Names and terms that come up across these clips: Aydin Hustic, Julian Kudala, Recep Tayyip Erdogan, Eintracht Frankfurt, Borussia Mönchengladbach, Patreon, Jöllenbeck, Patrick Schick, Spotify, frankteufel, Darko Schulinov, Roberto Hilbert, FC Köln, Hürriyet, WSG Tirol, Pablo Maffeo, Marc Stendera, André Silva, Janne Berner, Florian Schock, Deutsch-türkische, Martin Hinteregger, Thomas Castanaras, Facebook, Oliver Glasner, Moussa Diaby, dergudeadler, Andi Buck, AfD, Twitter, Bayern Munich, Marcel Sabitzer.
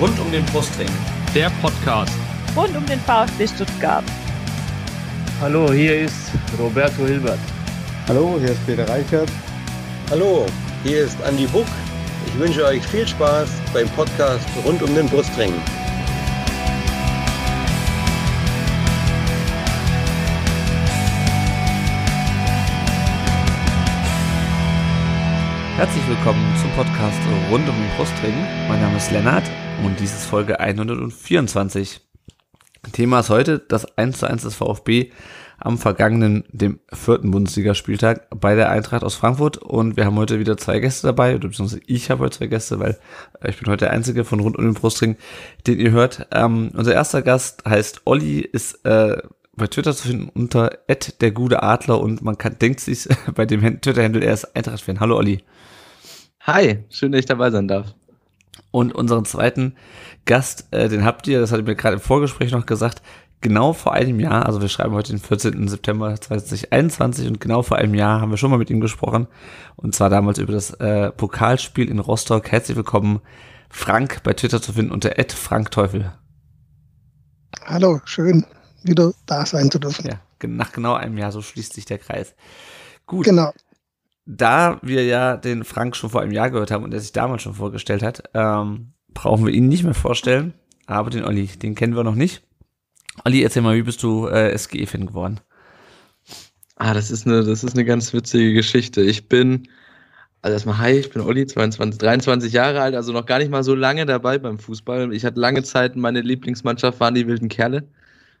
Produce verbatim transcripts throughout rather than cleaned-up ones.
Rund um den Brustring. Der Podcast rund um den VfB Stuttgart. Hallo, hier ist Roberto Hilbert. Hallo, hier ist Peter Reichert. Hallo, hier ist Andi Buck. Ich wünsche euch viel Spaß beim Podcast rund um den Brustring. Herzlich willkommen zum Podcast rund um den Brustring. Mein Name ist Lennart und dies ist Folge hundertvierundzwanzig. Thema ist heute das eins zu eins des VfB am vergangenen, dem vierten Bundesligaspieltag bei der Eintracht aus Frankfurt. Und wir haben heute wieder zwei Gäste dabei, oder beziehungsweise ich habe heute zwei Gäste, weil ich bin heute der Einzige von rund um den Brustring, den ihr hört. Ähm, unser erster Gast heißt Olli, ist äh, bei Twitter zu finden unter at dergudeadler und man kann, denkt sich bei dem Twitter-Handle, er ist Eintracht-Fan. Hallo Olli. Hi, schön, dass ich dabei sein darf. Und unseren zweiten Gast, äh, den habt ihr, das hatte ich mir gerade im Vorgespräch noch gesagt, genau vor einem Jahr, also wir schreiben heute den vierzehnten September zweitausendeinundzwanzig und genau vor einem Jahr haben wir schon mal mit ihm gesprochen und zwar damals über das äh, Pokalspiel in Rostock. Herzlich willkommen, Frank, bei Twitter zu finden unter at frankteufel. Hallo, schön, wieder da sein zu dürfen. Ja, nach genau einem Jahr, so schließt sich der Kreis. Gut. Genau. Da wir ja den Frank schon vor einem Jahr gehört haben und er sich damals schon vorgestellt hat, ähm, brauchen wir ihn nicht mehr vorstellen, aber den Olli, den kennen wir noch nicht. Olli, erzähl mal, wie bist du äh, S G E-Fan geworden? Ah, das ist eine, das ist eine ganz witzige Geschichte. Ich bin, also erstmal hi, ich bin Olli, zweiundzwanzig, dreiundzwanzig Jahre alt, also noch gar nicht mal so lange dabei beim Fußball. Ich hatte lange Zeit, meine Lieblingsmannschaft waren die wilden Kerle.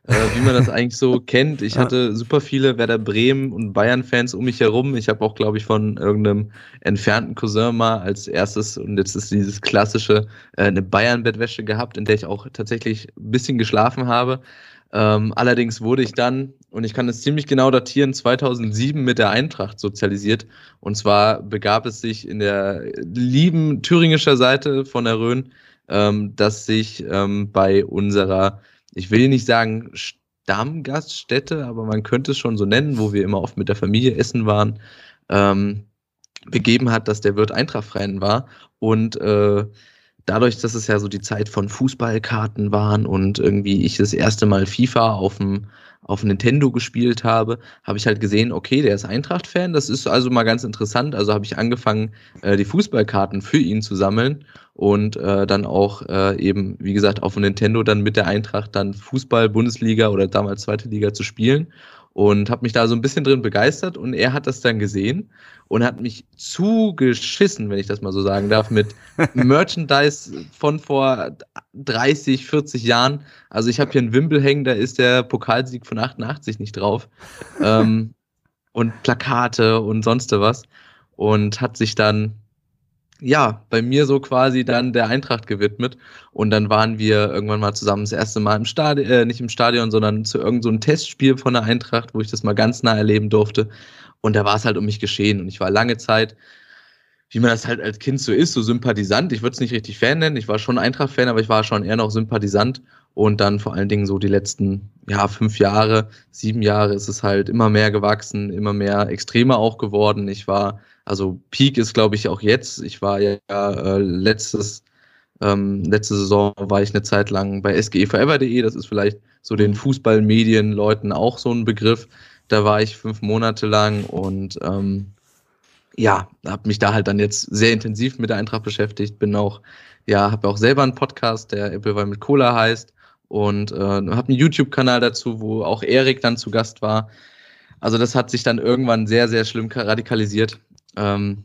äh, wie man das eigentlich so kennt. Ich hatte super viele Werder Bremen und Bayern-Fans um mich herum. Ich habe auch, glaube ich, von irgendeinem entfernten Cousin mal als erstes und jetzt ist dieses klassische äh, eine Bayern-Bettwäsche gehabt, in der ich auch tatsächlich ein bisschen geschlafen habe. Ähm, allerdings wurde ich dann, und ich kann es ziemlich genau datieren, zweitausendsieben mit der Eintracht sozialisiert. Und zwar begab es sich in der lieben thüringischer Seite von der Rhön, ähm, dass sich ähm, bei unserer, ich will nicht sagen Stammgaststätte, aber man könnte es schon so nennen, wo wir immer oft mit der Familie essen waren, ähm, begeben hat, dass der Wirt Eintracht-Fan war. Und äh, dadurch, dass es ja so die Zeit von Fußballkarten waren und irgendwie ich das erste Mal FIFA auf dem auf Nintendo gespielt habe, habe ich halt gesehen, okay, der ist Eintracht-Fan, das ist also mal ganz interessant. Also habe ich angefangen, äh, die Fußballkarten für ihn zu sammeln und äh, dann auch äh, eben, wie gesagt, auf Nintendo dann mit der Eintracht dann Fußball, Bundesliga oder damals zweite Liga zu spielen und habe mich da so ein bisschen drin begeistert und er hat das dann gesehen und hat mich zugeschissen, wenn ich das mal so sagen darf, mit Merchandise von vor dreißig, vierzig Jahren. Also ich habe hier einen Wimpel hängen, da ist der Pokalsieg von achtundachtzig nicht drauf. ähm, und Plakate und sonst was. Und hat sich dann, ja, bei mir so quasi dann der Eintracht gewidmet. Und dann waren wir irgendwann mal zusammen das erste Mal im Stadion, äh, nicht im Stadion, sondern zu irgend so einem Testspiel von der Eintracht, wo ich das mal ganz nah erleben durfte. Und da war es halt um mich geschehen. Und ich war lange Zeit, wie man das halt als Kind so ist, so Sympathisant. Ich würde es nicht richtig Fan nennen. Ich war schon Eintracht-Fan, aber ich war schon eher noch Sympathisant. Und dann vor allen Dingen so die letzten, ja, fünf Jahre, sieben Jahre ist es halt immer mehr gewachsen, immer mehr extremer auch geworden. Ich war, also Peak ist, glaube ich, auch jetzt. Ich war ja äh, letztes, ähm, letzte Saison war ich eine Zeit lang bei S G E Forever punkt de. Das ist vielleicht so den Fußballmedienleuten auch so ein Begriff. Da war ich fünf Monate lang und ähm, ja, habe mich da halt dann jetzt sehr intensiv mit der Eintracht beschäftigt. Bin auch, ja, habe auch selber einen Podcast, der Äppelwein mit Cola heißt und äh, habe einen YouTube-Kanal dazu, wo auch Erik dann zu Gast war. Also das hat sich dann irgendwann sehr, sehr schlimm radikalisiert. Ähm,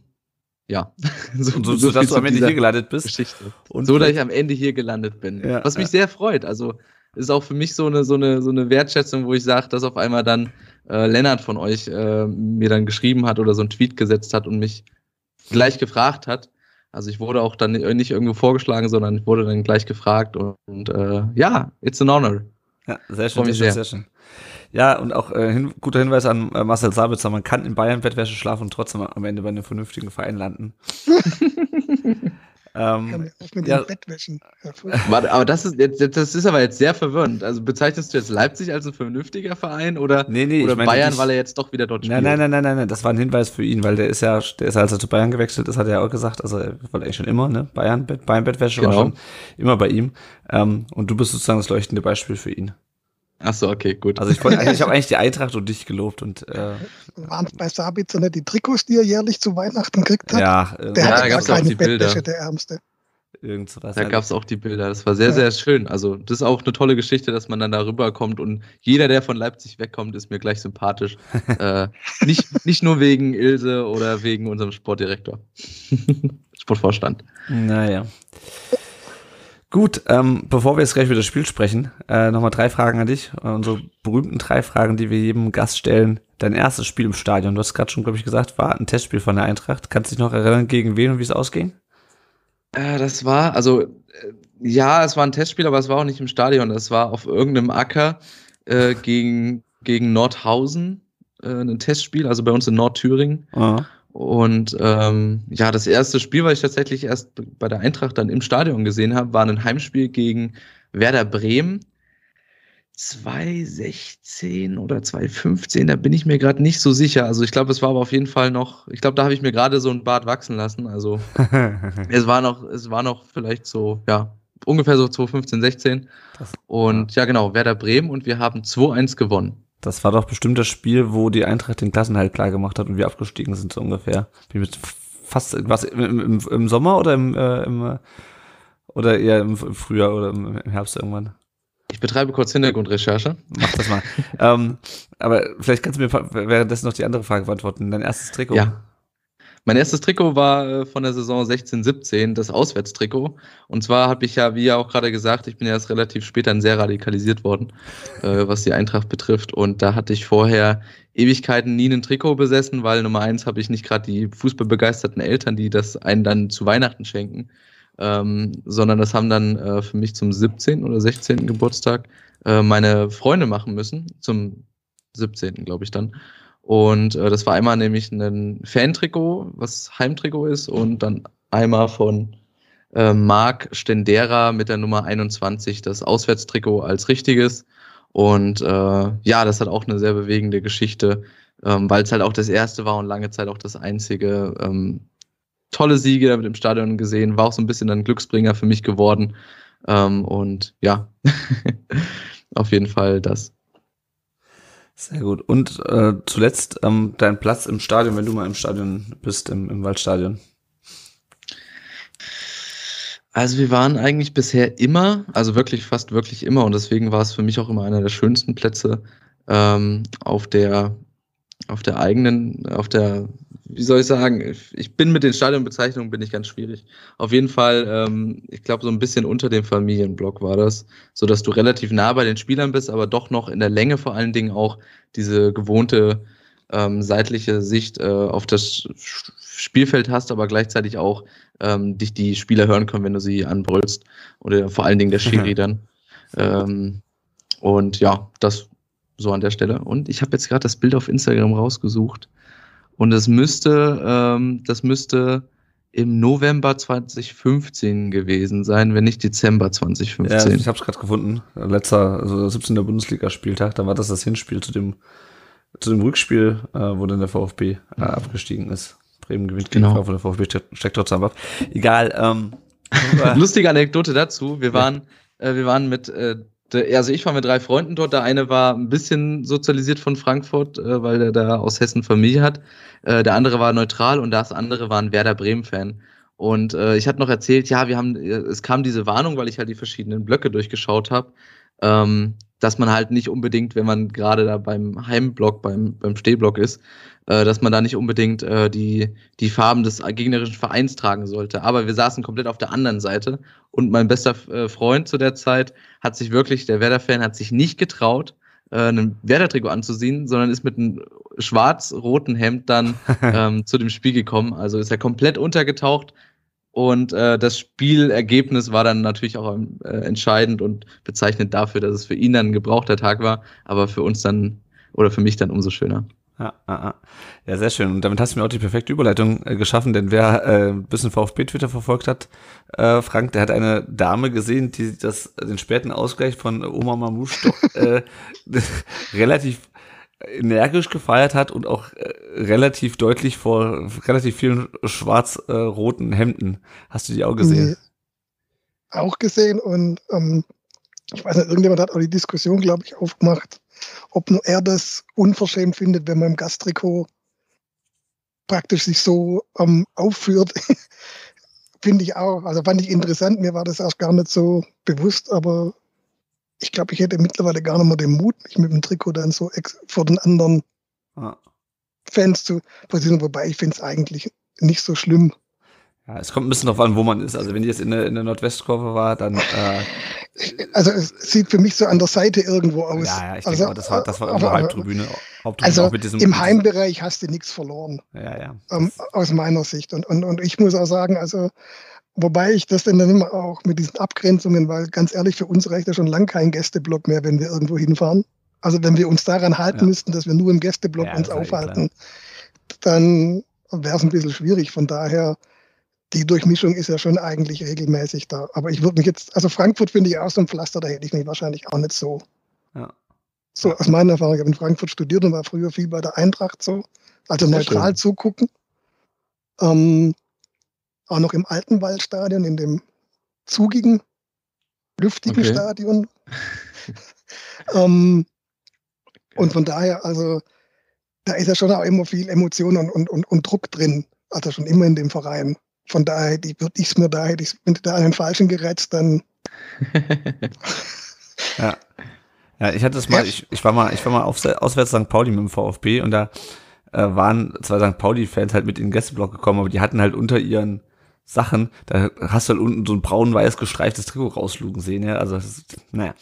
ja, so, so, so dass du am Ende hier gelandet bist. Geschichte. Und so, dass ich am Ende hier gelandet bin. Ja, was mich ja. sehr freut. Also ist auch für mich so eine, so eine, so eine Wertschätzung, wo ich sage, dass auf einmal dann Äh, Lennart von euch äh, mir dann geschrieben hat oder so einen Tweet gesetzt hat und mich gleich gefragt hat. Also ich wurde auch dann nicht irgendwo vorgeschlagen, sondern ich wurde dann gleich gefragt und, und äh, ja, it's an honor. Ja, sehr schön, sehr. sehr schön. Ja, und auch äh, hin, guter Hinweis an äh, Marcel Sabitzer, man kann in Bayern Bettwäsche schlafen und trotzdem am Ende bei einem vernünftigen Verein landen. Ähm, ich mit ja. dem Bett wischen. Warte, aber das ist, jetzt, das ist aber jetzt sehr verwirrend. Also bezeichnest du jetzt Leipzig als ein vernünftiger Verein oder, nee, nee, oder ich mein, Bayern, ich, weil er jetzt doch wieder dort spielt? Nein, nein, nein, nein, nein, das war ein Hinweis für ihn, weil der ist ja, der ist ja, als er zu Bayern gewechselt ist, hat er ja auch gesagt, also er wollte eigentlich schon immer, ne? Bayern, Bayern Bettwäsche genau. war schon immer bei ihm. Ähm, und du bist sozusagen das leuchtende Beispiel für ihn. Ach so, okay, gut. Also ich, ich habe eigentlich die Eintracht und dich gelobt. Und äh, waren es bei Sabitzer nicht die Trikots, die er jährlich zu Weihnachten gekriegt hat? Ja, der ja, hat da gab es auch die Bilder. Der Ärmste. Irgend so was da halt. gab es auch die Bilder. Das war sehr, ja. sehr schön. Also das ist auch eine tolle Geschichte, dass man dann da rüberkommt. Und jeder, der von Leipzig wegkommt, ist mir gleich sympathisch. äh, nicht, nicht nur wegen Ilse oder wegen unserem Sportdirektor. Sportvorstand. Naja. Gut, ähm, bevor wir jetzt gleich über das Spiel sprechen, äh, nochmal drei Fragen an dich. Äh, unsere berühmten drei Fragen, die wir jedem Gast stellen. Dein erstes Spiel im Stadion, du hast gerade schon, glaube ich, gesagt, war ein Testspiel von der Eintracht. Kannst du dich noch erinnern, gegen wen und wie es ausging? Äh, das war, also, äh, ja, es war ein Testspiel, aber es war auch nicht im Stadion. Es war auf irgendeinem Acker äh, gegen, gegen Nordhausen, äh, ein Testspiel, also bei uns in Nordthüringen. Aha. Und ähm, ja, das erste Spiel, was ich tatsächlich erst bei der Eintracht dann im Stadion gesehen habe, war ein Heimspiel gegen Werder Bremen. zwanzig sechzehn oder zwanzig fünfzehn, da bin ich mir gerade nicht so sicher. Also ich glaube, es war aber auf jeden Fall noch, ich glaube, da habe ich mir gerade so einen Bart wachsen lassen. Also es war noch, es war noch vielleicht so, ja, ungefähr so zwanzig fünfzehn, sechzehn. Das, und ja genau, Werder Bremen, und wir haben zwei eins gewonnen. Das war doch bestimmt das Spiel, wo die Eintracht den Klassenerhalt klar gemacht hat und wir abgestiegen sind, so ungefähr. Bin mit fast, was im, im, im Sommer oder im, äh, im oder eher im, im Frühjahr oder im, im Herbst irgendwann? Ich betreibe kurz Hintergrundrecherche. Mach das mal. ähm, aber vielleicht kannst du mir währenddessen noch die andere Frage beantworten. Dein erstes Trikot. Ja. Mein erstes Trikot war von der Saison sechzehn, siebzehn, das Auswärtstrikot. Und zwar habe ich ja, wie ja auch gerade gesagt, ich bin ja erst relativ spät dann sehr radikalisiert worden, äh, was die Eintracht betrifft. Und da hatte ich vorher Ewigkeiten nie ein Trikot besessen, weil Nummer eins habe ich nicht gerade die fußballbegeisterten Eltern, die das einen dann zu Weihnachten schenken, ähm, sondern das haben dann äh, für mich zum siebzehnten oder sechzehnten Geburtstag äh, meine Freunde machen müssen, zum siebzehnten glaube ich dann. Und äh, das war einmal nämlich ein Fan-Trikot, was Heimtrikot ist, und dann einmal von äh, Marc Stendera mit der Nummer einundzwanzig, das Auswärtstrikot als richtiges. Und äh, ja, das hat auch eine sehr bewegende Geschichte, ähm, weil es halt auch das erste war und lange Zeit auch das einzige. Ähm, tolle Siege damit im Stadion gesehen, war auch so ein bisschen ein Glücksbringer für mich geworden. Ähm, und ja, auf jeden Fall das. Sehr gut. Und äh, zuletzt ähm, dein Platz im Stadion, wenn du mal im Stadion bist, im, im Waldstadion. Also wir waren eigentlich bisher immer, also wirklich fast wirklich immer, und deswegen war es für mich auch immer einer der schönsten Plätze ähm, auf der auf der eigenen, auf der, wie soll ich sagen, ich bin mit den Stadionbezeichnungen bin ich ganz schwierig. Auf jeden Fall, ähm, ich glaube, so ein bisschen unter dem Familienblock war das, so dass du relativ nah bei den Spielern bist, aber doch noch in der Länge vor allen Dingen auch diese gewohnte ähm, seitliche Sicht äh, auf das Spielfeld hast, aber gleichzeitig auch ähm, dich die Spieler hören können, wenn du sie anbrüllst, oder vor allen Dingen der Schiri dann. Ähm, und ja, das so an der Stelle. Und ich habe jetzt gerade das Bild auf Instagram rausgesucht. Und das müsste, ähm, das müsste im November zwanzig fünfzehn gewesen sein, wenn nicht Dezember zwanzig fünfzehn. Ja, ich habe es gerade gefunden. Letzter, also siebzehnter Bundesligaspieltag, da war das das Hinspiel zu dem, zu dem Rückspiel, äh, wo dann der VfB äh, abgestiegen ist. Bremen gewinnt gegen Frankfurt, der VfB steckt trotzdem ab. Egal. Ähm, Lustige Anekdote dazu. Wir waren, ja. äh, wir waren mit äh, Also ich war mit drei Freunden dort, der eine war ein bisschen sozialisiert von Frankfurt, weil der da aus Hessen Familie hat, der andere war neutral und das andere war ein Werder Bremen-Fan. Und ich hatte noch erzählt, ja, wir haben, es kam diese Warnung, weil ich halt die verschiedenen Blöcke durchgeschaut habe, dass man halt nicht unbedingt, wenn man gerade da beim Heimblock, beim, beim Stehblock ist, dass man da nicht unbedingt äh, die, die Farben des gegnerischen Vereins tragen sollte. Aber wir saßen komplett auf der anderen Seite. Und mein bester äh, Freund zu der Zeit hat sich wirklich, der Werder-Fan hat sich nicht getraut, äh, einen Werder-Trikot anzuziehen, sondern ist mit einem schwarz-roten Hemd dann ähm, zu dem Spiel gekommen. Also ist er komplett untergetaucht. Und äh, das Spielergebnis war dann natürlich auch äh, entscheidend und bezeichnet dafür, dass es für ihn dann ein gebrauchter Tag war, aber für uns dann, oder für mich dann umso schöner. Ah, ah, ah. Ja, sehr schön. Und damit hast du mir auch die perfekte Überleitung äh, geschaffen, denn wer äh, ein bisschen VfB-Twitter verfolgt hat, äh, Frank, der hat eine Dame gesehen, die das den späten Ausgleich von Omar Marmoush doch äh, relativ energisch gefeiert hat und auch äh, relativ deutlich vor relativ vielen schwarz-roten äh, Hemden. Hast du die auch gesehen? Nee, auch gesehen und ähm, ich weiß nicht, irgendjemand hat auch die Diskussion, glaube ich, aufgemacht, ob nur er das unverschämt findet, wenn man im Gasttrikot praktisch sich so ähm, aufführt, finde ich auch. Also fand ich interessant, mir war das erst gar nicht so bewusst, aber ich glaube, ich hätte mittlerweile gar nicht mehr den Mut, mich mit dem Trikot dann so ex- vor den anderen ah. Fans zu positionieren, wobei ich finde es eigentlich nicht so schlimm. Ja, es kommt ein bisschen drauf an, wo man ist. Also wenn ich jetzt in der, in der Nordwestkurve war, dann... Äh, also es sieht für mich so an der Seite irgendwo aus. Ja, ja, ich also, denke auch, das war, das war irgendwo aber, Haupttribüne. Haupttribüne also auch mit diesem, im Heimbereich hast du nichts verloren. Ja, ja. Ähm, aus meiner Sicht. Und, und, und ich muss auch sagen, also wobei ich das dann immer auch mit diesen Abgrenzungen, weil ganz ehrlich, für uns reicht ja schon lange kein Gästeblock mehr, wenn wir irgendwo hinfahren. Also wenn wir uns daran halten ja. müssten, dass wir nur im Gästeblock ja, uns aufhalten, dann wäre es ein bisschen schwierig. Von daher... Die Durchmischung ist ja schon eigentlich regelmäßig da. Aber ich würde mich jetzt, also Frankfurt finde ich auch so ein Pflaster, da hätte ich mich wahrscheinlich auch nicht so. Ja. So aus meiner Erfahrung, ich habe in Frankfurt studiert und war früher viel bei der Eintracht so, also neutral zugucken. Ähm, auch noch im Altenwaldstadion, in dem zugigen, lüftigen okay. Stadion. ähm, okay. Und von daher, also da ist ja schon auch immer viel Emotion und, und, und, und Druck drin, also schon immer in dem Verein. Von daher würde ich es mir da, hätte ich wenn du da einen falschen gerätst, dann. ja. ja, ich hatte es mal, ich, ich war mal, ich war mal auf, auswärts Sankt Pauli mit dem VfB und da äh, waren zwei Sankt Pauli-Fans halt mit in den Gästeblock gekommen, aber die hatten halt unter ihren Sachen, da hast du halt unten so ein braun-weiß gestreiftes Trikot rauslugen sehen, ja. Also das ist, naja.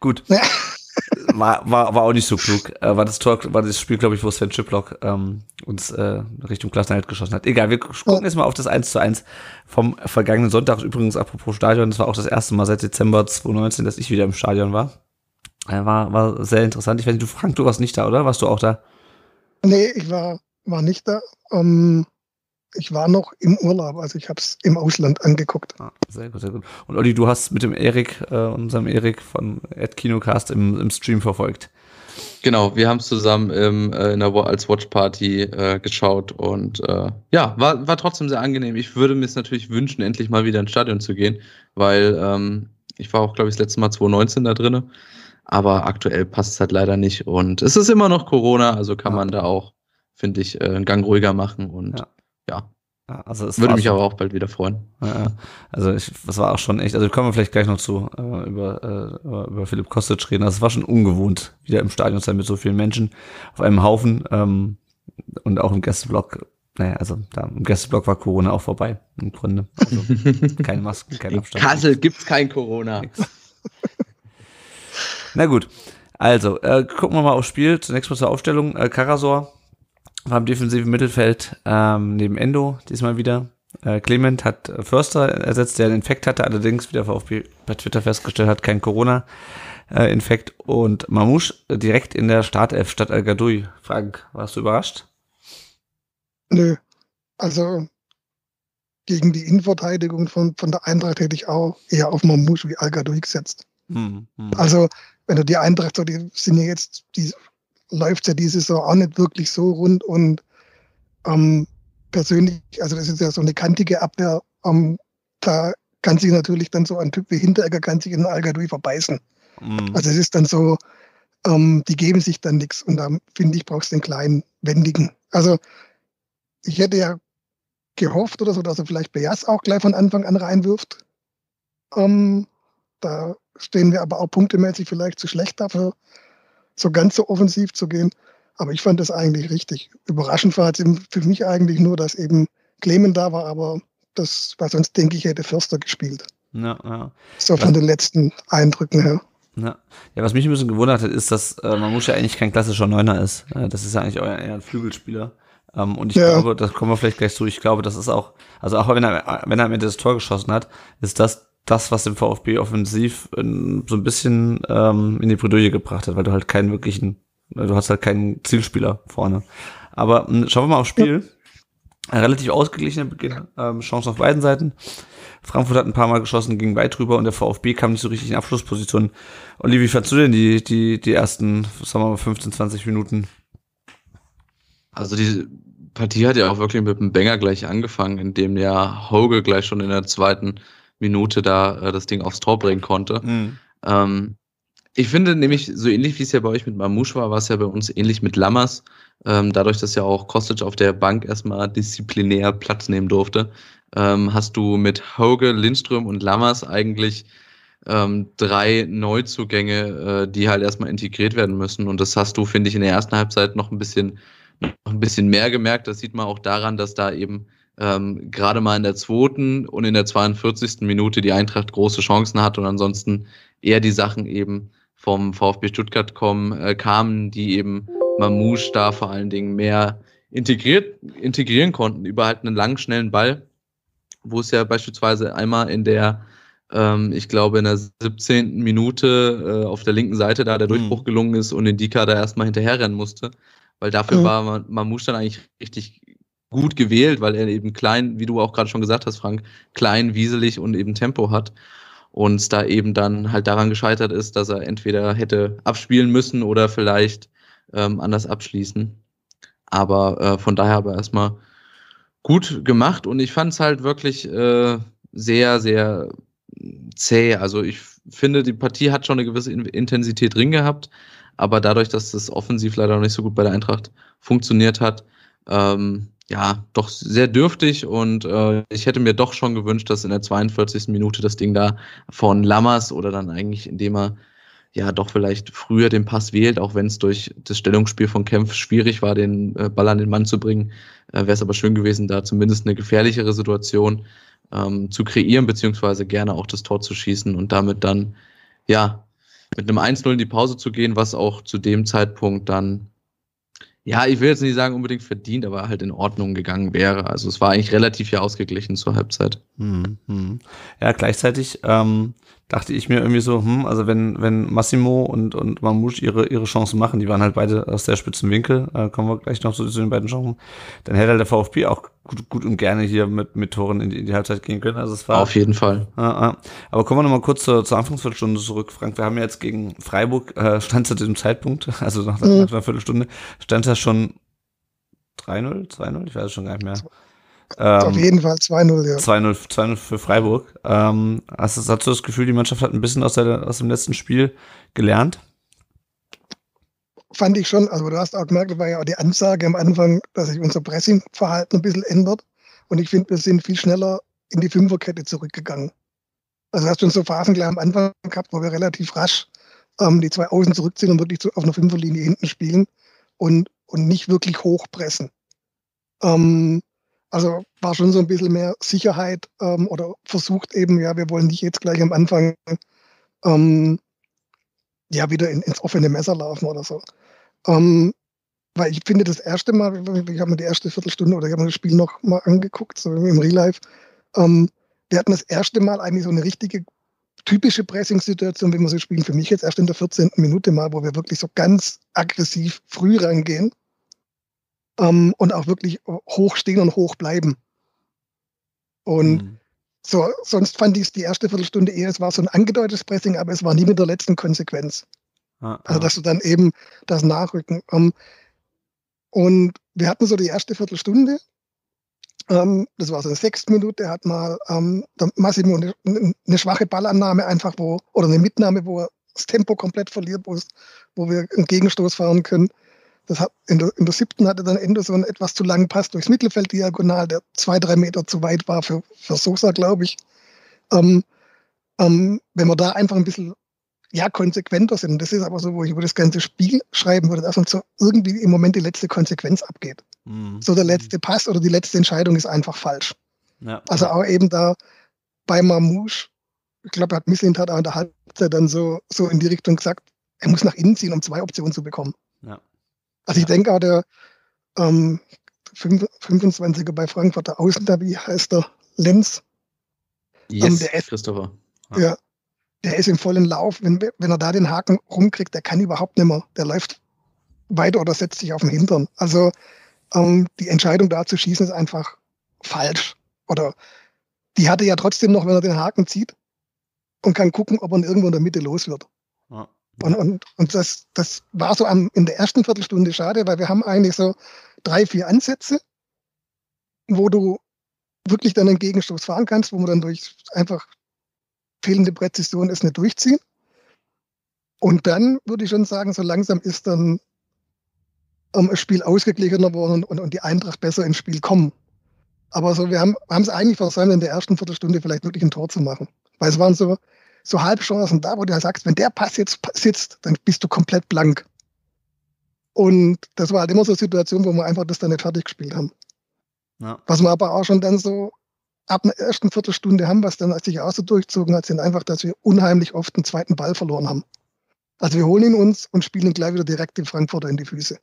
Gut. Ja. War, war, war auch nicht so klug. Äh, war das Tor, war das Spiel, glaube ich, wo Sven Schipplock ähm, uns äh, Richtung Klassenerhalt geschossen hat. Egal, wir gucken oh. jetzt mal auf das eins zu eins vom vergangenen Sonntag. Übrigens, apropos Stadion, das war auch das erste Mal seit Dezember zwanzig neunzehn, dass ich wieder im Stadion war. Äh, war, war sehr interessant. Ich weiß nicht, du, Frank, du warst nicht da, oder? Warst du auch da? Nee, ich war, war nicht da. Ähm, ich war noch im Urlaub, also ich habe es im Ausland angeguckt. Ah, sehr gut, sehr gut. Und Olli, du hast mit dem Erik, äh, unserem Erik von at Kinocast im, im Stream verfolgt. Genau, wir haben es zusammen im, äh, in der, als Watchparty äh, geschaut und äh, ja, war, war trotzdem sehr angenehm. Ich würde mir es natürlich wünschen, endlich mal wieder ins Stadion zu gehen, weil ähm, ich war auch, glaube ich, das letzte Mal zwanzig neunzehn da drin, aber aktuell passt es halt leider nicht und es ist immer noch Corona, also kann ja. man da auch, finde ich, äh, einen Gang ruhiger machen und ja. Ja, also es würde mich schon, aber auch bald wieder freuen. Ja, also ich, das war auch schon echt, also kommen wir vielleicht gleich noch zu, äh, über, äh, über Filip Kostic reden. Also es war schon ungewohnt, wieder im Stadion zu sein mit so vielen Menschen auf einem Haufen ähm, und auch im Gästeblock. Naja, also da, im Gästeblock war Corona auch vorbei, im Grunde. Also keine Masken, kein Abstand. In Kassel gibt's kein Corona. Na gut, also äh, gucken wir mal aufs Spiel. Zunächst mal zur Aufstellung. Äh, Karasor war im defensiven Mittelfeld ähm, neben Endo diesmal wieder. Äh, Clement hat Förster ersetzt, der einen Infekt hatte, allerdings, wie der VfB bei Twitter festgestellt hat, kein Corona-Infekt. Und Marmoush direkt in der Startelf statt Al-Gadoui. Frank, warst du überrascht? Nö. Also gegen die Innenverteidigung von, von der Eintracht hätte ich auch eher auf Marmoush wie Al-Gadoui gesetzt. Hm, hm. Also wenn du die Eintracht, so, die sind ja jetzt die läuft ja diese Saison auch nicht wirklich so rund und ähm, persönlich, also das ist ja so eine kantige Abwehr, ähm, da kann sich natürlich dann so ein Typ wie Hinteregger kann sich in Al-Gadoui verbeißen. Mm. Also es ist dann so, ähm, die geben sich dann nichts und da finde ich, brauchst du den kleinen, wendigen. Also ich hätte ja gehofft oder so, dass er vielleicht Beas auch gleich von Anfang an reinwirft. Ähm, da stehen wir aber auch punktemäßig vielleicht zu schlecht dafür, so ganz so offensiv zu gehen. Aber ich fand das eigentlich richtig. Überraschend war es für mich eigentlich nur, dass eben Clement da war, aber das war sonst, denke ich, hätte Förster gespielt. Ja, ja. So von ja. den letzten Eindrücken her. Ja. ja, was mich ein bisschen gewundert hat, ist, dass äh, Marmoush ja eigentlich kein klassischer Neuner ist. Äh, das ist ja eigentlich euer, eher ein Flügelspieler. Ähm, und ich ja. glaube, das kommen wir vielleicht gleich zu, ich glaube, das ist auch, also auch wenn er, wenn er am Ende das Tor geschossen hat, ist das das, was dem VfB offensiv in, so ein bisschen ähm, in die Bredouille gebracht hat, weil du halt keinen wirklichen Du hast halt keinen Zielspieler vorne. Aber mh, schauen wir mal aufs Spiel. Ja. Ein relativ ausgeglichener Beginn, ähm, Chancen auf beiden Seiten. Frankfurt hat ein paar Mal geschossen, ging weit drüber und der VfB kam nicht so richtig in Abschlussposition. Olli, wie fandst du denn die, die, die ersten, sagen wir mal, fünfzehn, zwanzig Minuten? Also die Partie hat ja auch wirklich mit dem Banger gleich angefangen, indem der Hauge gleich schon in der zweiten Minute da äh, das Ding aufs Tor bringen konnte. Mhm. Ähm, ich finde nämlich, so ähnlich wie es ja bei euch mit Marmoush war, war es ja bei uns ähnlich mit Lammers. Ähm, dadurch, dass ja auch Kostic auf der Bank erstmal disziplinär Platz nehmen durfte, ähm, hast du mit Hauge, Lindström und Lammers eigentlich ähm, drei Neuzugänge, äh, die halt erstmal integriert werden müssen. Und das hast du, finde ich, in der ersten Halbzeit noch ein bisschen noch ein bisschen mehr gemerkt. Das sieht man auch daran, dass da eben ähm, gerade mal in der zweiten und in der zweiundvierzigsten Minute die Eintracht große Chancen hat und ansonsten eher die Sachen eben vom VfB Stuttgart kommen, äh, kamen, die eben Marmoush da vor allen Dingen mehr integriert, integrieren konnten über halt einen langen, schnellen Ball, wo es ja beispielsweise einmal in der, ähm, ich glaube in der siebzehnten Minute äh, auf der linken Seite da der Durchbruch gelungen ist und Indika da erstmal hinterherrennen musste. Weil dafür war Marmoush dann eigentlich richtig gut gewählt, weil er eben klein, wie du auch gerade schon gesagt hast, Frank, klein, wieselig und eben Tempo hat. Und da eben dann halt daran gescheitert ist, dass er entweder hätte abspielen müssen oder vielleicht ähm, anders abschließen. Aber äh, von daher aber erstmal gut gemacht. Und ich fand es halt wirklich äh, sehr, sehr zäh. Also ich finde, die Partie hat schon eine gewisse Intensität drin gehabt. Aber dadurch, dass das offensiv leider noch nicht so gut bei der Eintracht funktioniert hat, ähm, ja, doch sehr dürftig. Und äh, ich hätte mir doch schon gewünscht, dass in der zweiundvierzigsten Minute das Ding da von Lammers oder dann eigentlich, indem er ja doch vielleicht früher den Pass wählt, auch wenn es durch das Stellungsspiel von Kempf schwierig war, den äh, Ball an den Mann zu bringen, äh, wäre es aber schön gewesen, da zumindest eine gefährlichere Situation ähm, zu kreieren, beziehungsweise gerne auch das Tor zu schießen und damit dann, ja, mit einem eins null in die Pause zu gehen, was auch zu dem Zeitpunkt dann, ja, ich will jetzt nicht sagen unbedingt verdient, aber halt in Ordnung gegangen wäre. Also es war eigentlich relativ ja ausgeglichen zur Halbzeit. Hm, hm. Ja, gleichzeitig ähm, dachte ich mir irgendwie so, hm, also wenn wenn Massimo und und Marmoush ihre ihre Chancen machen, die waren halt beide aus der spitzen Winkel, äh, kommen wir gleich noch zu, zu den beiden Chancen, dann hätte halt der VfB auch gut, gut und gerne hier mit mit Toren in die, in die Halbzeit gehen können. Also es war auf jeden Fall. Äh, äh. Aber kommen wir nochmal kurz zur, zur Anfangsviertelstunde zurück, Frank. Wir haben ja jetzt gegen Freiburg, äh, stand zu diesem Zeitpunkt, also nach, mhm. nach einer Viertelstunde, stand das schon drei null, zwei null, ich weiß es schon gar nicht mehr. Ähm, Auf jeden Fall zwei null, ja. zwei null für Freiburg. Ähm, hast, hast du das Gefühl, die Mannschaft hat ein bisschen aus, der, aus dem letzten Spiel gelernt? Fand ich schon. Also du hast auch gemerkt, das war ja auch die Ansage am Anfang, dass sich unser Pressingverhalten ein bisschen ändert. Und ich finde, wir sind viel schneller in die Fünferkette zurückgegangen. Also hast du uns so Phasen gleich am Anfang gehabt, wo wir relativ rasch ähm, die zwei Außen zurückziehen und wirklich zu, auf einer Fünferlinie hinten spielen und, und nicht wirklich hochpressen. Ähm, Also war schon so ein bisschen mehr Sicherheit ähm, oder versucht eben, ja, wir wollen nicht jetzt gleich am Anfang ähm, ja wieder in, ins offene Messer laufen oder so. Ähm, weil ich finde, das erste Mal, ich habe mir die erste Viertelstunde oder ich habe mir das Spiel noch mal angeguckt, so im Real Life, ähm, wir hatten das erste Mal eigentlich so eine richtige typische Pressing-Situation, wie wir so spielen, für mich jetzt erst in der vierzehnten Minute mal, wo wir wirklich so ganz aggressiv früh rangehen. Um, und auch wirklich hochstehen und hoch bleiben. Und mhm. so, sonst fand ich es die erste Viertelstunde eher, es war so ein angedeutetes Pressing, aber es war nie mit der letzten Konsequenz. Ah, ah. Also, dass du dann eben das nachrücken. Um, und wir hatten so die erste Viertelstunde, um, das war so eine sechste Minute, hat mal um, Massimo eine, eine schwache Ballannahme einfach, wo, oder eine Mitnahme, wo er das Tempo komplett verliert, wo, es, wo wir einen Gegenstoß fahren können. Das hat, in, der, in der siebten hatte dann Endo so einen etwas zu langen Pass durchs Mittelfeld diagonal, der zwei, drei Meter zu weit war für, für Sosa, glaube ich. Ähm, ähm, wenn wir da einfach ein bisschen ja, konsequenter sind, das ist aber so, wo ich über das ganze Spiel schreiben würde, dass uns so irgendwie im Moment die letzte Konsequenz abgeht. Mhm. So der letzte Pass oder die letzte Entscheidung ist einfach falsch. Ja. Also auch eben da bei Marmoush, ich glaube, er hat Mislintat auch in der Halbzeit dann so, so in die Richtung gesagt, er muss nach innen ziehen, um zwei Optionen zu bekommen. Ja. Also ich denke auch der ähm, fünfundzwanziger bei Frankfurt, der Außendavi heißt der Lenz. Yes, ähm, der ist, Christopher. Ja. ja, der ist im vollen Lauf. Wenn, wenn er da den Haken rumkriegt, der kann überhaupt nicht mehr. Der läuft weiter oder setzt sich auf den Hintern. Also ähm, die Entscheidung da zu schießen ist einfach falsch. Oder die hatte ja trotzdem noch, wenn er den Haken zieht und kann gucken, ob er irgendwo in der Mitte los wird. Ja. Und, und, und das, das war so am, in der ersten Viertelstunde schade, weil wir haben eigentlich so drei, vier Ansätze, wo du wirklich dann einen Gegenstoß fahren kannst, wo man dann durch einfach fehlende Präzision es nicht durchziehen. Und dann würde ich schon sagen, so langsam ist dann ähm, das Spiel ausgeglichener worden und, und die Eintracht besser ins Spiel kommen. Aber so, wir haben es eigentlich versäumt, in der ersten Viertelstunde vielleicht wirklich ein Tor zu machen. Weil es waren so, so Halbchancen da, wo du sagst, wenn der Pass jetzt sitzt, dann bist du komplett blank. Und das war halt immer so eine Situation, wo wir einfach das dann nicht fertig gespielt haben. Ja. Was wir aber auch schon dann so ab einer ersten Viertelstunde haben, was dann sich auch so durchzogen hat, sind einfach, dass wir unheimlich oft einen zweiten Ball verloren haben. Also wir holen ihn uns und spielen gleich wieder direkt den Frankfurter in die Füße.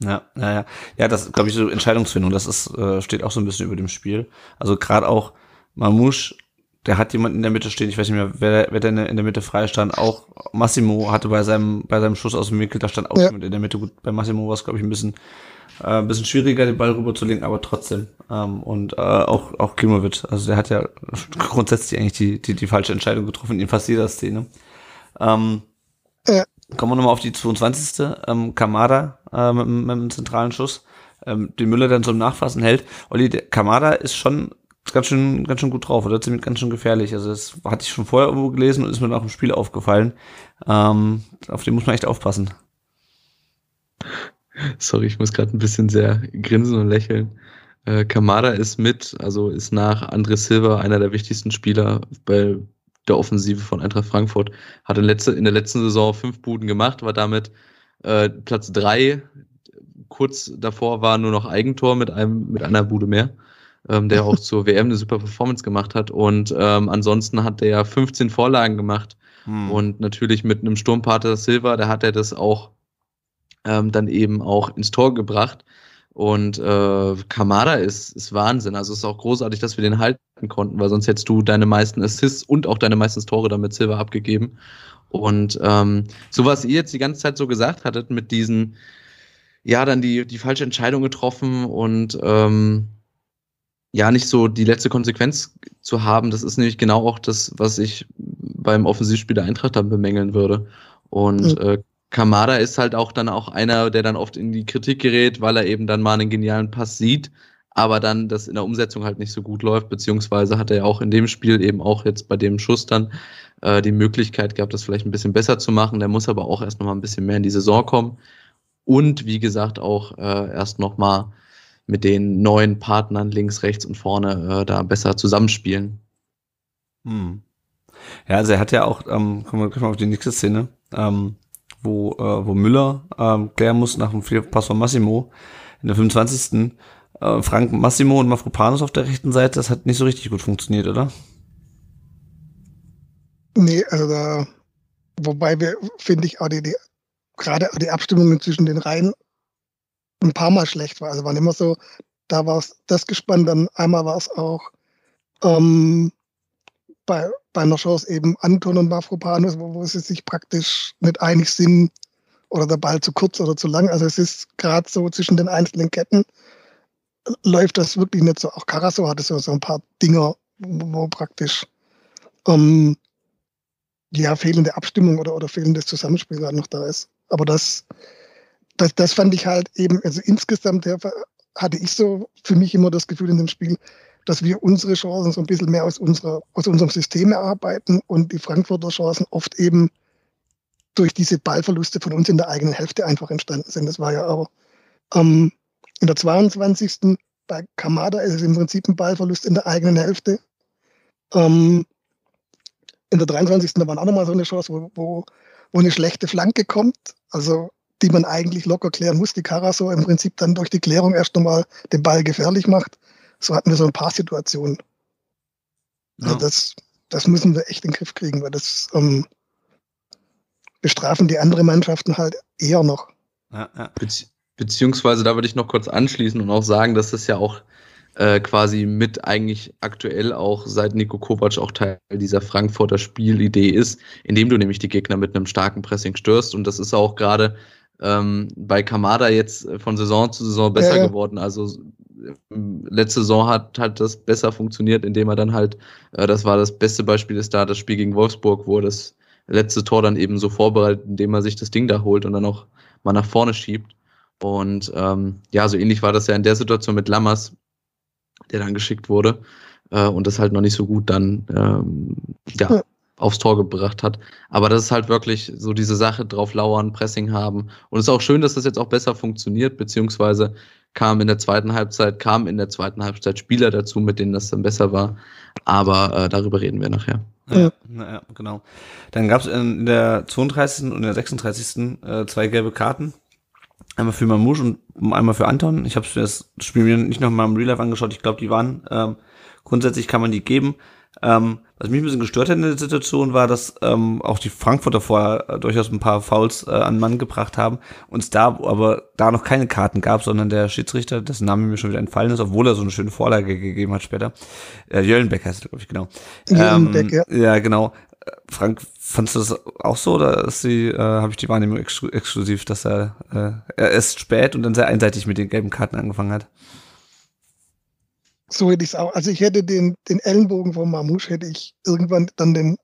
Ja, ja, ja. Ja, das glaube ich, so Entscheidungsfindung, das ist, äh, steht auch so ein bisschen über dem Spiel. Also gerade auch Marmoush, der hat jemanden in der Mitte stehen, ich weiß nicht mehr, wer, wer denn in der Mitte frei stand. Auch Massimo hatte bei seinem, bei seinem Schuss aus dem Winkel, da stand auch ja. jemand in der Mitte. Gut, bei Massimo war es, glaube ich, ein bisschen, äh, ein bisschen schwieriger, den Ball rüberzulegen, aber trotzdem. Ähm, und äh, auch, auch Klimovic, also der hat ja grundsätzlich eigentlich die, die, die falsche Entscheidung getroffen in fast jeder Szene. Ähm, Ja. Kommen wir nochmal auf die zweiundzwanzigste Ähm, Kamada äh, mit, mit einem zentralen Schuss, ähm, den Müller dann zum Nachfassen hält. Olli, der Kamada ist schon ganz schön ganz schön gut drauf, oder? Ziemlich ganz schön gefährlich. Also das hatte ich schon vorher irgendwo gelesen und ist mir dann auch im Spiel aufgefallen. Ähm, auf den muss man echt aufpassen. Sorry, ich muss gerade ein bisschen sehr grinsen und lächeln. Äh, Kamada ist mit, also ist nach André Silva einer der wichtigsten Spieler bei der Offensive von Eintracht Frankfurt, hat in, letzte, in der letzten Saison fünf Buden gemacht, war damit äh, Platz drei, kurz davor war nur noch Eigentor mit einem mit einer Bude mehr, ähm, der auch zur W M eine super Performance gemacht hat, und ähm, ansonsten hat der fünfzehn Vorlagen gemacht, hm. und natürlich mit einem Sturmpater Silva, da hat er das auch ähm, dann eben auch ins Tor gebracht. Und äh, Kamada ist, ist Wahnsinn. Also es ist auch großartig, dass wir den halten konnten, weil sonst hättest du deine meisten Assists und auch deine meisten Tore damit Silva abgegeben. Und ähm, so, was ihr jetzt die ganze Zeit so gesagt hattet mit diesen, ja, dann die, die falsche Entscheidung getroffen und ähm, ja, nicht so die letzte Konsequenz zu haben, das ist nämlich genau auch das, was ich beim Offensivspiel der Eintracht dann bemängeln würde. Und mhm. äh, Kamada ist halt auch dann auch einer, der dann oft in die Kritik gerät, weil er eben dann mal einen genialen Pass sieht, aber dann das in der Umsetzung halt nicht so gut läuft, beziehungsweise hat er ja auch in dem Spiel eben auch jetzt bei dem Schuss dann äh, die Möglichkeit gehabt, das vielleicht ein bisschen besser zu machen. Der muss aber auch erst nochmal ein bisschen mehr in die Saison kommen und wie gesagt auch äh, erst nochmal mit den neuen Partnern links, rechts und vorne äh, da besser zusammenspielen. Hm. Ja, also er hat ja auch, ähm, kommen wir gleich mal auf die nächste Szene, ähm, wo, äh, wo Müller ähm, klären muss nach dem Fehlpass von Massimo in der fünfundzwanzigsten Äh, Frank, Massimo und Mafropanos auf der rechten Seite, das hat nicht so richtig gut funktioniert, oder? Nee, also da, wobei wir, finde ich, auch die, die gerade die Abstimmung zwischen den Reihen ein paar Mal schlecht war. Also waren immer so, da war es das gespannt, dann einmal war es auch ähm, bei bei einer Chance eben Anton und Mafropanos, wo, wo sie sich praktisch nicht einig sind oder der Ball zu kurz oder zu lang. Also es ist gerade so zwischen den einzelnen Ketten läuft das wirklich nicht so. Auch Carasso hatte so, so ein paar Dinger, wo, wo praktisch ähm, ja fehlende Abstimmung oder, oder fehlendes Zusammenspiel gerade noch da ist. Aber das, das, das fand ich halt eben, also insgesamt ja, hatte ich so für mich immer das Gefühl in dem Spiel, dass wir unsere Chancen so ein bisschen mehr aus, unserer, aus unserem System erarbeiten und die Frankfurter Chancen oft eben durch diese Ballverluste von uns in der eigenen Hälfte einfach entstanden sind. Das war ja auch ähm, in der zweiundzwanzigsten bei Kamada ist es im Prinzip ein Ballverlust in der eigenen Hälfte. Ähm, in der dreiundzwanzigsten da war auch nochmal so eine Chance, wo, wo, wo eine schlechte Flanke kommt, also die man eigentlich locker klären muss, die Carasso im Prinzip dann durch die Klärung erst nochmal den Ball gefährlich macht. So hatten wir so ein paar Situationen. Also ja. das, das müssen wir echt in den Griff kriegen, weil das ähm, bestrafen die anderen Mannschaften halt eher noch. Ja, ja. Bezie- beziehungsweise, da würde ich noch kurz anschließen und auch sagen, dass das ja auch äh, quasi mit eigentlich aktuell auch seit Niko Kovac auch Teil dieser Frankfurter Spielidee ist, indem du nämlich die Gegner mit einem starken Pressing störst. Und das ist auch gerade ähm, bei Kamada jetzt von Saison zu Saison besser ja, ja. geworden. Also letzte Saison hat, hat das besser funktioniert, indem er dann halt, äh, das war das beste Beispiel, ist da das Spiel gegen Wolfsburg, wo er das letzte Tor dann eben so vorbereitet, indem er sich das Ding da holt und dann auch mal nach vorne schiebt. Und ähm, ja, so ähnlich war das ja in der Situation mit Lammers, der dann geschickt wurde äh, und das halt noch nicht so gut dann ähm, ja, ja. aufs Tor gebracht hat. Aber das ist halt wirklich so diese Sache, drauf lauern, Pressing haben. Und es ist auch schön, dass das jetzt auch besser funktioniert, beziehungsweise kam in der zweiten Halbzeit, kamen in der zweiten Halbzeit Spieler dazu, mit denen das dann besser war. Aber äh, darüber reden wir nachher. Ja, ja, genau. Dann gab es in der zweiunddreißigsten und der sechsunddreißigsten Äh, zwei gelbe Karten. Einmal für Marmoush und einmal für Anton. Ich habe das Spiel mir nicht nochmal im Real Life angeschaut. Ich glaube, die waren, ähm, grundsätzlich kann man die geben. Ähm, was mich ein bisschen gestört hat in der Situation war, dass ähm, auch die Frankfurter vorher äh, durchaus ein paar Fouls äh, an Mann gebracht haben und es da aber da noch keine Karten gab, sondern der Schiedsrichter, dessen Name mir schon wieder entfallen ist, obwohl er so eine schöne Vorlage gegeben hat später. Äh, Jöllenbeck heißt er, glaube ich, genau. Jöllenbeck, ähm, ja. Ja, genau. Frank, fandst du das auch so oder ist die, äh, habe ich die Wahrnehmung exklu- exklusiv, dass er, äh, er erst spät und dann sehr einseitig mit den gelben Karten angefangen hat? So hätte ich es auch. Also ich hätte den, den Ellenbogen von Marmoush hätte ich irgendwann dann den,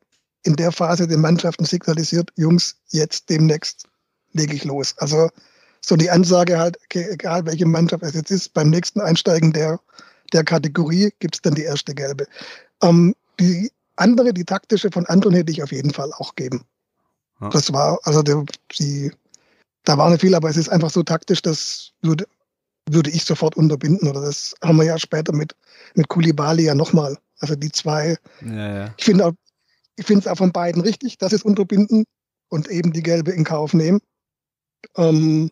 in der Phase den Mannschaften signalisiert, Jungs, jetzt demnächst lege ich los. Also so die Ansage halt, okay, egal welche Mannschaft es jetzt ist, beim nächsten Einsteigen der, der Kategorie gibt es dann die erste gelbe. Ähm, die andere, die taktische von Anton hätte ich auf jeden Fall auch geben. Ja. Das war, also der, die, da war nicht viel, aber es ist einfach so taktisch, dass würde würde ich sofort unterbinden. Oder das haben wir ja später mit, mit Koulibaly ja nochmal. Also die zwei. Ja, ja. Ich finde es auch von beiden richtig, dass es unterbinden und eben die gelbe in Kauf nehmen. Ähm,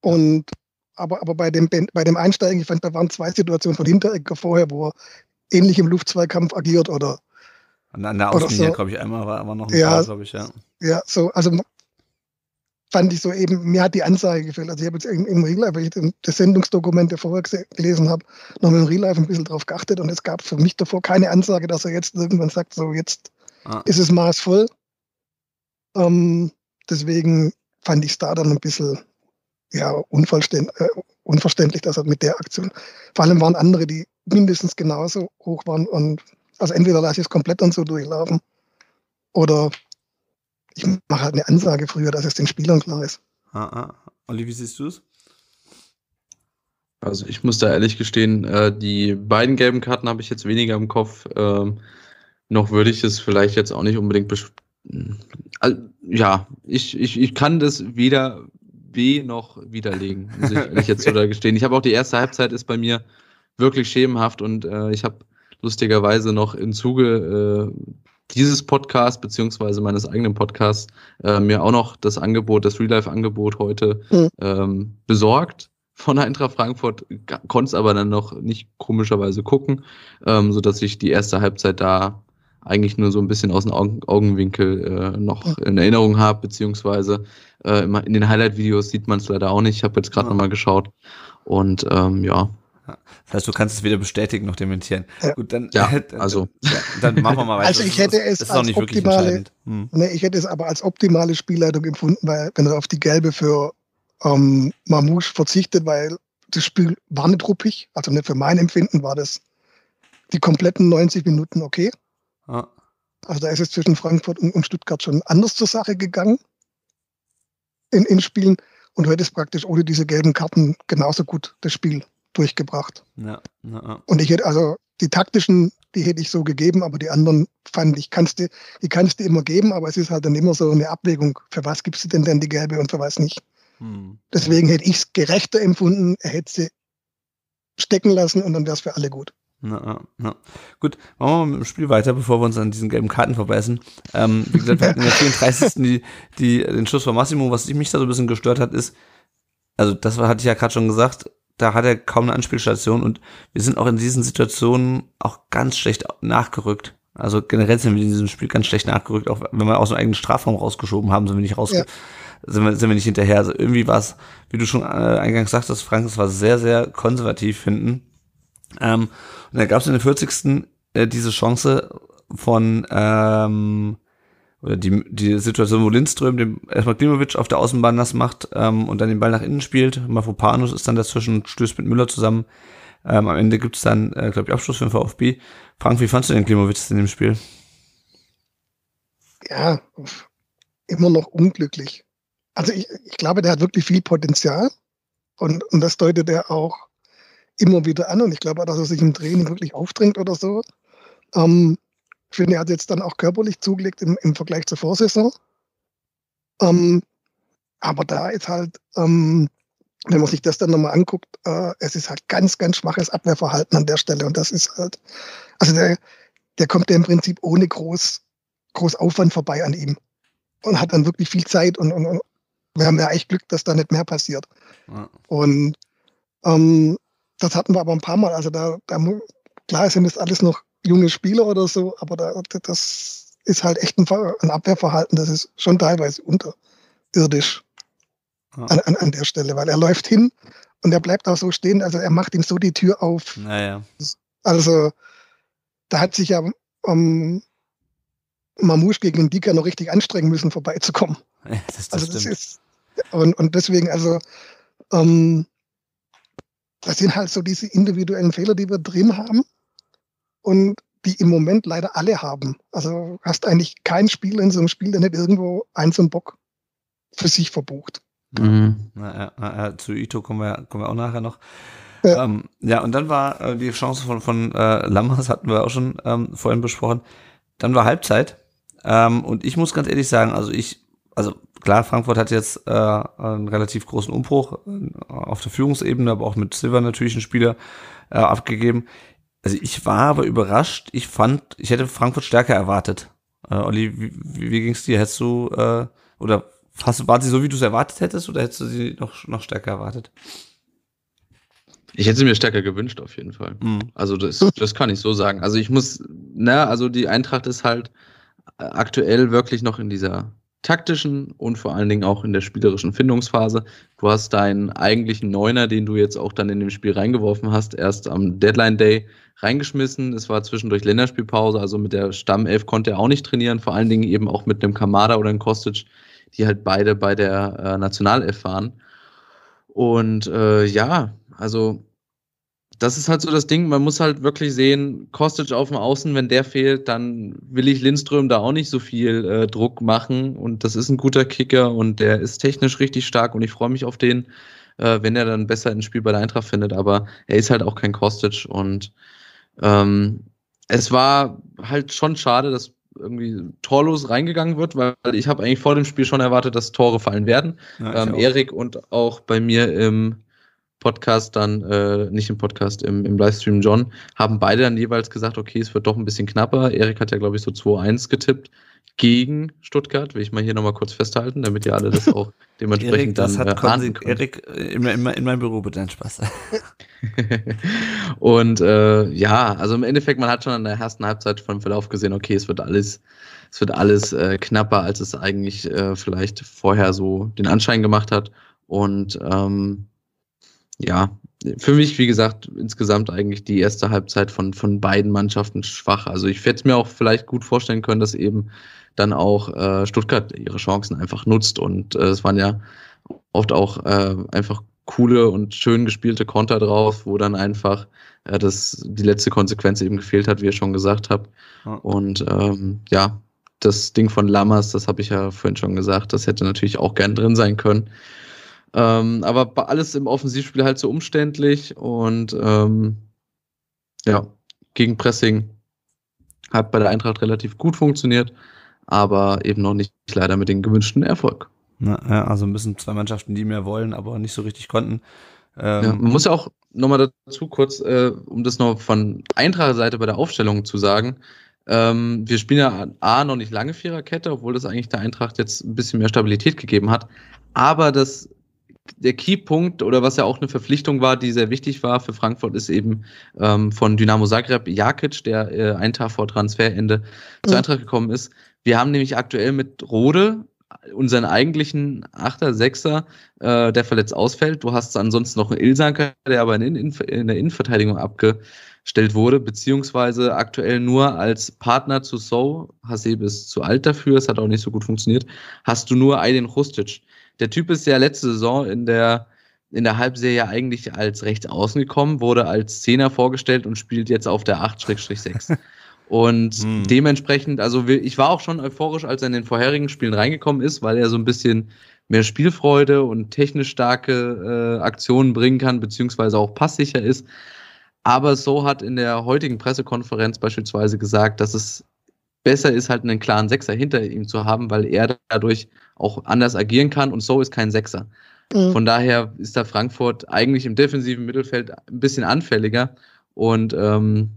und aber, aber bei dem bei dem Einsteigen, ich fand, da waren zwei Situationen von Hinteregger vorher, wo er ähnlich im Luftzweikampf agiert oder. An der Außenlinie, so. glaube ich, einmal war aber noch ein ja, paar, glaube ich, ja. Ja, so, also fand ich so eben, mir hat die Anzeige gefällt. Also ich habe jetzt im, im Real Life, weil ich den, das Sendungsdokument der vorher gese- gelesen habe, noch mit dem Real Life ein bisschen drauf geachtet und es gab für mich davor keine Ansage, dass er jetzt irgendwann sagt, so jetzt ah. ist es maßvoll. Ähm, deswegen fand ich es da dann ein bisschen ja, unverständ, äh, unverständlich, dass er mit der Aktion, vor allem waren andere, die mindestens genauso hoch waren und also entweder lasse ich es komplett dann so durchlaufen oder ich mache halt eine Ansage früher, dass es den Spielern klar ist. Ah, ah. Olli, wie siehst du es? Also ich muss da ehrlich gestehen, äh, die beiden gelben Karten habe ich jetzt weniger im Kopf. Ähm, noch würde ich es vielleicht jetzt auch nicht unbedingt besch- also, ja, ich, ich, ich kann das weder B noch widerlegen, muss ich ehrlich jetzt so da gestehen. Ich habe auch die erste Halbzeit ist bei mir wirklich schemenhaft und äh, ich habe lustigerweise noch im Zuge äh, dieses Podcast beziehungsweise meines eigenen Podcasts äh, mir auch noch das Angebot, das Real-Life-Angebot heute mhm. ähm, besorgt von Eintracht Frankfurt, g- konnte es aber dann noch nicht komischerweise gucken, ähm, sodass ich die erste Halbzeit da eigentlich nur so ein bisschen aus dem Augen- Augenwinkel äh, noch mhm. in Erinnerung habe, beziehungsweise äh, in den Highlight-Videos sieht man es leider auch nicht. Ich habe jetzt gerade mhm. nochmal geschaut und ähm, ja, das heißt, du kannst es weder bestätigen noch dementieren. Ja. Gut, dann, ja, äh, dann, also. Ja, dann machen wir mal weiter. Also ich hätte es das ist als auch nicht optimale, wirklich entscheidend. Hm. Nee, ich hätte es aber als optimale Spielleitung empfunden, weil wenn er auf die gelbe für ähm, Marmoush verzichtet, weil das Spiel war nicht ruppig, also nicht für mein Empfinden war das die kompletten neunzig Minuten okay. Ah. Also da ist es zwischen Frankfurt und, und Stuttgart schon anders zur Sache gegangen in, in Spielen und du hättest praktisch ohne diese gelben Karten genauso gut das Spiel durchgebracht. Ja, na, na. Und ich hätte also die taktischen, die hätte ich so gegeben, aber die anderen fand ich, kannst du, die kannst du immer geben, aber es ist halt dann immer so eine Abwägung, für was gibst du denn denn die gelbe und für was nicht. Hm. Deswegen hätte ich es gerechter empfunden, er hätte sie stecken lassen und dann wäre es für alle gut. Na, na. Gut, machen wir mal mit dem Spiel weiter, bevor wir uns an diesen gelben Karten verbeißen. Ähm, wie gesagt, wir hatten in der vierunddreißigsten die, die, den Schuss von Massimo, was mich da so ein bisschen gestört hat, ist, also das hatte ich ja gerade schon gesagt, da hat er kaum eine Anspielstation und wir sind auch in diesen Situationen auch ganz schlecht nachgerückt. Also generell sind wir in diesem Spiel ganz schlecht nachgerückt, auch wenn wir aus dem eigenen Strafraum rausgeschoben haben, sind wir nicht rausge- ja. sind, wir, sind wir nicht hinterher. Also irgendwie war es, wie du schon äh, eingangs sagtest, Frank, es war sehr, sehr konservativ hinten. Ähm, und dann gab es in der vierzigsten Äh, diese Chance von ähm, oder die, die Situation, wo Lindström den, erstmal Klimovic auf der Außenbahn nass macht ähm, und dann den Ball nach innen spielt. Mafropanus ist dann dazwischen und stößt mit Müller zusammen. Ähm, am Ende gibt's dann, äh, glaube ich, Abschluss für den VfB. Frank, wie fandst du den Klimovic in dem Spiel? Ja, immer noch unglücklich. Also ich, ich glaube, der hat wirklich viel Potenzial und, und das deutet er auch immer wieder an und ich glaube auch, dass er sich im Training wirklich aufdrängt oder so. Ähm, ich finde, er hat jetzt dann auch körperlich zugelegt im, im Vergleich zur Vorsaison. Ähm, aber da ist halt, ähm, wenn man sich das dann nochmal anguckt, äh, es ist halt ganz, ganz schwaches Abwehrverhalten an der Stelle und das ist halt, also der, der kommt ja im Prinzip ohne groß, groß Aufwand vorbei an ihm und hat dann wirklich viel Zeit und, und, und wir haben ja echt Glück, dass da nicht mehr passiert. Ja. Und ähm, das hatten wir aber ein paar Mal, also da, da klar sind das alles noch junge Spieler oder so, aber da, das ist halt echt ein, ein Abwehrverhalten, das ist schon teilweise unterirdisch. Ja. An, an, an der Stelle, weil er läuft hin und er bleibt auch so stehen, also er macht ihm so die Tür auf. Naja. Also da hat sich ja ähm, Marmoush gegen den Dika noch richtig anstrengen müssen, vorbeizukommen. Ja, das, das also das stimmt. Ist, und, und deswegen, also ähm, das sind halt so diese individuellen Fehler, die wir drin haben und die im Moment leider alle haben. Also hast eigentlich kein Spiel in so einem Spiel, der nicht irgendwo eins und Bock für sich verbucht. Mhm. Na, na, na, zu Ito kommen wir, kommen wir auch nachher noch. Ja, ähm, ja und dann war äh, die Chance von, von äh, Lammers, hatten wir auch schon ähm, vorhin besprochen. Dann war Halbzeit ähm, und ich muss ganz ehrlich sagen, also ich, also klar, Frankfurt hat jetzt äh, einen relativ großen Umbruch äh, auf der Führungsebene, aber auch mit Silva natürlich einen Spieler äh, abgegeben. Also ich war aber überrascht, ich fand, ich hätte Frankfurt stärker erwartet. Äh, Olli, wie, wie, wie ging es dir? Hättest du, äh, oder Hast, war sie so, wie du es erwartet hättest, oder hättest du sie noch, noch stärker erwartet? Ich hätte sie mir stärker gewünscht, auf jeden Fall. Mhm. Also das, das kann ich so sagen. Also ich muss, na, also die Eintracht ist halt aktuell wirklich noch in dieser taktischen und vor allen Dingen auch in der spielerischen Findungsphase. Du hast deinen eigentlichen Neuner, den du jetzt auch dann in dem Spiel reingeworfen hast, erst am Deadline-Day reingeschmissen. Es war zwischendurch Länderspielpause, also mit der Stammelf konnte er auch nicht trainieren, vor allen Dingen eben auch mit einem Kamada oder einem Kostic, die halt beide bei der äh, Nationalelf waren. Und äh, ja, also das ist halt so das Ding, man muss halt wirklich sehen, Kostic auf dem Außen, wenn der fehlt, dann will ich Lindström da auch nicht so viel äh, Druck machen und das ist ein guter Kicker und der ist technisch richtig stark und ich freue mich auf den, äh, wenn er dann besser ins Spiel bei der Eintracht findet, aber er ist halt auch kein Kostic und ähm, es war halt schon schade, dass irgendwie torlos reingegangen wird, weil ich habe eigentlich vor dem Spiel schon erwartet, dass Tore fallen werden. Ja, ähm, Erik und auch bei mir im Podcast dann, äh, nicht im Podcast, im, im Livestream John, haben beide dann jeweils gesagt, okay, es wird doch ein bisschen knapper. Erik hat ja, glaube ich, so zwei eins getippt gegen Stuttgart. Will ich mal hier nochmal kurz festhalten, damit ihr alle das auch dementsprechend Erik, das dann äh, ahnen könnt. Erik, in, in, in meinem Büro bitte ein Spaß. Und äh, ja, also im Endeffekt, man hat schon an der ersten Halbzeit vom Verlauf gesehen, okay, es wird alles, es wird alles äh, knapper, als es eigentlich äh, vielleicht vorher so den Anschein gemacht hat. Und ähm, ja, für mich, wie gesagt, insgesamt eigentlich die erste Halbzeit von, von beiden Mannschaften schwach. Also ich hätte mir auch vielleicht gut vorstellen können, dass eben dann auch äh, Stuttgart ihre Chancen einfach nutzt. Und äh, es waren ja oft auch äh, einfach coole und schön gespielte Konter drauf, wo dann einfach äh, das, die letzte Konsequenz eben gefehlt hat, wie ihr schon gesagt habt. Ja. Und ähm, ja, das Ding von Lammers, das habe ich ja vorhin schon gesagt, das hätte natürlich auch gern drin sein können. Ähm, aber alles im Offensivspiel halt so umständlich und ähm, ja, Gegenpressing hat bei der Eintracht relativ gut funktioniert, aber eben noch nicht leider mit dem gewünschten Erfolg. Na, ja, also müssen zwei Mannschaften, die mehr wollen, aber nicht so richtig konnten. Ähm, ja, man muss auch nochmal dazu kurz, äh, um das noch von Eintracht-Seite bei der Aufstellung zu sagen, ähm, wir spielen ja A, noch nicht lange Viererkette, obwohl das eigentlich der Eintracht jetzt ein bisschen mehr Stabilität gegeben hat, aber das der Keypunkt oder was ja auch eine Verpflichtung war, die sehr wichtig war für Frankfurt, ist eben ähm, von Dynamo Zagreb Jakic, der äh, einen Tag vor Transferende ja. zur Eintracht gekommen ist. Wir haben nämlich aktuell mit Rode unseren eigentlichen Achter, Sechser, äh, der verletzt ausfällt. Du hast ansonsten noch einen Ilsanker, der aber in, in, in der Innenverteidigung abge gestellt wurde, beziehungsweise aktuell nur als Partner zu So. Hasebe ist zu alt dafür, es hat auch nicht so gut funktioniert. Hast du nur Aydin Hustic. Der Typ ist ja letzte Saison in der, in der Halbserie eigentlich als Rechtsaußen gekommen, wurde als Zehner vorgestellt und spielt jetzt auf der acht sechs. Und hm. dementsprechend, also ich war auch schon euphorisch, als er in den vorherigen Spielen reingekommen ist, weil er so ein bisschen mehr Spielfreude und technisch starke äh, Aktionen bringen kann, beziehungsweise auch passsicher ist. Aber So hat in der heutigen Pressekonferenz beispielsweise gesagt, dass es besser ist, halt einen klaren Sechser hinter ihm zu haben, weil er dadurch auch anders agieren kann und So ist kein Sechser. Mhm. Von daher ist da Frankfurt eigentlich im defensiven Mittelfeld ein bisschen anfälliger und ähm,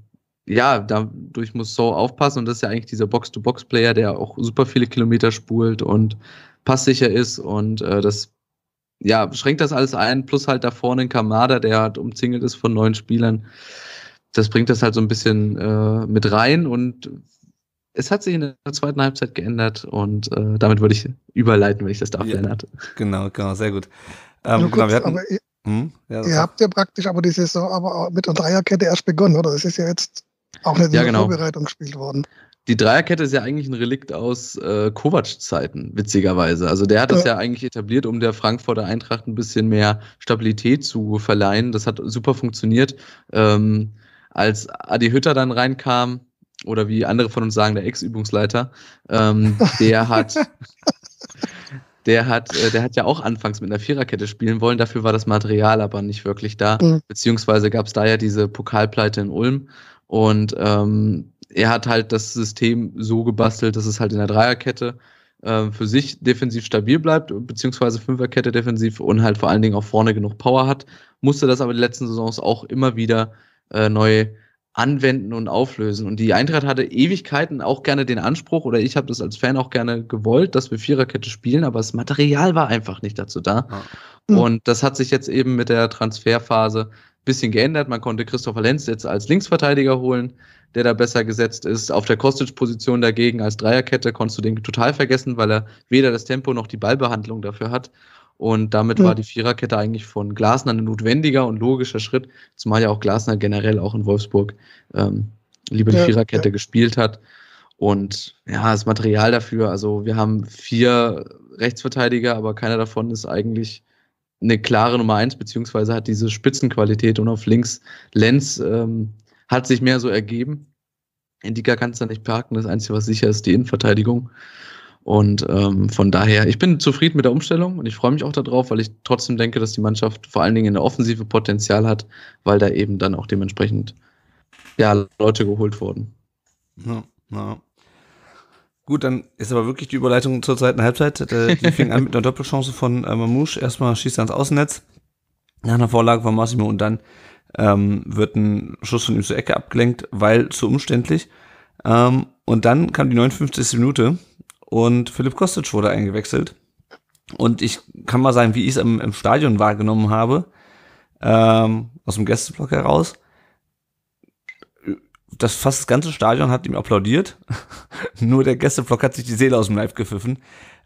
ja, dadurch muss So aufpassen und das ist ja eigentlich dieser Box-to-Box-Player, der auch super viele Kilometer spult und passsicher ist und äh, das ja, schränkt das alles ein, plus halt da vorne ein Kamada, der halt umzingelt ist von neuen Spielern. Das bringt das halt so ein bisschen äh, mit rein und es hat sich in der zweiten Halbzeit geändert und äh, damit würde ich überleiten, wenn ich das darf, ja, Lennart. Genau, genau, sehr gut. Ähm, genau, kurz, wir hatten, ihr, hm, ja, ihr habt ja praktisch aber die Saison aber mit der Dreierkette erst begonnen, oder? Das ist ja jetzt auch nicht in ja, der genau. Vorbereitung gespielt worden. Die Dreierkette ist ja eigentlich ein Relikt aus äh, Kovac-Zeiten, witzigerweise. Also der hat das ja. ja eigentlich etabliert, um der Frankfurter Eintracht ein bisschen mehr Stabilität zu verleihen. Das hat super funktioniert. Ähm, als Adi Hütter dann reinkam, oder wie andere von uns sagen, der Ex-Übungsleiter, ähm, der hat... Der hat, der hat ja auch anfangs mit einer Viererkette spielen wollen, dafür war das Material aber nicht wirklich da, mhm. beziehungsweise gab es da ja diese Pokalpleite in Ulm und ähm, er hat halt das System so gebastelt, dass es halt in der Dreierkette äh, für sich defensiv stabil bleibt, beziehungsweise Fünferkette defensiv und halt vor allen Dingen auch vorne genug Power hat, musste das aber die letzten Saisons auch immer wieder äh, neu anwenden und auflösen. Und die Eintracht hatte Ewigkeiten auch gerne den Anspruch, oder ich habe das als Fan auch gerne gewollt, dass wir Viererkette spielen, aber das Material war einfach nicht dazu da. Ja. Und das hat sich jetzt eben mit der Transferphase ein bisschen geändert. Man konnte Christopher Lenz jetzt als Linksverteidiger holen, der da besser gesetzt ist. Auf der Kostic-Position dagegen als Dreierkette konntest du den total vergessen, weil er weder das Tempo noch die Ballbehandlung dafür hat. Und damit war die Viererkette eigentlich von Glasner ein notwendiger und logischer Schritt, zumal ja auch Glasner generell auch in Wolfsburg ähm, lieber die ja, Viererkette ja. gespielt hat. Und ja, das Material dafür, also wir haben vier Rechtsverteidiger, aber keiner davon ist eigentlich eine klare Nummer eins, beziehungsweise hat diese Spitzenqualität. Und auf links Lenz ähm, hat sich mehr so ergeben. Indika kannst du nicht parken, das Einzige, was sicher ist, die Innenverteidigung. Und ähm, von daher, ich bin zufrieden mit der Umstellung und ich freue mich auch darauf, weil ich trotzdem denke, dass die Mannschaft vor allen Dingen in der Offensive Potenzial hat, weil da eben dann auch dementsprechend ja, Leute geholt wurden. Ja, ja. Gut, dann ist aber wirklich die Überleitung zur zweiten Halbzeit. Die fing an mit einer Doppelchance von äh, Marmoush. Erstmal schießt er ans Außennetz, nach einer Vorlage von Massimo und dann ähm, wird ein Schuss von ihm zur Ecke abgelenkt, weil zu umständlich. Ähm, und dann kam die neunundfünfzigste Minute. Und Filip Kostic wurde eingewechselt. Und ich kann mal sagen, wie ich es im, im Stadion wahrgenommen habe, ähm, aus dem Gästeblock heraus, das fast das ganze Stadion hat ihm applaudiert. Nur der Gästeblock hat sich die Seele aus dem Leib gepfiffen.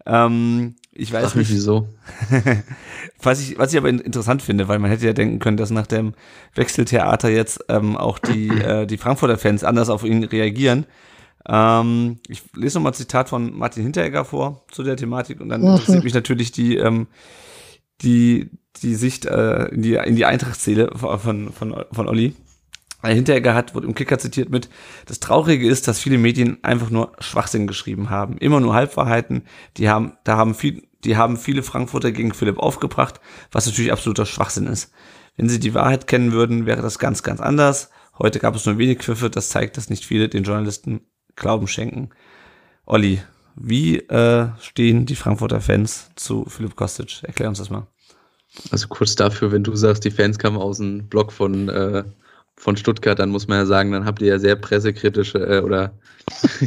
Ähm, ich weiß Ach, nicht, wieso. was, ich, was ich aber interessant finde, weil man hätte ja denken können, dass nach dem Wechseltheater jetzt ähm, auch die, äh, die Frankfurter Fans anders auf ihn reagieren. Ähm, ich lese nochmal ein Zitat von Martin Hinteregger vor zu der Thematik und dann interessiert mich natürlich die, ähm, die, die Sicht äh, in die, in die Eintrachtsszene von, von, von Olli. Hinteregger hat, wurde im Kicker zitiert mit: Das Traurige ist, dass viele Medien einfach nur Schwachsinn geschrieben haben. Immer nur Halbwahrheiten. Die haben, da haben viel, die haben viele Frankfurter gegen Philipp aufgebracht, was natürlich absoluter Schwachsinn ist. Wenn sie die Wahrheit kennen würden, wäre das ganz, ganz anders. Heute gab es nur wenig Pfiffe. Das zeigt, dass nicht viele den Journalisten Glauben schenken. Olli, wie äh, stehen die Frankfurter Fans zu Filip Kostic? Erklär uns das mal. Also kurz dafür, wenn du sagst, die Fans kamen aus dem Blog von, äh, von Stuttgart, dann muss man ja sagen, dann habt ihr ja sehr pressekritische äh, oder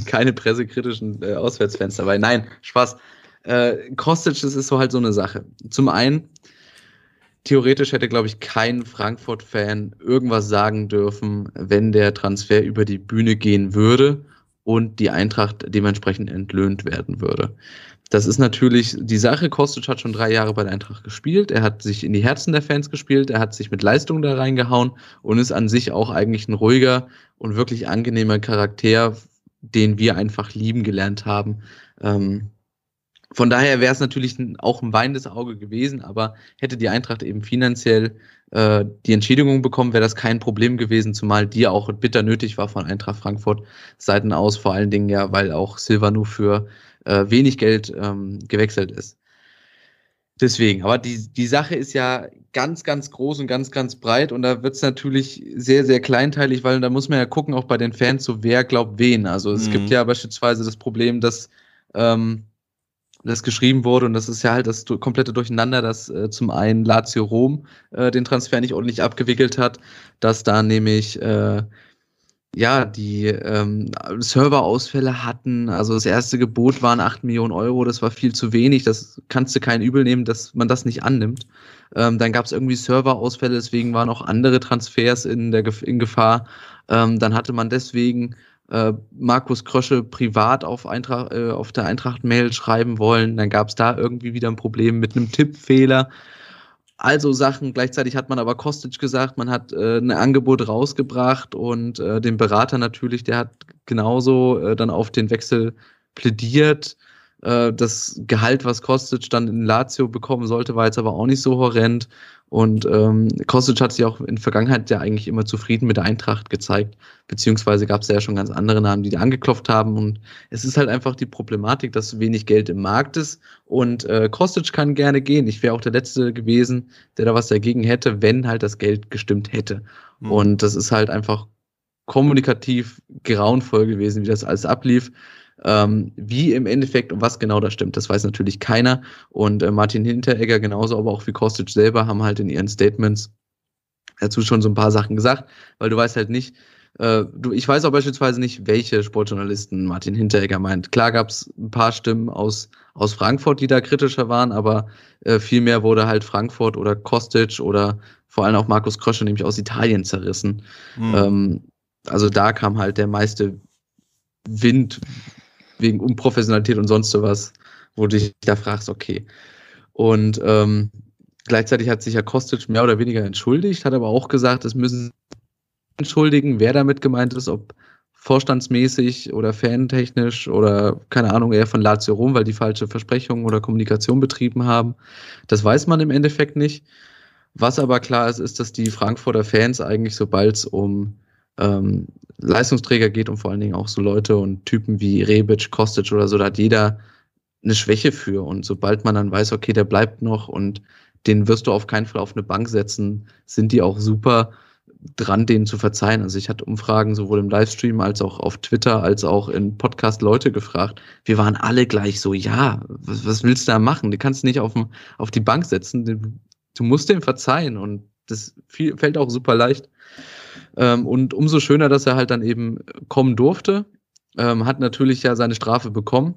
keine pressekritischen äh, Auswärtsfans dabei. Nein, Spaß. Äh, Kostic, das ist so halt so eine Sache. Zum einen, theoretisch hätte, glaube ich, kein Frankfurt-Fan irgendwas sagen dürfen, wenn der Transfer über die Bühne gehen würde. und die Eintracht dementsprechend entlöhnt werden würde. Das ist natürlich die Sache. Kostic hat schon drei Jahre bei der Eintracht gespielt. Er hat sich in die Herzen der Fans gespielt. Er hat sich mit Leistung da reingehauen und ist an sich auch eigentlich ein ruhiger und wirklich angenehmer Charakter, den wir einfach lieben gelernt haben. Ähm, von daher wäre es natürlich auch ein weinendes Auge gewesen, aber hätte die Eintracht eben finanziell äh, die Entschädigung bekommen, wäre das kein Problem gewesen, zumal die auch bitter nötig war von Eintracht Frankfurt Seiten aus, vor allen Dingen ja, weil auch Silva nur für äh, wenig Geld ähm, gewechselt ist. Deswegen, aber die, die Sache ist ja ganz, ganz groß und ganz, ganz breit und da wird es natürlich sehr, sehr kleinteilig, weil da muss man ja gucken, auch bei den Fans, so wer glaubt wen. Also es mhm. gibt ja beispielsweise das Problem, dass ähm, das geschrieben wurde und das ist ja halt das komplette Durcheinander, dass äh, zum einen Lazio Rom äh, den Transfer nicht ordentlich abgewickelt hat, dass da nämlich äh, ja, die ähm, Serverausfälle hatten, also das erste Gebot waren acht Millionen Euro, das war viel zu wenig, das kannst du kein Übel nehmen, dass man das nicht annimmt. Ähm, dann gab es irgendwie Serverausfälle, deswegen waren auch andere Transfers in, der, in Gefahr. Ähm, dann hatte man deswegen äh, Markus Krösche privat auf, Eintracht, äh, auf der Eintracht-Mail schreiben wollen, dann gab es da irgendwie wieder ein Problem mit einem Tippfehler. Also Sachen, gleichzeitig hat man aber Kostic gesagt, man hat äh, ein Angebot rausgebracht und äh, den Berater natürlich, der hat genauso äh, dann auf den Wechsel plädiert. Äh, das Gehalt, was Kostic dann in Lazio bekommen sollte, war jetzt aber auch nicht so horrend und ähm, Kostic hat sich auch in der Vergangenheit ja eigentlich immer zufrieden mit der Eintracht gezeigt, beziehungsweise gab es ja schon ganz andere Namen, die da angeklopft haben und es ist halt einfach die Problematik, dass wenig Geld im Markt ist und äh, Kostic kann gerne gehen. Ich wäre auch der Letzte gewesen, der da was dagegen hätte, wenn halt das Geld gestimmt hätte. Mhm. Und das ist halt einfach kommunikativ grauenvoll gewesen, wie das alles ablief. Ähm, wie im Endeffekt und was genau da stimmt, das weiß natürlich keiner und äh, Martin Hinteregger genauso, aber auch wie Kostic selber haben halt in ihren Statements dazu schon so ein paar Sachen gesagt, weil du weißt halt nicht, äh, du, ich weiß auch beispielsweise nicht, welche Sportjournalisten Martin Hinteregger meint. Klar gab es ein paar Stimmen aus, aus Frankfurt, die da kritischer waren, aber äh, vielmehr wurde halt Frankfurt oder Kostic oder vor allem auch Markus Krösche nämlich aus Italien zerrissen. Mhm. Ähm, also da kam halt der meiste Wind wegen Unprofessionalität und sonst sowas, wo du dich da fragst, okay. Und ähm, gleichzeitig hat sich ja Kostic mehr oder weniger entschuldigt, hat aber auch gesagt, es müssen entschuldigen, wer damit gemeint ist, ob vorstandsmäßig oder fantechnisch oder, keine Ahnung, eher von Lazio Rom, weil die falsche Versprechungen oder Kommunikation betrieben haben. Das weiß man im Endeffekt nicht. Was aber klar ist, ist, dass die Frankfurter Fans eigentlich, sobald es um Ähm, Leistungsträger geht und vor allen Dingen auch so Leute und Typen wie Rebic, Kostic oder so, da hat jeder eine Schwäche für und sobald man dann weiß, okay, der bleibt noch und den wirst du auf keinen Fall auf eine Bank setzen, sind die auch super dran, denen zu verzeihen. Also ich hatte Umfragen sowohl im Livestream als auch auf Twitter als auch in Podcast Leute gefragt. Wir waren alle gleich so, ja, was, was willst du da machen? Du kannst nicht auf, den, auf die Bank setzen, du musst dem verzeihen und das viel, fällt auch super leicht. Und umso schöner, dass er halt dann eben kommen durfte, ähm, hat natürlich ja seine Strafe bekommen.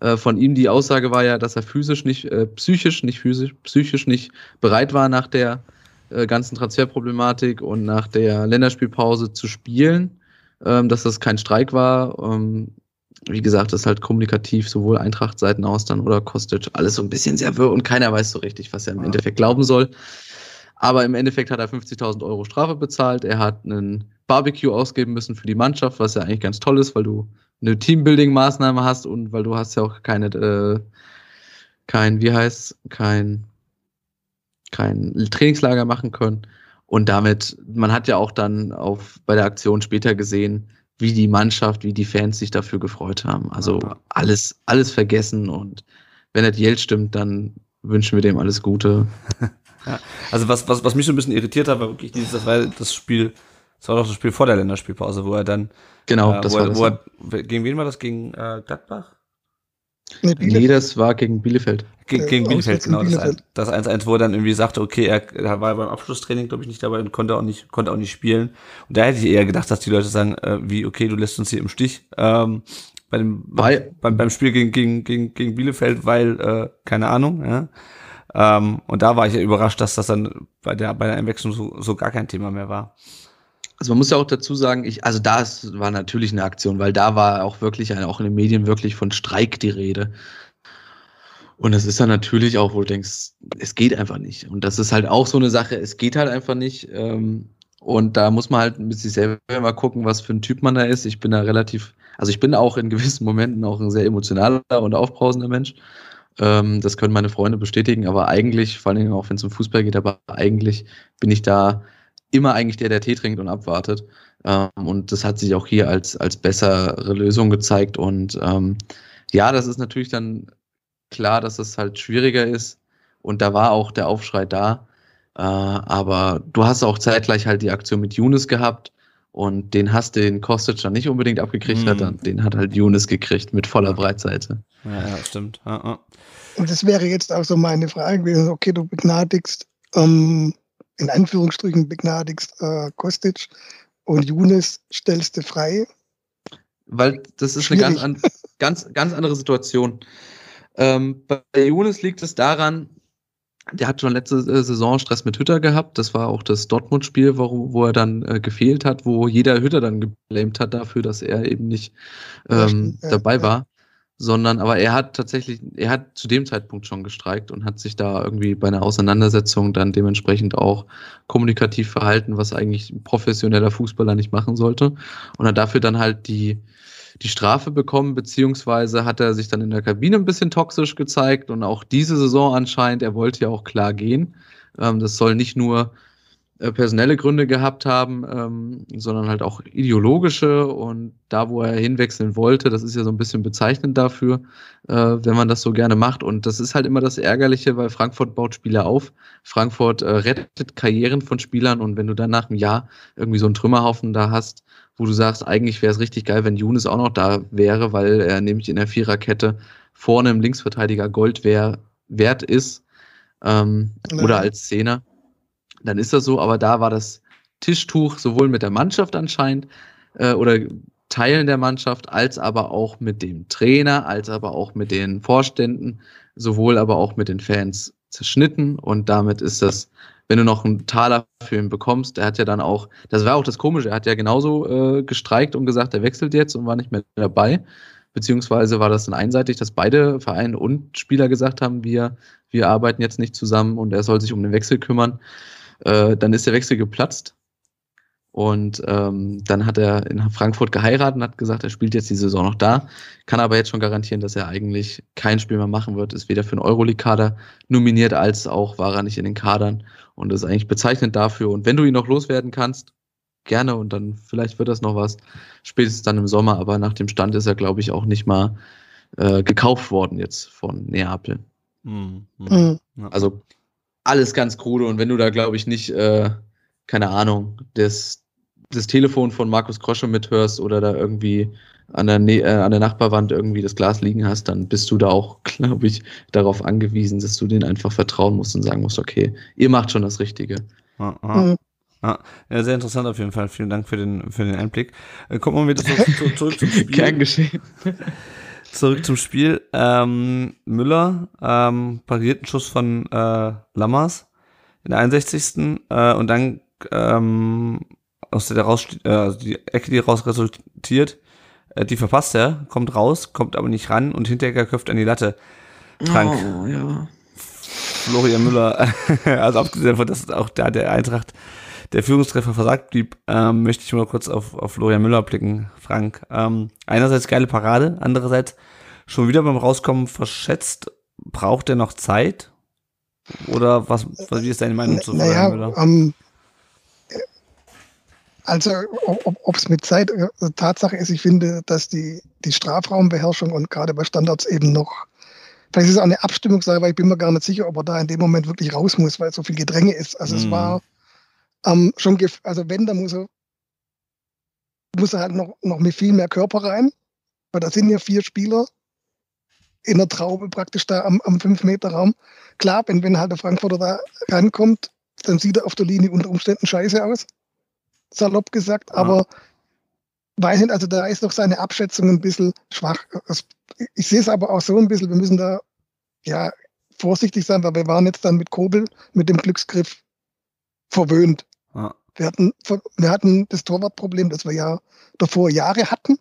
Äh, von ihm die Aussage war ja, dass er physisch nicht, äh, psychisch nicht physisch, psychisch nicht bereit war, nach der äh, ganzen Transferproblematik und nach der Länderspielpause zu spielen, ähm, dass das kein Streik war. Ähm, wie gesagt, das ist halt kommunikativ sowohl Eintracht-Seiten aus dann oder Kostic alles so ein bisschen sehr wirr und keiner weiß so richtig, was er im Endeffekt glauben soll. Aber im Endeffekt hat er fünfzigtausend Euro Strafe bezahlt. Er hat einen Barbecue ausgeben müssen für die Mannschaft, was ja eigentlich ganz toll ist, weil du eine Teambuilding-Maßnahme hast und weil du hast ja auch keine, äh, kein, wie heißt, kein, kein Trainingslager machen können. Und damit, man hat ja auch dann auf, bei der Aktion später gesehen, wie die Mannschaft, wie die Fans sich dafür gefreut haben. Also alles, alles vergessen und wenn das Geld stimmt, dann wünschen wir dem alles Gute. Ja, also was, was, was mich so ein bisschen irritiert hat, war wirklich dieses, das war das Spiel, das war doch das Spiel vor der Länderspielpause, wo er dann, genau, äh, das wo war er, das. Wo er, gegen wen war das? Gegen äh, Gladbach? Nee, nee, das war gegen Bielefeld. Ge- gegen äh, Bielefeld, genau. Bielefeld. Das eins eins, wo er dann irgendwie sagte, okay, er, er war beim Abschlusstraining, glaube ich, nicht dabei und konnte auch nicht, konnte auch nicht spielen. Und da hätte ich eher gedacht, dass die Leute sagen, äh, wie, okay, du lässt uns hier im Stich. Ähm, bei dem, weil, beim, beim Spiel gegen, gegen, gegen, gegen Bielefeld, weil, äh, keine Ahnung, ja. Um, und da war ich ja überrascht, dass das dann bei der, bei der Einwechslung so, so gar kein Thema mehr war. Also man muss ja auch dazu sagen, ich, also da war natürlich eine Aktion, weil da war auch wirklich, auch in den Medien wirklich von Streik die Rede. Und das ist dann natürlich auch, wo du denkst, es geht einfach nicht. Und das ist halt auch so eine Sache, es geht halt einfach nicht. Und da muss man halt mit sich selber mal gucken, was für ein Typ man da ist. Ich bin da relativ, also ich bin auch in gewissen Momenten auch ein sehr emotionaler und aufbrausender Mensch. Das können meine Freunde bestätigen, aber eigentlich, vor allem auch wenn es um Fußball geht, aber eigentlich bin ich da immer eigentlich der, der Tee trinkt und abwartet. Und das hat sich auch hier als, als bessere Lösung gezeigt. Und ja, das ist natürlich dann klar, dass es halt schwieriger ist und da war auch der Aufschrei da, äh, aber du hast auch zeitgleich halt die Aktion mit Younes gehabt und den hast den Kostic dann nicht unbedingt abgekriegt, mm. hat, den hat halt Younes gekriegt mit voller Breitseite. Ja, ja, stimmt. Ja, ja. Und das wäre jetzt auch so meine Frage gewesen, okay, du begnadigst, ähm, in Anführungsstrichen begnadigst äh, Kostic und Younes stellst du frei. Weil das ist Schwierig. eine ganz, an, ganz, ganz andere Situation. Ähm, bei Younes liegt es daran, der hat schon letzte Saison Stress mit Hütter gehabt. Das war auch das Dortmund-Spiel, wo, wo er dann äh, gefehlt hat, wo jeder Hütter dann geblamed hat dafür, dass er eben nicht ähm, dabei war. Sondern, aber er hat tatsächlich, er hat zu dem Zeitpunkt schon gestreikt und hat sich da irgendwie bei einer Auseinandersetzung dann dementsprechend auch kommunikativ verhalten, was eigentlich ein professioneller Fußballer nicht machen sollte. Und hat dafür dann halt die die Strafe bekommen, beziehungsweise hat er sich dann in der Kabine ein bisschen toxisch gezeigt und auch diese Saison anscheinend, er wollte ja auch klar gehen. Das soll nicht nur personelle Gründe gehabt haben, sondern halt auch ideologische und da, wo er hinwechseln wollte, das ist ja so ein bisschen bezeichnend dafür, wenn man das so gerne macht und das ist halt immer das Ärgerliche, weil Frankfurt baut Spieler auf, Frankfurt rettet Karrieren von Spielern und wenn du dann nach einem Jahr irgendwie so einen Trümmerhaufen da hast, wo du sagst, eigentlich wäre es richtig geil, wenn Younes auch noch da wäre, weil er nämlich in der Viererkette vorne im Linksverteidiger Gold wär, wert ist ähm, oder als Zehner, dann ist das so. Aber da war das Tischtuch sowohl mit der Mannschaft anscheinend äh, oder Teilen der Mannschaft, als aber auch mit dem Trainer, als aber auch mit den Vorständen, sowohl aber auch mit den Fans zerschnitten und damit ist das, wenn du noch einen Taler für ihn bekommst, er hat ja dann auch, das war auch das Komische, er hat ja genauso äh, gestreikt und gesagt, er wechselt jetzt und war nicht mehr dabei, beziehungsweise war das dann einseitig, dass beide Vereine und Spieler gesagt haben, wir, wir arbeiten jetzt nicht zusammen und er soll sich um den Wechsel kümmern, äh, dann ist der Wechsel geplatzt und ähm, dann hat er in Frankfurt geheiratet und hat gesagt, er spielt jetzt die Saison noch da, kann aber jetzt schon garantieren, dass er eigentlich kein Spiel mehr machen wird, ist weder für den Euroleague-Kader nominiert, als auch war er nicht in den Kadern. Und das ist eigentlich bezeichnend dafür. Und wenn du ihn noch loswerden kannst, gerne. Und dann vielleicht wird das noch was. Spätestens dann im Sommer. Aber nach dem Stand ist er, glaube ich, auch nicht mal äh, gekauft worden jetzt von Neapel. Mhm. Mhm. Also alles ganz krude. Und wenn du da, glaube ich, nicht, äh, keine Ahnung, das, das Telefon von Markus Krosche mithörst oder da irgendwie an der, Nä- äh, an der Nachbarwand irgendwie das Glas liegen hast, dann bist du da auch, glaube ich, darauf angewiesen, dass du denen einfach vertrauen musst und sagen musst, okay, ihr macht schon das Richtige. Ah, ah, ah. Ja, sehr interessant auf jeden Fall. Vielen Dank für den, für den Einblick. Kommt mal wieder zurück, zurück zum Spiel. Kein Geschehen. Zurück zum Spiel. Ähm, Müller ähm, pariert einen Schuss von äh, Lammers in der einundsechzigsten Äh, und dann ähm, aus der raus, äh, die Ecke, die raus resultiert, die verpasst er, kommt raus, kommt aber nicht ran und Hinteregger köpft an die Latte. Frank. Oh, ja. Florian Müller, also abgesehen davon, dass auch da der Eintracht der Führungstreffer versagt blieb, ähm, möchte ich mal kurz auf, auf Florian Müller blicken, Frank. Ähm, einerseits geile Parade, andererseits schon wieder beim Rauskommen verschätzt. Braucht er noch Zeit? Oder was, was wie ist deine Meinung zu Florian naja, Müller? Um Also ob es mit Zeit also Tatsache ist, ich finde, dass die, die Strafraumbeherrschung und gerade bei Standards eben noch, vielleicht ist es auch eine Abstimmungssache, weil ich bin mir gar nicht sicher, ob er da in dem Moment wirklich raus muss, weil so viel Gedränge ist. Also mm. es war ähm, schon, gef- also wenn, dann muss er, muss er halt noch, noch mit viel mehr Körper rein, weil da sind ja vier Spieler in der Traube praktisch da am, am fünf Meter Raum. Klar, wenn, wenn halt der Frankfurter da rankommt, dann sieht er auf der Linie unter Umständen scheiße aus. Salopp gesagt, aber ah. weiß nicht, also da ist doch seine Abschätzung ein bisschen schwach. Ich sehe es aber auch so ein bisschen, wir müssen da ja vorsichtig sein, weil wir waren jetzt dann mit Kobel, mit dem Glücksgriff verwöhnt. Ah. Wir hatten, wir hatten das Torwartproblem, das wir ja davor Jahre hatten,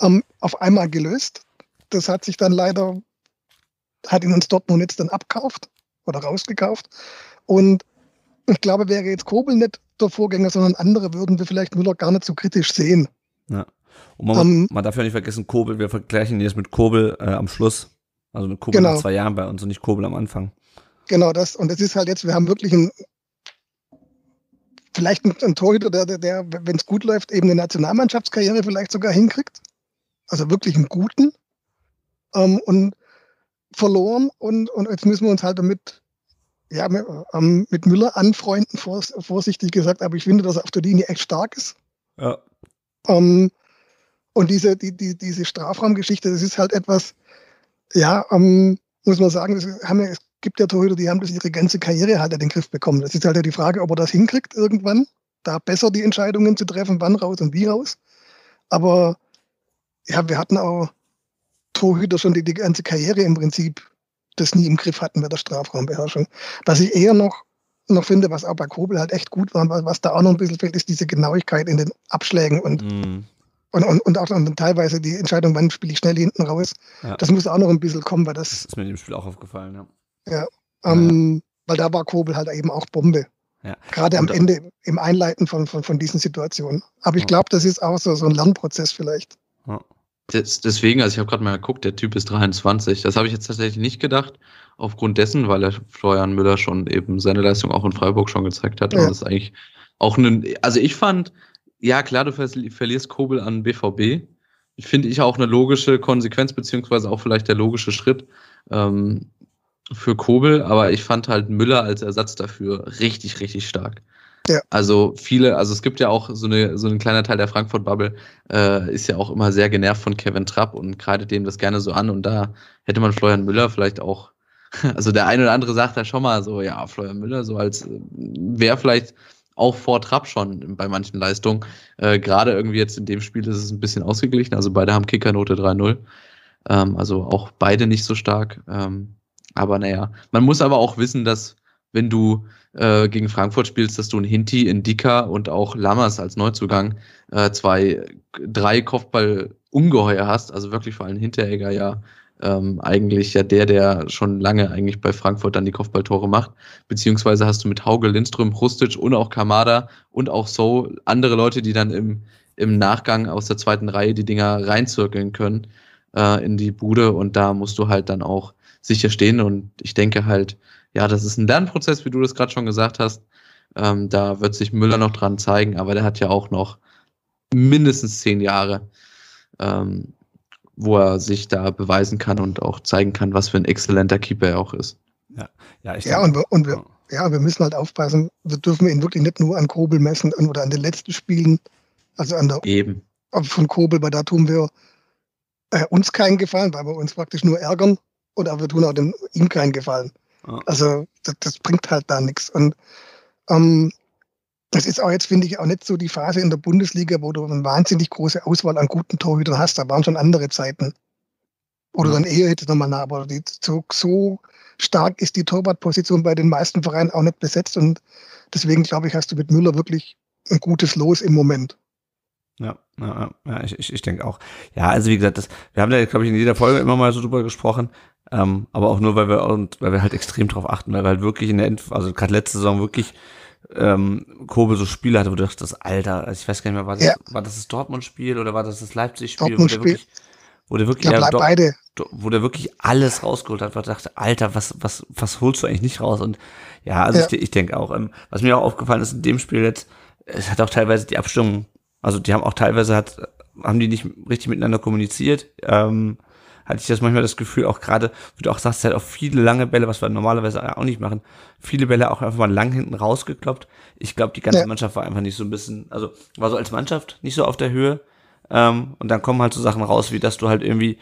ähm, auf einmal gelöst. Das hat sich dann leider, hat ihn uns Dortmund jetzt dann abkauft oder rausgekauft. Und ich glaube, wäre jetzt Kobel nicht der Vorgänger, sondern andere, würden wir vielleicht Müller gar nicht so kritisch sehen. Ja. Und man, ähm, man darf ja nicht vergessen, Kobel, wir vergleichen jetzt mit Kobel äh, am Schluss. Also mit Kobel genau. Nach zwei Jahren bei uns und nicht Kobel am Anfang. Genau, das. Und es ist halt jetzt, wir haben wirklich einen, vielleicht einen Torhüter, der, der, der wenn es gut läuft, eben eine Nationalmannschaftskarriere vielleicht sogar hinkriegt. Also wirklich einen guten. Ähm, und verloren. Und, und jetzt müssen wir uns halt damit, ja, mit, ähm, mit Müller anfreunden, vors, vorsichtig gesagt. Aber ich finde, dass er auf der Linie echt stark ist. Ja. Ähm, und diese, die, die, diese Strafraumgeschichte, das ist halt etwas, ja, ähm, muss man sagen, das haben wir, es gibt ja Torhüter, die haben das ihre ganze Karriere halt in den Griff bekommen. Das ist halt ja die Frage, ob er das hinkriegt irgendwann, da besser die Entscheidungen zu treffen, wann raus und wie raus. Aber ja, wir hatten auch Torhüter schon, die die ganze Karriere im Prinzip das nie im Griff hatten mit der Strafraumbeherrschung. Was ich eher noch noch finde, was auch bei Kobel halt echt gut war, was da auch noch ein bisschen fehlt, ist diese Genauigkeit in den Abschlägen und, mm. und, und, und auch dann teilweise die Entscheidung, wann spiele ich schnell hinten raus. Ja. Das muss auch noch ein bisschen kommen, weil das, das ist mir in dem Spiel auch aufgefallen, ja. Ja, ähm, ja. Weil da war Kobel halt eben auch Bombe. Ja. Gerade am und, Ende im Einleiten von, von, von diesen Situationen. Aber ich glaube, das ist auch so, so ein Lernprozess vielleicht. Ja. Das, deswegen, also ich habe gerade mal geguckt, der Typ ist dreiundzwanzig. Das habe ich jetzt tatsächlich nicht gedacht, aufgrund dessen, weil der Florian Müller schon eben seine Leistung auch in Freiburg schon gezeigt hat. Ja. Und das ist eigentlich auch eine, also ich fand, ja klar, du verlierst Kobel an B V B. Finde ich auch eine logische Konsequenz, beziehungsweise auch vielleicht der logische Schritt ähm, für Kobel. Aber ich fand halt Müller als Ersatz dafür richtig, richtig stark. Ja. Also viele, also es gibt ja auch so eine so ein kleiner Teil der Frankfurt-Bubble äh, ist ja auch immer sehr genervt von Kevin Trapp und kreidet dem das gerne so an, und da hätte man Florian Müller vielleicht auch, also der eine oder andere sagt da schon mal so, ja, Florian Müller so als wäre vielleicht auch vor Trapp schon bei manchen Leistungen, äh, gerade irgendwie jetzt in dem Spiel ist es ein bisschen ausgeglichen, also beide haben Kickernote drei null, ähm, also auch beide nicht so stark, ähm, aber naja, man muss aber auch wissen, dass wenn du äh, gegen Frankfurt spielst, dass du ein Hinti, in Dika und auch Lammers als Neuzugang äh, zwei, drei Kopfball-Ungeheuer hast, also wirklich vor allem Hinteregger ja ähm, eigentlich ja der, der schon lange eigentlich bei Frankfurt dann die Kopfballtore macht, beziehungsweise hast du mit Hauge, Lindström, Rustic und auch Kamada und auch so andere Leute, die dann im, im Nachgang aus der zweiten Reihe die Dinger reinzirkeln können äh, in die Bude, und da musst du halt dann auch sicher stehen, und ich denke halt, ja, das ist ein Lernprozess, wie du das gerade schon gesagt hast. Ähm, da wird sich Müller noch dran zeigen, aber der hat ja auch noch mindestens zehn Jahre, ähm, wo er sich da beweisen kann und auch zeigen kann, was für ein exzellenter Keeper er auch ist. Ja, ja, ich ja und, wir, und wir, ja, wir müssen halt aufpassen, wir dürfen ihn wirklich nicht nur an Kobel messen oder an den letzten Spielen, also an der Eben. Von Kobel, weil da tun wir äh, uns keinen Gefallen, weil wir uns praktisch nur ärgern, oder wir tun auch dem, ihm keinen Gefallen. Also das, das bringt halt da nichts. Und ähm, das ist auch jetzt, finde ich, auch nicht so die Phase in der Bundesliga, wo du eine wahnsinnig große Auswahl an guten Torhütern hast. Da waren schon andere Zeiten. Oder ja. Dann eher jetzt nochmal nach. Aber die, so, so stark ist die Torwartposition bei den meisten Vereinen auch nicht besetzt. Und deswegen, glaube ich, hast du mit Müller wirklich ein gutes Los im Moment. Ja, ja, ja, ich, ich, ich denke auch. Ja, also wie gesagt, das, wir haben da, glaube ich, in jeder Folge immer mal so drüber gesprochen. Ähm, aber auch nur, weil wir und weil wir halt extrem drauf achten, weil wir halt wirklich in der End, also gerade letzte Saison wirklich ähm, Kobel so Spiele hatte, wo du dachtest, Alter, also ich weiß gar nicht mehr, war das, ja. war das das Dortmund-Spiel oder war das das Leipzig-Spiel, wo der wirklich, wo der wirklich, ja, ja, beide. Wo der wirklich alles rausgeholt hat, wo ich dachte, Alter, was was was holst du eigentlich nicht raus? Und ja, also ja. ich, ich denke auch, ähm, was mir auch aufgefallen ist in dem Spiel jetzt, es hat auch teilweise die Abstimmung, also die haben auch teilweise hat haben die nicht richtig miteinander kommuniziert. Ähm, hatte ich das manchmal das Gefühl, auch gerade, wie du auch sagst, halt auch viele lange Bälle, was wir normalerweise auch nicht machen, viele Bälle auch einfach mal lang hinten rausgekloppt. Ich glaube, die ganze ja. Mannschaft war einfach nicht so ein bisschen, also war so als Mannschaft nicht so auf der Höhe. Ähm, und dann kommen halt so Sachen raus, wie dass du halt irgendwie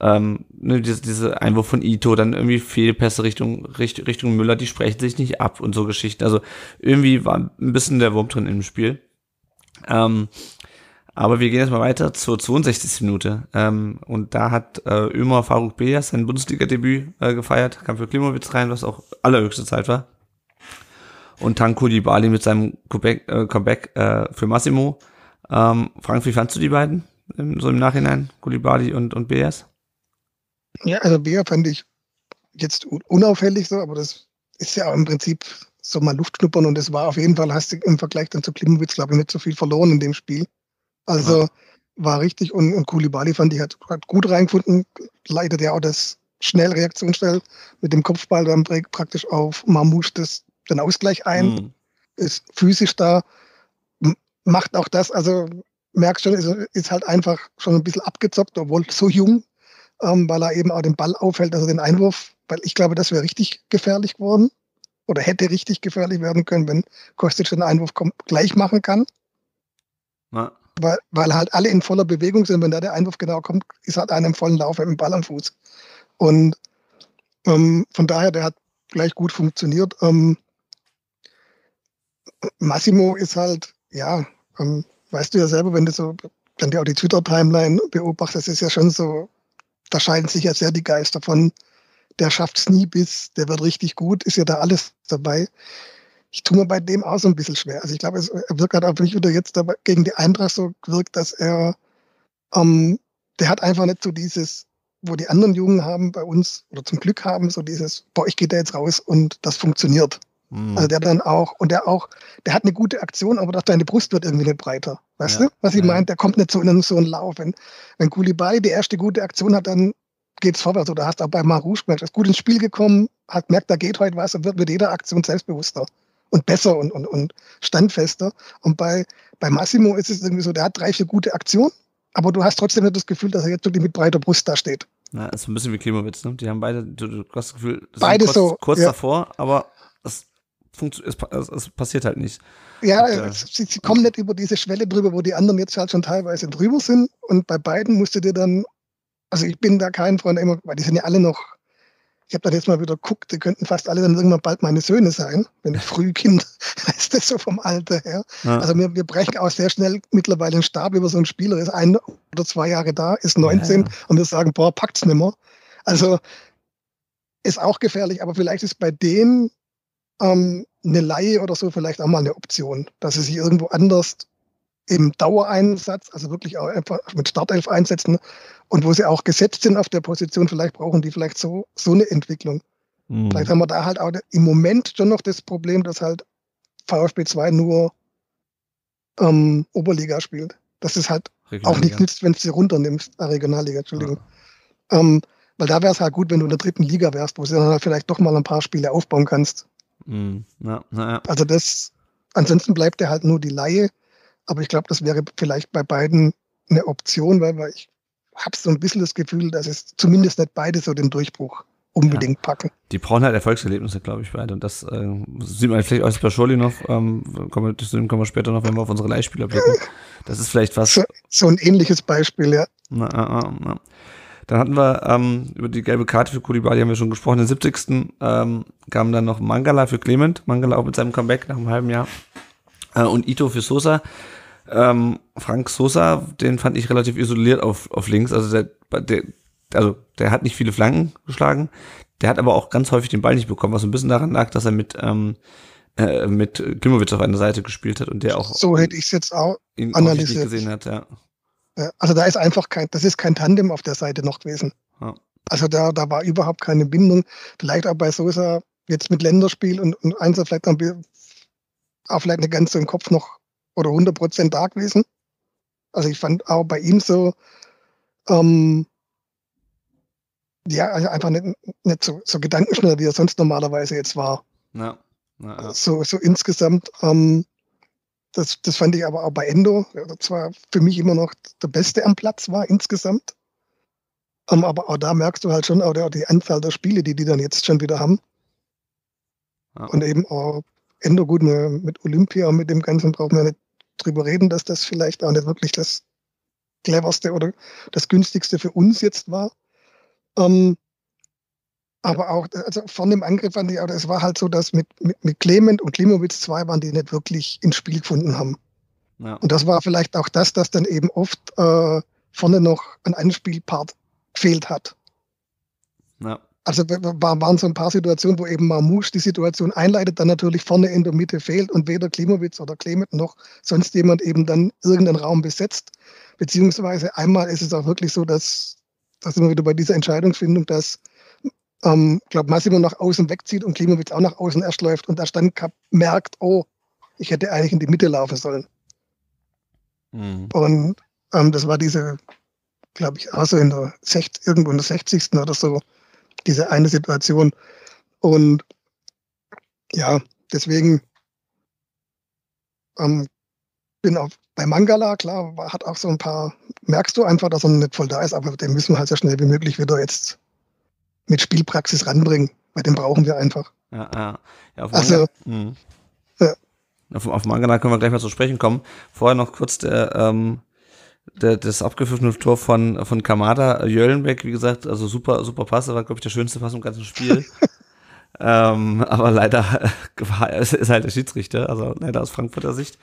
ähm, ne, diese, diese Einwurf von Ito, dann irgendwie Fehlpässe Richtung, Richtung, Richtung Müller, die sprechen sich nicht ab und so Geschichten. Also irgendwie war ein bisschen der Wurm drin im Spiel. Ähm, Aber wir gehen jetzt mal weiter zur zweiundsechzigsten Minute. Ähm, und da hat äh, Ömer Faruk Beyaz sein Bundesliga-Debüt äh, gefeiert, kam für Klimowitz rein, was auch allerhöchste Zeit war. und Tank Koulibaly mit seinem Comeback, äh, Comeback äh, für Massimo. Ähm, Frank, wie fandst du die beiden im, so im Nachhinein, Koulibaly und, und B S? Ja, also B S fand ich jetzt unauffällig so, aber das ist ja im Prinzip so mal Luft schnuppern und es war auf jeden Fall, hast du im Vergleich dann zu Klimowitz, glaube ich, nicht so viel verloren in dem Spiel. Also ja. War richtig und, und Koulibaly fand ich, hat, hat gut reingefunden, leitet ja auch das Schnellreaktionsstell mit dem Kopfball dann praktisch auf Marmoush das den Ausgleich ein, mhm. ist physisch da, macht auch das, also merkst schon, ist, ist halt einfach schon ein bisschen abgezockt, obwohl so jung, ähm, weil er eben auch den Ball aufhält, also den Einwurf, weil ich glaube, das wäre richtig gefährlich geworden oder hätte richtig gefährlich werden können, wenn Kostic den Einwurf gleich machen kann. Na. Weil, weil halt alle in voller Bewegung sind, wenn da der Einwurf genau kommt, ist halt einer im vollen Lauf mit dem Ball am Fuß. Und ähm, von daher, der hat gleich gut funktioniert. Ähm, Massimo ist halt, ja, ähm, weißt du ja selber, wenn du so, wenn du auch die Twitter-Timeline beobachtest, ist ja schon so, da scheiden sich ja sehr die Geister von, der schafft es nie bis, der wird richtig gut, ist ja da alles dabei. Ich tue mir bei dem auch so ein bisschen schwer. Also ich glaube, es wirkt halt auch für mich wieder jetzt dabei, gegen die Eintracht so wirkt, dass er, ähm, der hat einfach nicht so dieses, wo die anderen Jungen haben bei uns oder zum Glück haben, so dieses, boah, ich gehe da jetzt raus und das funktioniert. Mhm. Also der dann auch, und der auch, der hat eine gute Aktion, aber doch deine Brust wird irgendwie nicht breiter. Weißt ja. du, was ich ja. meine? Der kommt nicht so in so einen Lauf. Wenn, wenn Koulibaly die erste gute Aktion hat, dann geht's vorwärts. Oder hast auch bei Marmoush gemerkt, ist gut ins Spiel gekommen, hat merkt, da geht heute was und wird mit jeder Aktion selbstbewusster und besser und, und, und standfester. Und bei, bei Massimo ist es irgendwie so, der hat drei, vier gute Aktionen, aber du hast trotzdem nicht das Gefühl, dass er jetzt mit breiter Brust da steht. Na, das ist ein bisschen wie Klimowitz, ne? Die haben beide, du, du hast das Gefühl, das beide kurz, so, kurz ja. davor, aber es, funkt, es, es, es passiert halt nicht. Ja, und, äh, sie, sie kommen nicht über diese Schwelle drüber, wo die anderen jetzt halt schon teilweise drüber sind. Und bei beiden musst du dir dann, also ich bin da kein Freund, immer, weil die sind ja alle noch, ich habe dann jetzt mal wieder geguckt, die könnten fast alle dann irgendwann bald meine Söhne sein, wenn ich früh Kind, ist das so vom Alter her. Ja. Also wir, wir brechen auch sehr schnell mittlerweile den Stab über so einen Spieler, ist ein oder zwei Jahre da, ist neunzehn ja, ja. und wir sagen, boah, packt's nimmer. Also ist auch gefährlich, aber vielleicht ist bei denen ähm, eine Leihe oder so vielleicht auch mal eine Option, dass sie sich irgendwo anders im Dauereinsatz, also wirklich auch einfach mit Startelf einsetzen und wo sie auch gesetzt sind auf der Position, vielleicht brauchen die vielleicht so, so eine Entwicklung. Mhm. Vielleicht haben wir da halt auch im Moment schon noch das Problem, dass halt VfB zwei nur ähm, Oberliga spielt. Das ist halt auch nicht nützt, wenn du sie runternimmst, ah, Regionalliga, Entschuldigung. Ja. Ähm, weil da wäre es halt gut, wenn du in der dritten Liga wärst, wo du dann halt vielleicht doch mal ein paar Spiele aufbauen kannst. Mhm. Ja, na ja. Also das, ansonsten bleibt ja halt nur die Laie. Aber ich glaube, das wäre vielleicht bei beiden eine Option, weil, weil ich habe so ein bisschen das Gefühl, dass es zumindest nicht beide so den Durchbruch unbedingt ja. packen. Die brauchen halt Erfolgserlebnisse, glaube ich, beide. Und das äh, sieht man vielleicht auch bei Scholinov, ähm, kommen wir, kommen wir später noch, wenn wir auf unsere Leihspieler blicken. Das ist vielleicht was. So, so ein ähnliches Beispiel, ja. Na, na, na. Dann hatten wir ähm, über die gelbe Karte für Koulibaly haben wir schon gesprochen. Am siebzigsten Ähm, kam dann noch Mangala für Clement. Mangala auch mit seinem Comeback nach einem halben Jahr. Und Ito für Sosa, ähm, Frank Sosa, den fand ich relativ isoliert auf, auf links, also der, der, also der hat nicht viele Flanken geschlagen, der hat aber auch ganz häufig den Ball nicht bekommen, was ein bisschen daran lag, dass er mit, ähm, äh, mit Klimowitz auf einer Seite gespielt hat und der auch, so hätte ich es jetzt auch ihn analysiert. Auch nicht gesehen hat, ja. Also da ist einfach kein, das ist kein Tandem auf der Seite noch gewesen. Ja. Also da, da war überhaupt keine Bindung, vielleicht auch bei Sosa jetzt mit Länderspiel und, und Einser vielleicht noch ein auch vielleicht nicht ganz so im Kopf noch oder hundert Prozent da gewesen. Also ich fand auch bei ihm so, ähm, ja, also einfach nicht, nicht so, so gedankenschnell, wie er sonst normalerweise jetzt war. Ja. Ja, ja. So, so insgesamt, ähm, das, das fand ich aber auch bei Endo, das war für mich immer noch der Beste am Platz war insgesamt. Ähm, aber auch da merkst du halt schon auch die Anzahl der Spiele, die die dann jetzt schon wieder haben. Ja. Und eben auch Endo, gut, mit Olympia und mit dem Ganzen brauchen wir nicht drüber reden, dass das vielleicht auch nicht wirklich das cleverste oder das günstigste für uns jetzt war. Ähm, aber auch, also von dem Angriff fand ich auch, es war halt so, dass mit, mit, mit Clement und Klimowitz zwei waren, die nicht wirklich ins Spiel gefunden haben. Ja. Und das war vielleicht auch das, dass dann eben oft äh, vorne noch ein Anspielpart gefehlt hat. Ja. Also waren so ein paar Situationen, wo eben Marmoush die Situation einleitet, dann natürlich vorne in der Mitte fehlt und weder Klimowitz oder Clement noch sonst jemand eben dann irgendeinen Raum besetzt. Beziehungsweise einmal ist es auch wirklich so, dass, dass immer wieder bei dieser Entscheidungsfindung, dass ähm, ich glaube, Massimo nach außen wegzieht und Klimowitz auch nach außen erst läuft und der Standkap merkt, oh, ich hätte eigentlich in die Mitte laufen sollen. Mhm. Und ähm, das war diese, glaube ich, auch so in der sechzig, irgendwo in der sechzigsten oder so, diese eine Situation. Und ja, deswegen ähm, bin auch bei Mangala, klar, hat auch so ein paar, merkst du einfach, dass er nicht voll da ist, aber den müssen wir halt so schnell wie möglich wieder jetzt mit Spielpraxis ranbringen, weil den brauchen wir einfach. Ja, ja. Ja, auf also, mhm. ja. auf, auf Mangala können wir gleich mal zu sprechen kommen. Vorher noch kurz der, ähm, das abgepfiffene Tor von, von Kamada, Jöllenbeck, wie gesagt, also super, super Pass, war, glaube ich, der schönste Pass im ganzen Spiel. ähm, aber leider äh, ist halt der Schiedsrichter, also leider aus Frankfurter Sicht.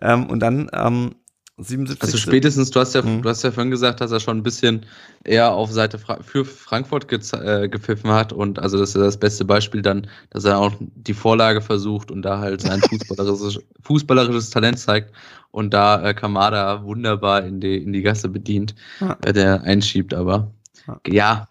Ähm, und dann ähm, siebenundsiebzig. Also spätestens, du hast, ja, mhm. du hast ja vorhin gesagt, dass er schon ein bisschen eher auf Seite Fra- für Frankfurt ge- äh, gepfiffen hat und also das ist das beste Beispiel dann, dass er auch die Vorlage versucht und da halt sein fußballerisches, fußballerisches Talent zeigt. Und da äh, Kamada wunderbar in die, in die Gasse bedient, ah. äh, der einschiebt aber. Ah. Ja,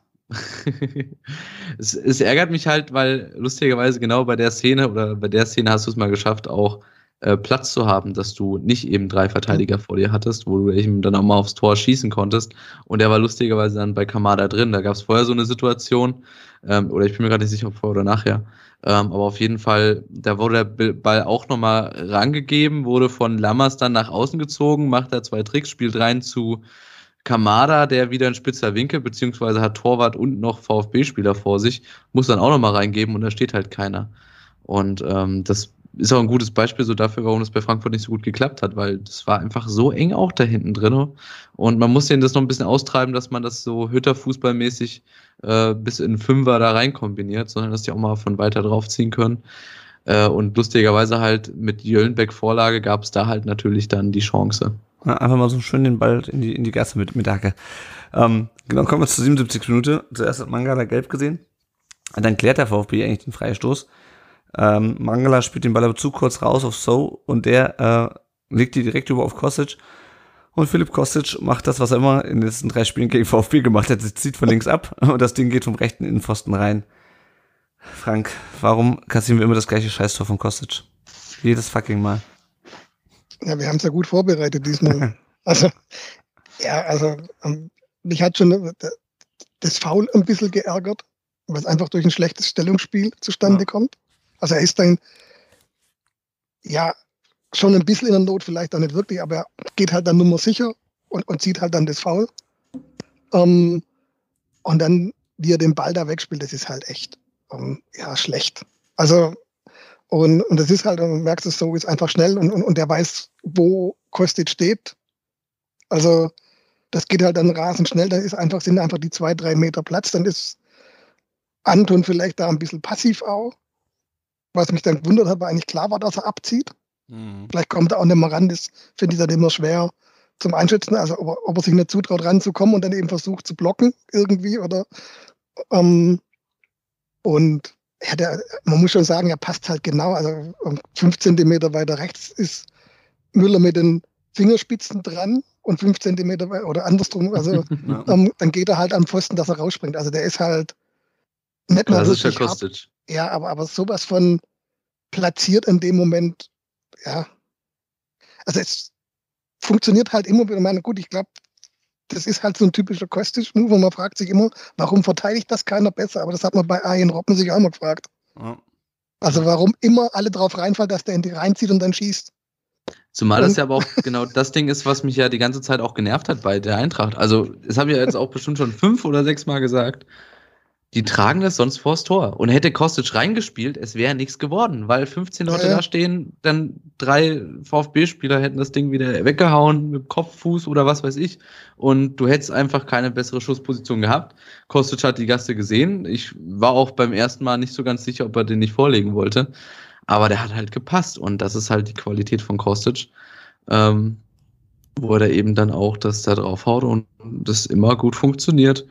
es, es ärgert mich halt, weil lustigerweise genau bei der Szene oder bei der Szene hast du es mal geschafft, auch äh, Platz zu haben, dass du nicht eben drei Verteidiger mhm. vor dir hattest, wo du eben dann auch mal aufs Tor schießen konntest. Und der war lustigerweise dann bei Kamada drin. Da gab es vorher so eine Situation, ähm, oder ich bin mir gerade nicht sicher, ob vorher oder nachher. Ähm, aber auf jeden Fall, da wurde der Ball auch nochmal rangegeben, wurde von Lammers dann nach außen gezogen, macht da zwei Tricks, spielt rein zu Kamada, der wieder in spitzer Winkel, beziehungsweise hat Torwart und noch VfB-Spieler vor sich, muss dann auch nochmal reingeben und da steht halt keiner. Und ähm, das ist auch ein gutes Beispiel so dafür, warum das bei Frankfurt nicht so gut geklappt hat, weil das war einfach so eng auch da hinten drin. Und man muss denen das noch ein bisschen austreiben, dass man das so Hütter-Fußballmäßig äh, bis in Fünfer da rein kombiniert, sondern dass die auch mal von weiter draufziehen können. Äh, und lustigerweise halt mit Jöllenbeck-Vorlage gab es da halt natürlich dann die Chance. Ja, einfach mal so schön den Ball in die, in die Gasse mit, mit Hacke. Ähm, genau, kommen wir zur siebenundsiebzigsten Minute. Zuerst hat Mangala gelb gesehen. Und dann klärt der VfB eigentlich den Freistoß. Ähm, Mangala spielt den Ball aber zu kurz raus auf So und der äh, legt die direkt über auf Kostic und Filip Kostic macht das, was er immer in den letzten drei Spielen gegen VfB gemacht hat, er zieht von links ab und das Ding geht vom rechten Innenpfosten rein. Frank, warum kassieren wir immer das gleiche Scheißtor von Kostic? Jedes fucking Mal. Ja, wir haben es ja gut vorbereitet diesmal. also, ja, also ähm, mich hat schon das Foul ein bisschen geärgert, weil es einfach durch ein schlechtes Stellungsspiel zustande ja. kommt. Also er ist dann, ja, schon ein bisschen in der Not, vielleicht auch nicht wirklich, aber er geht halt dann Nummer sicher und, und zieht halt dann das Foul. Ähm, und dann, wie er den Ball da wegspielt, das ist halt echt, ähm, ja, schlecht. Also, und, und das ist halt, du merkst es so, ist einfach schnell und, und, und er weiß, wo Kostic steht. Also, das geht halt dann rasend schnell, dann ist einfach, sind einfach die zwei, drei Meter Platz, dann ist Anton vielleicht da ein bisschen passiv auch. Was mich dann gewundert hat, weil eigentlich klar war, dass er abzieht. Mhm. Vielleicht kommt er auch nicht mehr ran, das finde ich dann immer schwer zum Einschätzen. Also ob, ob er sich nicht zutraut, ranzukommen und dann eben versucht zu blocken irgendwie. Oder ähm, Und ja, der, man muss schon sagen, er passt halt genau. Also fünf Zentimeter weiter rechts ist Müller mit den Fingerspitzen dran und fünf Zentimeter we- oder andersrum. Also ähm, dann geht er halt am Pfosten, dass er rausspringt. Also der ist halt nicht mal wirklich Kostic. Ja, aber, aber sowas von platziert in dem Moment, ja. Also es funktioniert halt immer wieder. Ich meine, gut, ich glaube, das ist halt so ein typischer Kostic-Move und man fragt sich immer, warum verteidigt das keiner besser? Aber das hat man bei Arjen Robben sich auch immer gefragt. Ja. Also warum immer alle drauf reinfallen, dass der in die reinzieht und dann schießt. Zumal das ja aber auch genau das Ding ist, was mich ja die ganze Zeit auch genervt hat bei der Eintracht. Also das habe ich ja jetzt auch bestimmt schon fünf oder sechs Mal gesagt. Die tragen das sonst vors Tor. Und hätte Kostic reingespielt, es wäre nichts geworden, weil fünfzehn Leute äh. da stehen, dann drei VfB-Spieler hätten das Ding wieder weggehauen mit Kopf, Fuß oder was weiß ich. Und du hättest einfach keine bessere Schussposition gehabt. Kostic hat die Gasse gesehen. Ich war auch beim ersten Mal nicht so ganz sicher, ob er den nicht vorlegen wollte. Aber der hat halt gepasst. Und das ist halt die Qualität von Kostic, ähm, wo er da eben dann auch das da drauf haut und das immer gut funktioniert.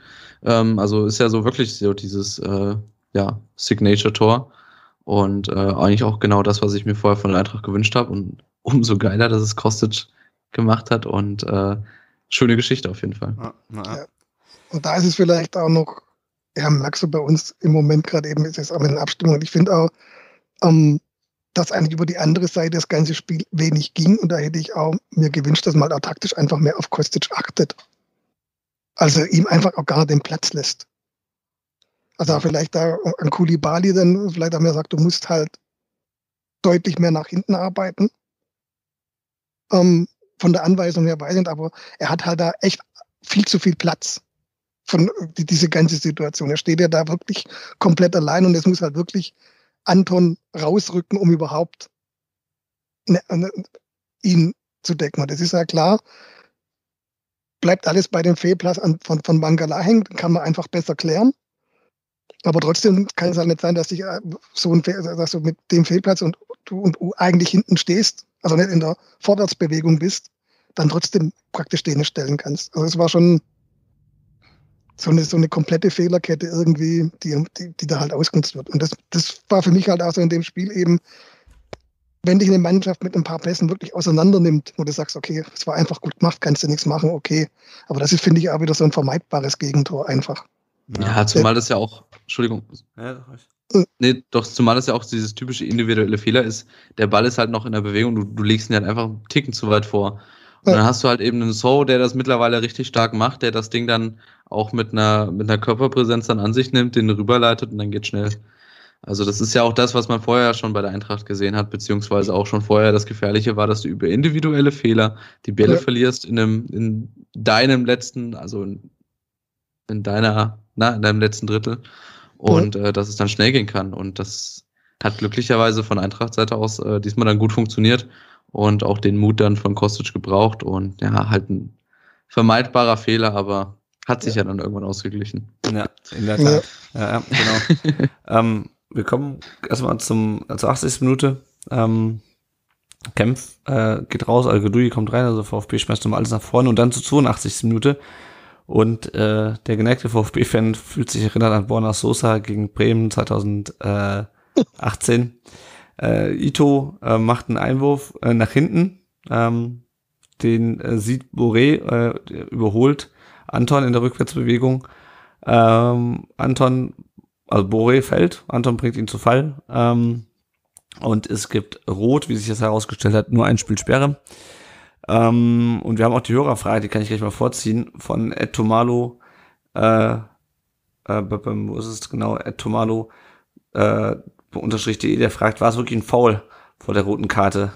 Ähm, also ist ja so wirklich so dieses äh, ja, Signature-Tor. Und äh, eigentlich auch genau das, was ich mir vorher von der Eintracht gewünscht habe. Und umso geiler, dass es Kostic gemacht hat. Und äh, schöne Geschichte auf jeden Fall. Ja, na. Ja. Und da ist es vielleicht auch noch, ja, merkst du bei uns im Moment gerade eben, ist es auch mit den Abstimmungen. Ich finde auch, ähm, dass eigentlich über die andere Seite das ganze Spiel wenig ging. Und da hätte ich auch mir gewünscht, dass man auch taktisch einfach mehr auf Kostic achtet. Also ihm einfach auch gar den Platz lässt. Also vielleicht da an Koulibaly dann, vielleicht haben wir gesagt, du musst halt deutlich mehr nach hinten arbeiten. Ähm, von der Anweisung her weiß ich nicht, aber er hat halt da echt viel zu viel Platz von die, diese ganze Situation. Er steht ja da wirklich komplett allein und es muss halt wirklich Anton rausrücken, um überhaupt ne, ne, ihn zu decken. Und das ist ja klar, bleibt alles bei dem Fehlplatz an, von, von Mangala hängen, kann man einfach besser klären. Aber trotzdem kann es halt nicht sein, dass, dich so ein, dass du mit dem Fehlplatz und du und U eigentlich hinten stehst, also nicht in der Vorwärtsbewegung bist, dann trotzdem praktisch den nicht stellen kannst. Also es war schon so eine, so eine komplette Fehlerkette irgendwie, die, die, die da halt ausgenutzt wird. Und das, das war für mich halt auch so in dem Spiel eben, wenn dich eine Mannschaft mit ein paar Pässen wirklich auseinander nimmt, wo du sagst, okay, es war einfach gut gemacht, kannst du nichts machen, okay. Aber das ist, finde ich, auch wieder so ein vermeidbares Gegentor einfach. Ja, ja, zumal das ja auch, Entschuldigung, ja, nee, doch, zumal das ja auch dieses typische individuelle Fehler ist, der Ball ist halt noch in der Bewegung, du, du legst ihn halt einfach einen Ticken zu weit vor. Und ja, dann hast du halt eben einen So, der das mittlerweile richtig stark macht, der das Ding dann auch mit einer, mit einer Körperpräsenz dann an sich nimmt, den rüberleitet und dann geht's schnell. Also das ist ja auch das, was man vorher schon bei der Eintracht gesehen hat, beziehungsweise auch schon vorher das Gefährliche war, dass du über individuelle Fehler die Bälle ja. verlierst in einem, in deinem letzten, also in, in deiner Na, in deinem letzten Drittel und ja. äh, dass es dann schnell gehen kann. Und das hat glücklicherweise von Eintracht-Seite aus äh, diesmal dann gut funktioniert und auch den Mut dann von Kostic gebraucht. Und ja, halt ein vermeidbarer Fehler, aber hat sich ja, ja dann irgendwann ausgeglichen. Ja, in der Tat. Ja, ja genau. ähm, wir kommen erstmal zum, zur achtzigsten Minute. Ähm, Kempf äh, geht raus, Al-Gadoui kommt rein, also VfB schmeißt nochmal alles nach vorne und dann zur zweiundachtzigsten Minute. Und äh, der geneigte VfB-Fan fühlt sich erinnert an Borna Sosa gegen Bremen zweitausendachtzehn. äh, Ito äh, macht einen Einwurf äh, nach hinten. Ähm, den äh, sieht Boré, äh, überholt Anton in der Rückwärtsbewegung. Ähm, Anton, also Boré fällt, Anton bringt ihn zu Fall. Ähm, und es gibt Rot, wie sich das herausgestellt hat, nur ein Spielsperre. Ähm, und wir haben auch die Hörerfrage, die kann ich gleich mal vorziehen, von Ed Tomalo, äh, äh, wo ist es genau, Ed Tomalo, äh, unterstrich.de, der fragt, war es wirklich ein Foul vor der roten Karte?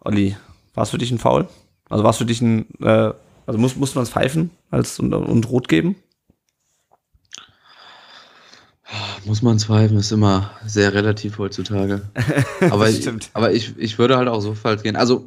Olli, war es für dich ein Foul? Also war es für dich ein, äh, also muss, muss man es pfeifen als, und, und rot geben? Muss man zweifeln, ist immer sehr relativ heutzutage. Aber, ich, aber ich, ich würde halt auch so falsch gehen. Also,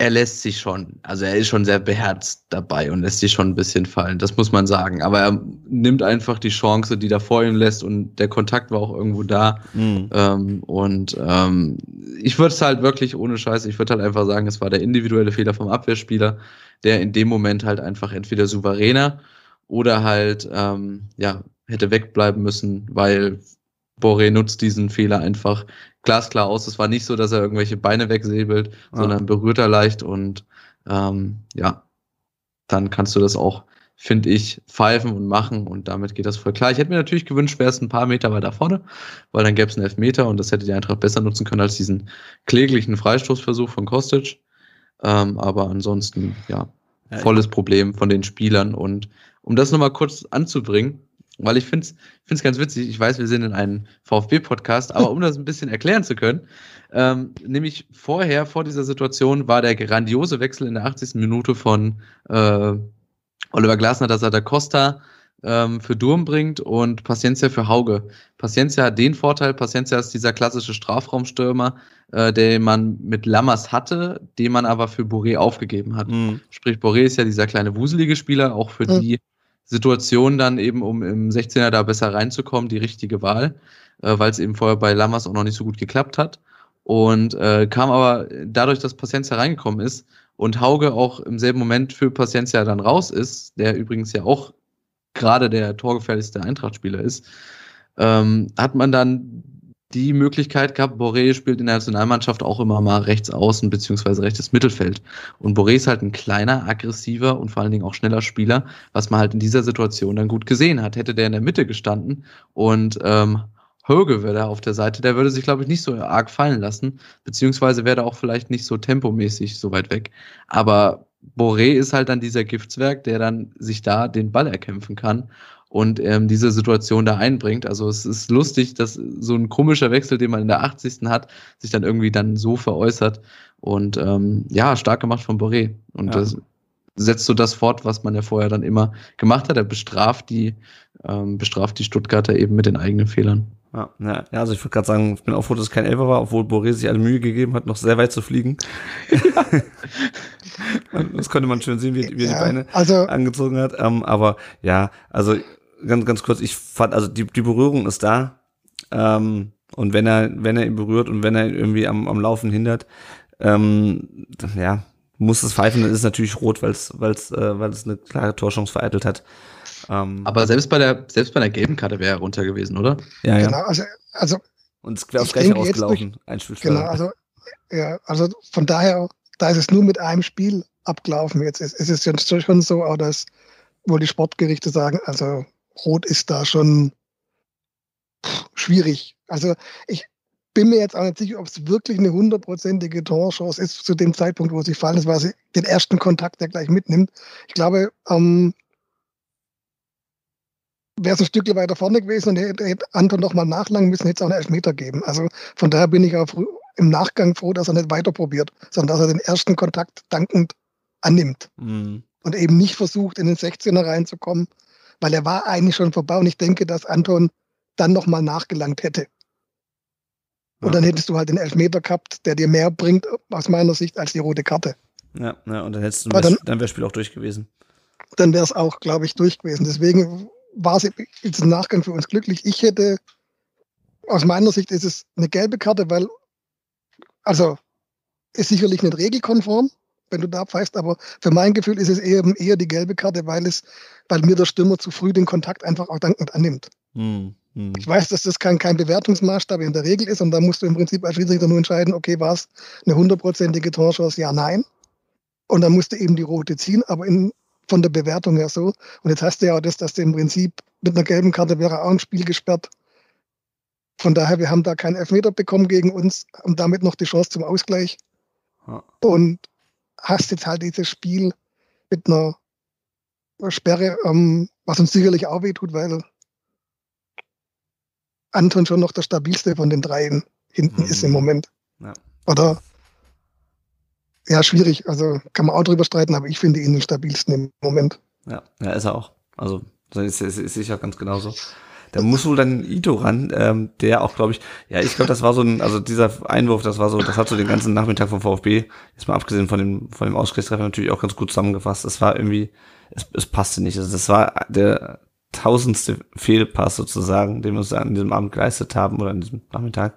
er lässt sich schon, also er ist schon sehr beherzt dabei und lässt sich schon ein bisschen fallen, das muss man sagen. Aber er nimmt einfach die Chance, die da vor ihm lässt und der Kontakt war auch irgendwo da. Mhm. Ähm, und ähm, ich würde es halt wirklich ohne Scheiß, ich würde halt einfach sagen, es war der individuelle Fehler vom Abwehrspieler, der in dem Moment halt einfach entweder souveräner oder halt ähm, ja hätte wegbleiben müssen, weil Boré nutzt diesen Fehler einfach glasklar aus. Es war nicht so, dass er irgendwelche Beine wegsäbelt, ah. sondern berührt er leicht und ähm, ja, dann kannst du das auch, finde ich, pfeifen und machen und damit geht das voll klar. Ich hätte mir natürlich gewünscht, wäre es ein paar Meter weiter vorne, weil dann gäbe es einen Elfmeter und das hätte die Eintracht besser nutzen können als diesen kläglichen Freistoßversuch von Kostic. Ähm, aber ansonsten, ja, ja volles ja. Problem von den Spielern und um das nochmal kurz anzubringen, weil ich finde es ganz witzig, ich weiß, wir sind in einem VfB-Podcast, aber um das ein bisschen erklären zu können, ähm, nämlich vorher, vor dieser Situation, war der grandiose Wechsel in der achtzigsten Minute von äh, Oliver Glasner, dass er da Costa ähm, für Durm bringt und Paciencia für Hauge. Paciencia hat den Vorteil, Paciencia ist dieser klassische Strafraumstürmer, äh, den man mit Lammers hatte, den man aber für Boré aufgegeben hat. Mhm. Sprich, Boré ist ja dieser kleine wuselige Spieler, auch für mhm. die Situation dann eben, um im sechzehner da besser reinzukommen, die richtige Wahl, äh, weil es eben vorher bei Lammers auch noch nicht so gut geklappt hat. Und äh, kam aber dadurch, dass Paciencia reingekommen ist und Hauge auch im selben Moment für Paciencia dann raus ist, der übrigens ja auch gerade der torgefährlichste Eintracht-Spieler ist, ähm, hat man dann die Möglichkeit gehabt, Boré spielt in der Nationalmannschaft auch immer mal rechts außen beziehungsweise rechtes Mittelfeld. Und Boré ist halt ein kleiner, aggressiver und vor allen Dingen auch schneller Spieler, was man halt in dieser Situation dann gut gesehen hat. Hätte der in der Mitte gestanden und ähm, Höge wäre da auf der Seite, der würde sich, glaube ich, nicht so arg fallen lassen, beziehungsweise wäre da auch vielleicht nicht so tempomäßig so weit weg. Aber Boré ist halt dann dieser Giftswerk, der dann sich da den Ball erkämpfen kann und ähm, diese Situation da einbringt. Also es ist lustig, dass so ein komischer Wechsel, den man in der achtzigsten hat, sich dann irgendwie dann so veräußert. Und ähm, ja, stark gemacht von Boré. Und ja, das setzt so das fort, was man ja vorher dann immer gemacht hat. Er bestraft die, ähm, bestraft die Stuttgarter eben mit den eigenen Fehlern. Ja, ja, also ich würde gerade sagen, ich bin auch froh, dass es kein Elfer war, obwohl Boré sich alle Mühe gegeben hat, noch sehr weit zu fliegen. Ja. Das konnte man schön sehen, wie, wie er ja, die Beine also angezogen hat. Ähm, aber ja, also ganz ganz kurz, ich fand, also die, die Berührung ist da. Ähm, und wenn er wenn er ihn berührt und wenn er ihn irgendwie am, am Laufen hindert, ähm, ja, muss es pfeifen, dann ist es natürlich rot, weil es weil es äh, weil es eine klare Torchance vereitelt hat. Um, aber selbst bei der selbst bei der gelben Karte wäre er runter gewesen, oder? Ja, ja. Genau, also, also und es wäre aufs Gleiche ausgelaufen. Ein Spielfehler. Genau, also, ja, also von daher, da ist es nur mit einem Spiel abgelaufen. Jetzt ist, ist es schon so, auch dass wohl die Sportgerichte sagen, also Rot ist da schon schwierig. Also ich bin mir jetzt auch nicht sicher, ob es wirklich eine hundertprozentige Torchance ist zu dem Zeitpunkt, wo sie fallen ist, weil sie den ersten Kontakt ja gleich mitnimmt. Ich glaube, ähm, wäre es ein Stückchen weiter vorne gewesen und hätte Anton nochmal nachlangen müssen, hätte es auch einen Elfmeter geben. Also von daher bin ich auch im Nachgang froh, dass er nicht weiter probiert, sondern dass er den ersten Kontakt dankend annimmt. Mhm. Und eben nicht versucht, in den sechzehner reinzukommen, weil er war eigentlich schon vorbei und ich denke, dass Anton dann nochmal nachgelangt hätte. Und ja, dann hättest du halt den Elfmeter gehabt, der dir mehr bringt, aus meiner Sicht, als die rote Karte. Ja, ja, und dann hättest du, dann, dann wäre das Spiel auch durch gewesen. Dann wäre es auch, glaube ich, durch gewesen. Deswegen war es im Nachgang für uns glücklich. Ich hätte, aus meiner Sicht ist es eine gelbe Karte, weil, also ist sicherlich nicht regelkonform, wenn du da pfeifst, aber für mein Gefühl ist es eben eher die gelbe Karte, weil es, weil mir der Stürmer zu früh den Kontakt einfach auch dankend annimmt. Hm, hm. Ich weiß, dass das kein, kein Bewertungsmaßstab in der Regel ist und da musst du im Prinzip als Schiedsrichter nur entscheiden, okay, war es eine hundertprozentige Torchance, ja, nein. Und dann musst du eben die rote ziehen, aber in von der Bewertung her so. Und jetzt hast du ja auch das, dass du im Prinzip mit einer gelben Karte wäre auch ein Spiel gesperrt. Von daher, wir haben da keinen Elfmeter bekommen gegen uns, haben damit noch die Chance zum Ausgleich. Ja. Und hast jetzt halt dieses Spiel mit einer Sperre, ähm, was uns sicherlich auch wehtut, weil Anton schon noch der stabilste von den dreien hinten mhm. ist im Moment. Ja. Oder? Ja, schwierig. Also kann man auch drüber streiten, aber ich finde ihn den stabilsten im Moment. Ja, ja, ist er auch. Also ist, ist, ist sicher ganz genauso. Da muss wohl dann Ito ran, ähm, der auch, glaube ich, ja, ich glaube, das war so ein, also dieser Einwurf, das war so, das hat so den ganzen Nachmittag vom VfB, jetzt mal abgesehen von dem von dem Ausgleichstreffer, natürlich auch ganz gut zusammengefasst. Es war irgendwie, es, es passte nicht. Also das war der tausendste Fehlpass sozusagen, den wir uns an diesem Abend geleistet haben oder an diesem Nachmittag.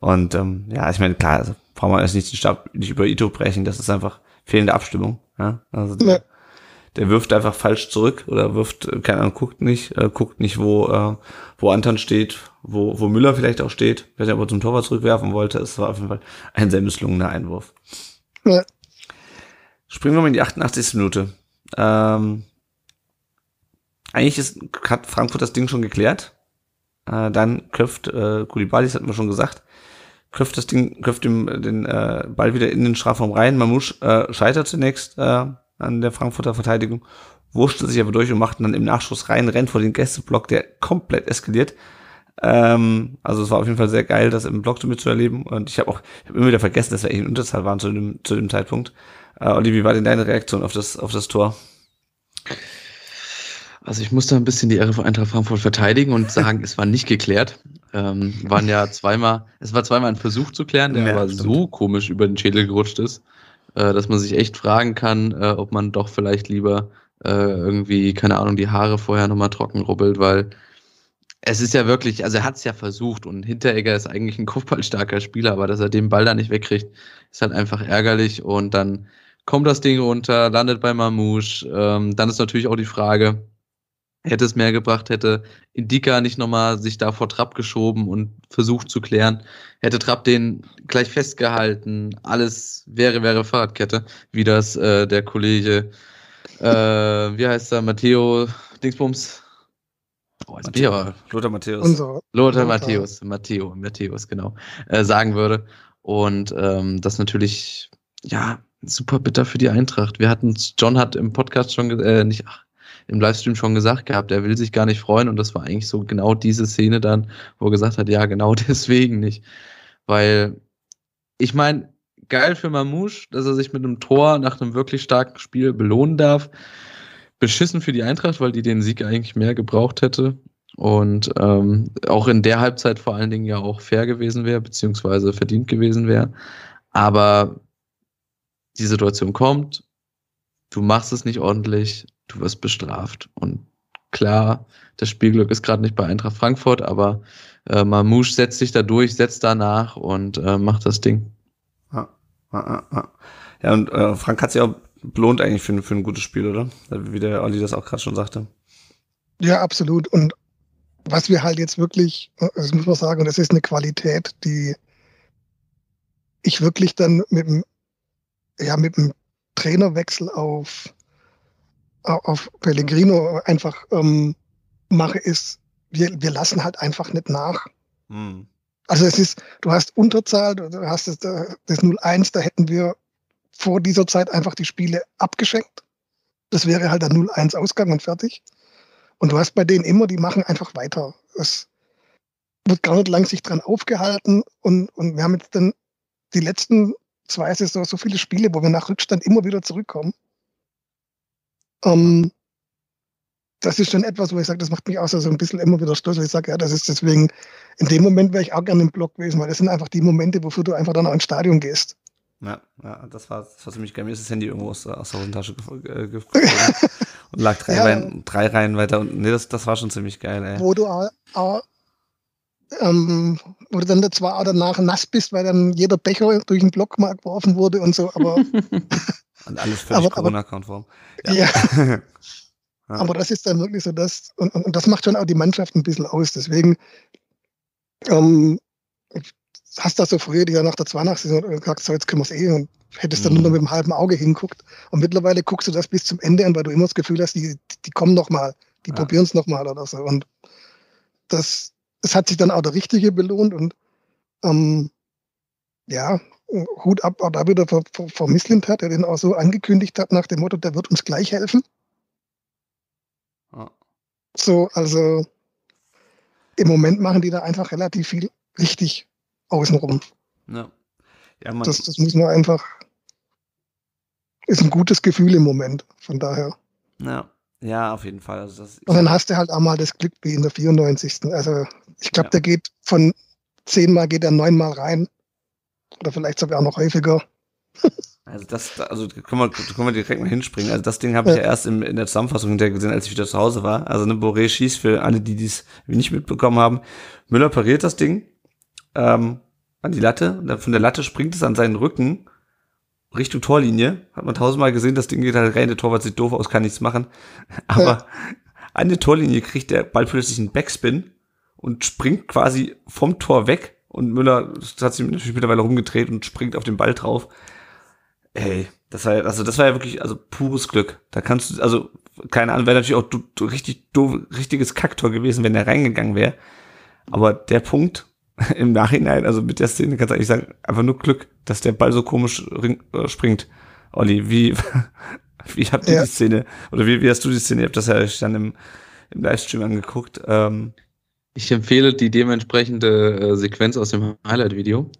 Und ähm, ja, ich meine, klar, also braucht man erst nicht den Stab nicht über Ito brechen, das ist einfach fehlende Abstimmung. Ja? Also der, ja. der wirft einfach falsch zurück oder wirft, keine Ahnung, guckt nicht, äh, guckt nicht, wo äh, wo Anton steht, wo wo Müller vielleicht auch steht, ich weiß nicht, ob er zum Torwart zurückwerfen wollte, es war auf jeden Fall ein sehr misslungener Einwurf. Ja. Springen wir mal in die achtundachtzigste Minute. Ähm, eigentlich ist, hat Frankfurt das Ding schon geklärt. Äh, dann köpft äh, Koulibaly, das hatten wir schon gesagt, köpft das Ding, köpft den, den äh, Ball wieder in den Strafraum rein. Marmoush äh, scheitert zunächst äh, an der Frankfurter Verteidigung, wurschtelt sich aber durch und macht dann im Nachschuss rein, rennt vor den Gästeblock, der komplett eskaliert. Ähm, also es war auf jeden Fall sehr geil, das im Block damit zu erleben. Und ich habe auch ich hab immer wieder vergessen, dass wir eigentlich in Unterzahl waren zu dem, zu dem Zeitpunkt. Äh, Olli, wie war denn deine Reaktion auf das, auf das Tor? Also ich musste ein bisschen die Ehre von Eintracht Frankfurt verteidigen und sagen, es war nicht geklärt. Ähm, waren ja zweimal, es war zweimal ein Versuch zu klären, der ja, aber stimmt. so komisch über den Schädel gerutscht ist, äh, dass man sich echt fragen kann, äh, ob man doch vielleicht lieber äh, irgendwie, keine Ahnung, die Haare vorher nochmal trocken rubbelt, weil es ist ja wirklich, also er hat es ja versucht und Hinteregger ist eigentlich ein kopfballstarker Spieler, aber dass er den Ball da nicht wegkriegt, ist halt einfach ärgerlich und dann kommt das Ding runter, landet bei Marmoush. Ähm, dann ist natürlich auch die Frage, hätte es mehr gebracht, hätte Indika nicht nochmal sich da vor Trapp geschoben und versucht zu klären, hätte Trapp den gleich festgehalten, alles wäre, wäre Fahrradkette, wie das äh, der Kollege, äh, wie heißt er, Matteo Dingsbums? Oh, jetzt bin ich aber. Lothar Matthäus. Unser Lothar Matthäus, Matteo, Matthäus, genau, äh, sagen würde. Und ähm, das natürlich, ja, super bitter für die Eintracht. Wir hatten, John hat im Podcast schon, äh, nicht, ach, im Livestream schon gesagt gehabt, er will sich gar nicht freuen, und das war eigentlich so genau diese Szene dann, wo er gesagt hat, ja, genau deswegen nicht. Weil, ich meine, geil für Marmoush, dass er sich mit einem Tor nach einem wirklich starken Spiel belohnen darf. Beschissen für die Eintracht, weil die den Sieg eigentlich mehr gebraucht hätte und ähm, auch in der Halbzeit vor allen Dingen ja auch fair gewesen wäre, beziehungsweise verdient gewesen wäre. Aber die Situation kommt, du machst es nicht ordentlich, du wirst bestraft. Und klar, das Spielglück ist gerade nicht bei Eintracht Frankfurt, aber äh, Marmoush setzt sich da durch, setzt danach und äh, macht das Ding. Ja, ja, ja. ja und äh, Frank hat sich auch belohnt eigentlich für, für ein gutes Spiel, oder? Wie der Olli das auch gerade schon sagte. Ja, absolut. Und was wir halt jetzt wirklich, das muss man sagen, und das ist eine Qualität, die ich wirklich dann mit dem, ja, mit dem Trainerwechsel auf auf Pellegrino einfach ähm, mache, ist, wir, wir lassen halt einfach nicht nach. Hm. Also es ist, du hast Unterzahl, du hast das, das null eins, da hätten wir vor dieser Zeit einfach die Spiele abgeschenkt. Das wäre halt der null eins Ausgang und fertig. Und du hast bei denen immer, die machen einfach weiter. Es wird gar nicht lang sich dran aufgehalten, und, und wir haben jetzt dann die letzten zwei Saisons so viele Spiele, wo wir nach Rückstand immer wieder zurückkommen. Um, das ist schon etwas, wo ich sage, das macht mich auch so ein bisschen immer wieder stolz. Ich sage, ja, das ist deswegen, in dem Moment wäre ich auch gerne im Block gewesen, weil das sind einfach die Momente, wofür du einfach dann auch ins Stadion gehst. Ja, ja, das war, das war ziemlich geil. Mir ist das Handy irgendwo aus, aus der Hosentasche gefallen ge- ge- und lag drei, ja, Reihen, drei Reihen weiter unten. Nee, das, das war schon ziemlich geil, ey. Wo du auch, auch ähm, wo du dann zwar auch danach nass bist, weil dann jeder Becher durch den Block mal geworfen wurde und so, aber... Und alles völlig aber, Corona-konform. Ja. Ja. Ja. Aber das ist dann wirklich so, das, und, und, und das macht schon auch die Mannschaft ein bisschen aus. Deswegen ähm, hast du das so früher, die ja nach der Zweihundertsaison gesagt, so jetzt können wir es eh, und hättest dann mhm. nur mit dem halben Auge hinguckt. Und mittlerweile guckst du das bis zum Ende an, weil du immer das Gefühl hast, die, die kommen nochmal, die ja. probieren es nochmal oder so. Und das, das hat sich dann auch der Richtige belohnt, und ähm, ja, Hut ab, auch da wieder vor, vor, vor Mislintat, der den auch so angekündigt hat, nach dem Motto, der wird uns gleich helfen. Oh. So, also im Moment machen die da einfach relativ viel richtig außenrum. Ja. Ja, man, das, das muss man einfach, ist ein gutes Gefühl im Moment, von daher. Ja, ja, auf jeden Fall. Also das, und dann hast du halt auch mal das Glück wie in der vierundneunzigsten Also ich glaube, ja. der geht von zehnmal geht er neunmal rein. Oder vielleicht sogar auch noch häufiger. Also das, also können wir, können wir direkt mal hinspringen. Also das Ding habe ich ja, ja erst in, in der Zusammenfassung hinterher gesehen, als ich wieder zu Hause war. Also ne, Boré schießt, für alle, die dies nicht mitbekommen haben. Müller pariert das Ding ähm, an die Latte. Von der Latte springt es an seinen Rücken Richtung Torlinie. Hat man tausendmal gesehen, das Ding geht halt rein. Der Torwart sieht doof aus, kann nichts machen. Aber ja. an der Torlinie kriegt der Ball plötzlich einen Backspin und springt quasi vom Tor weg. Und Müller hat sich natürlich mittlerweile rumgedreht und springt auf den Ball drauf. Ey, das war ja, also das war ja wirklich, also pures Glück. Da kannst du, also, keine Ahnung, wäre natürlich auch du, du, richtig doof, richtiges Kacktor gewesen, wenn der reingegangen wäre. Aber der Punkt im Nachhinein, also mit der Szene kannst du eigentlich sagen, einfach nur Glück, dass der Ball so komisch ring, äh, springt. Olli, wie, wie habt ihr ja. die Szene, oder wie, wie hast du die Szene, ihr habt das ja euch dann im, im Livestream angeguckt, ähm, ich empfehle die dementsprechende äh, Sequenz aus dem Highlight-Video.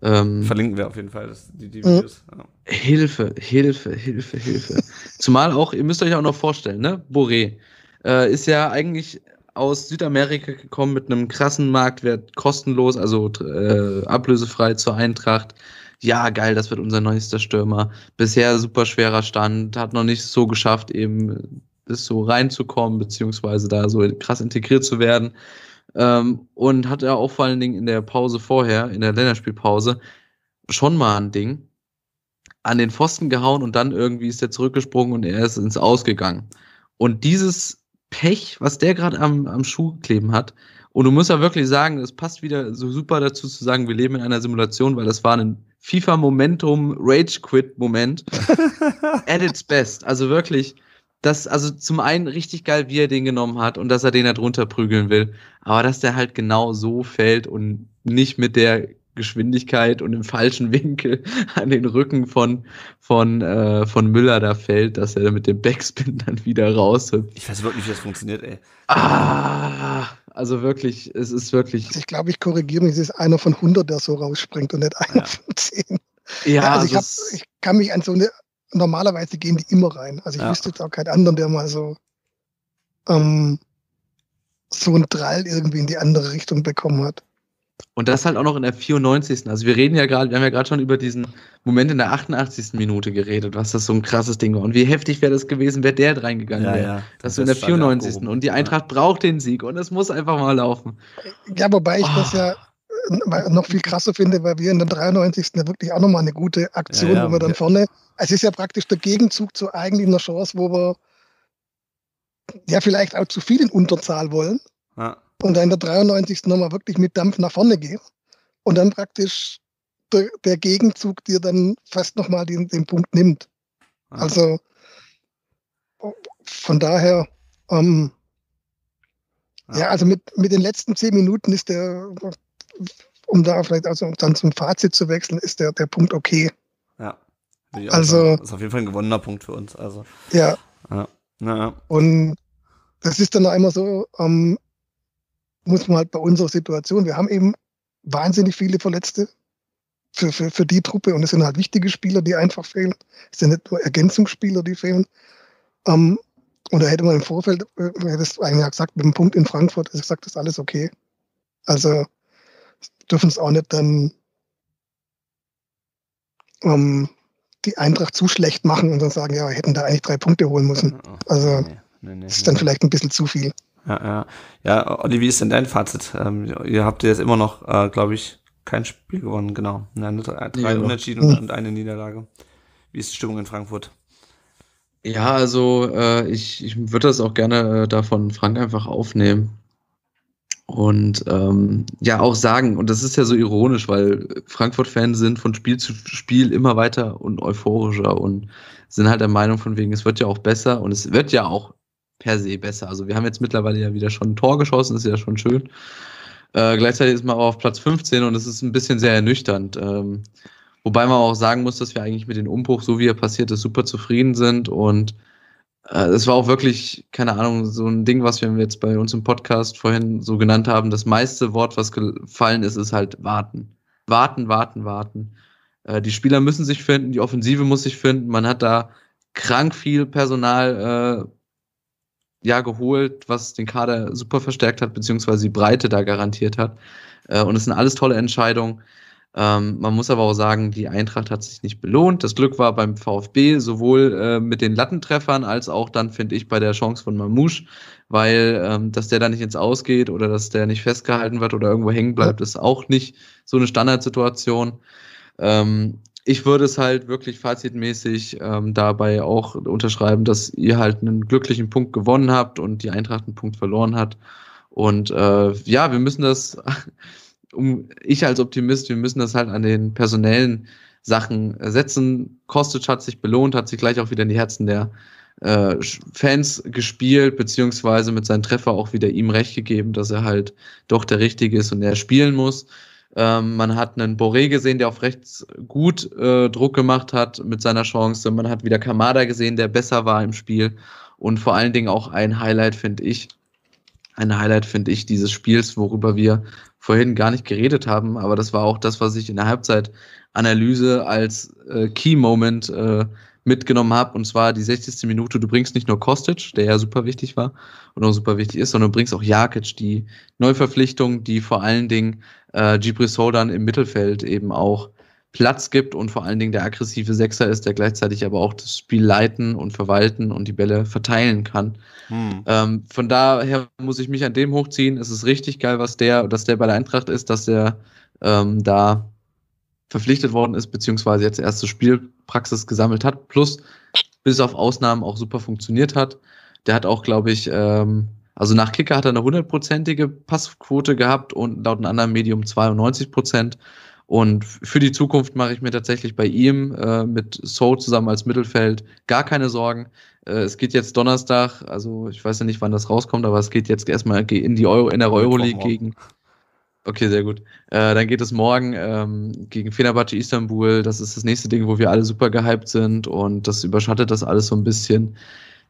Ähm, Verlinken wir auf jeden Fall das, die, die Videos. Ja. Hilfe, Hilfe, Hilfe, Hilfe. Zumal auch, ihr müsst euch auch noch vorstellen, ne? Boré äh, ist ja eigentlich aus Südamerika gekommen mit einem krassen Marktwert, kostenlos, also äh, ablösefrei zur Eintracht. Ja, geil, das wird unser neuester Stürmer. Bisher super schwerer Stand, hat noch nicht so geschafft, eben ist so reinzukommen, beziehungsweise da so krass integriert zu werden. Ähm, und hat er auch vor allen Dingen in der Pause vorher, in der Länderspielpause, schon mal ein Ding. an den Pfosten gehauen und dann irgendwie ist er zurückgesprungen und er ist ins Ausgegangen. Und dieses Pech, was der gerade am, am Schuh kleben hat, und du musst ja wirklich sagen, das passt wieder so super dazu zu sagen, wir leben in einer Simulation, weil das war ein FIFA-Momentum-Rage-Quit-Moment at its best. Also wirklich, das, also zum einen richtig geil, wie er den genommen hat und dass er den halt runterprügeln will, aber dass der halt genau so fällt und nicht mit der Geschwindigkeit und im falschen Winkel an den Rücken von, von, äh, von Müller da fällt, dass er mit dem Backspin dann wieder raushüpft. Ich weiß wirklich nicht, wie das funktioniert, ey. Ah, also wirklich, es ist wirklich... Also ich glaube, ich korrigiere mich, es ist einer von hundert, der so rausspringt und nicht einer ja. von zehn. Ja, ja, also ich, hab, ich kann mich an so eine... Normalerweise gehen die immer rein. Also ich ja. wüsste jetzt auch keinen anderen, der mal so ähm, so einen Drall irgendwie in die andere Richtung bekommen hat. Und das halt auch noch in der vierundneunzigsten Also wir reden ja gerade, wir haben ja gerade schon über diesen Moment in der achtundachtzigsten Minute geredet, was das so ein krasses Ding war. Und wie heftig wäre das gewesen, wäre der reingegangen ja, wäre. Ja. Das, das so in der vierundneunzigsten Und die Eintracht ja. braucht den Sieg und es muss einfach mal laufen. Ja, wobei ich oh. das ja noch viel krasser finde, weil wir in der dreiundneunzigsten ja wirklich auch nochmal eine gute Aktion, ja, ja, wo wir dann ja. vorne, es ist ja praktisch der Gegenzug zu eigentlich einer Chance, wo wir ja vielleicht auch zu viel in Unterzahl wollen. Ja. Und dann in der dreiundneunzigsten nochmal wirklich mit Dampf nach vorne gehen und dann praktisch der, der Gegenzug dir dann fast nochmal den, den Punkt nimmt. Ah. Also von daher, ähm, ah. ja, also mit, mit den letzten zehn Minuten ist der, um da vielleicht also dann zum Fazit zu wechseln, ist der, der Punkt okay. Ja, also das ist auf jeden Fall ein gewonnener Punkt für uns. Also ja. ja. ja. Und das ist dann auch immer so, ähm, muss man halt bei unserer Situation, wir haben eben wahnsinnig viele Verletzte für, für, für die Truppe und es sind halt wichtige Spieler, die einfach fehlen. Es sind nicht nur Ergänzungsspieler, die fehlen. Ähm, und da hätte man im Vorfeld, man hätte es eigentlich gesagt, mit dem Punkt in Frankfurt, also gesagt, das ist alles okay. Also dürfen es auch nicht dann ähm, die Eintracht zu schlecht machen und dann sagen, ja, wir hätten da eigentlich drei Punkte holen müssen. Also nee, nee, nee, das ist dann nee. vielleicht ein bisschen zu viel. Ja, ja. ja, Olli, wie ist denn dein Fazit? Ähm, ihr habt jetzt immer noch, äh, glaube ich, kein Spiel gewonnen, genau. Nein, drei ja, Unentschieden ja. Und, und eine Niederlage. Wie ist die Stimmung in Frankfurt? Ja, also äh, ich, ich würde das auch gerne äh, da von Frank einfach aufnehmen. Und ähm, ja, auch sagen, und das ist ja so ironisch, weil Frankfurt-Fans sind von Spiel zu Spiel immer weiter und euphorischer und sind halt der Meinung von wegen, es wird ja auch besser und es wird ja auch per se besser. Also wir haben jetzt mittlerweile ja wieder schon ein Tor geschossen, ist ja schon schön. Äh, gleichzeitig ist man auch auf Platz fünfzehn und es ist ein bisschen sehr ernüchternd. Ähm, wobei man auch sagen muss, dass wir eigentlich mit dem Umbruch, so wie er passiert ist, super zufrieden sind. Und es äh, war auch wirklich, keine Ahnung, so ein Ding, was wir jetzt bei uns im Podcast vorhin so genannt haben. Das meiste Wort, was gefallen ist, ist halt warten. Warten, warten, warten. Äh, die Spieler müssen sich finden, die Offensive muss sich finden. Man hat da krank viel Personal äh, ja geholt, was den Kader super verstärkt hat, beziehungsweise die Breite da garantiert hat. Und es sind alles tolle Entscheidungen. Man muss aber auch sagen, die Eintracht hat sich nicht belohnt. Das Glück war beim VfB sowohl mit den Lattentreffern als auch dann, finde ich, bei der Chance von Marmoush, weil dass der da nicht ins Ausgeht oder dass der nicht festgehalten wird oder irgendwo hängen bleibt, ist auch nicht so eine Standardsituation. Ich würde es halt wirklich fazitmäßig ähm, dabei auch unterschreiben, dass ihr halt einen glücklichen Punkt gewonnen habt und die Eintracht einen Punkt verloren hat. Und äh, ja, wir müssen das, um, ich als Optimist, wir müssen das halt an den personellen Sachen setzen. Kostic hat sich belohnt, hat sich gleich auch wieder in die Herzen der äh, Fans gespielt, beziehungsweise mit seinem Treffer auch wieder ihm recht gegeben, dass er halt doch der Richtige ist und er spielen muss. Ähm, man hat einen Boré gesehen, der auf rechts gut äh, Druck gemacht hat mit seiner Chance. Man hat wieder Kamada gesehen, der besser war im Spiel. Und vor allen Dingen auch ein Highlight, finde ich, ein Highlight, finde ich, dieses Spiels, worüber wir vorhin gar nicht geredet haben. Aber das war auch das, was ich in der Halbzeitanalyse als äh, Key-Moment äh, mitgenommen habe. Und zwar die sechzigste Minute. Du bringst nicht nur Kostic, der ja super wichtig war und auch super wichtig ist, sondern du bringst auch Jakic, die Neuverpflichtung, die vor allen Dingen äh, Djibril Souldan im Mittelfeld eben auch Platz gibt und vor allen Dingen der aggressive Sechser ist, der gleichzeitig aber auch das Spiel leiten und verwalten und die Bälle verteilen kann. Hm. Ähm, von daher muss ich mich an dem hochziehen. Es ist richtig geil, was der, dass der bei der Eintracht ist, dass der ähm, da verpflichtet worden ist, beziehungsweise jetzt erste Spielpraxis gesammelt hat, plus bis auf Ausnahmen auch super funktioniert hat. Der hat auch, glaube ich, ähm, also nach Kicker hat er eine hundertprozentige Passquote gehabt und laut einem anderen Medium zweiundneunzig Prozent. Und für die Zukunft mache ich mir tatsächlich bei ihm äh, mit So zusammen als Mittelfeld gar keine Sorgen. Äh, es geht jetzt Donnerstag, also ich weiß ja nicht, wann das rauskommt, aber es geht jetzt erstmal in die Euro, in der Euroleague gegen. Okay, sehr gut. Äh, dann geht es morgen ähm, gegen Fenerbahce Istanbul. Das ist das nächste Ding, wo wir alle super gehypt sind und das überschattet das alles so ein bisschen.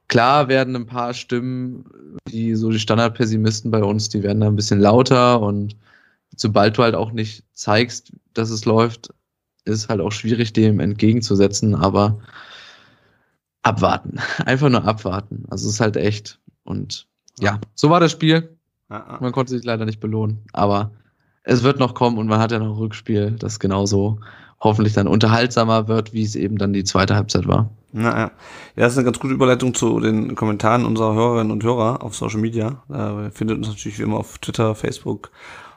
Klar werden ein paar Stimmen, die so die Standardpessimisten bei uns, die werden da ein bisschen lauter und sobald du halt auch nicht zeigst, dass es läuft, ist halt auch schwierig, dem entgegenzusetzen, aber abwarten. Einfach nur abwarten. Also es ist halt echt. Und ja, so war das Spiel. Man konnte sich leider nicht belohnen, aber es wird noch kommen und man hat ja noch ein Rückspiel, das genauso hoffentlich dann unterhaltsamer wird, wie es eben dann die zweite Halbzeit war. Naja, ja, das ist eine ganz gute Überleitung zu den Kommentaren unserer Hörerinnen und Hörer auf Social Media. Ihr findet uns natürlich wie immer auf Twitter, Facebook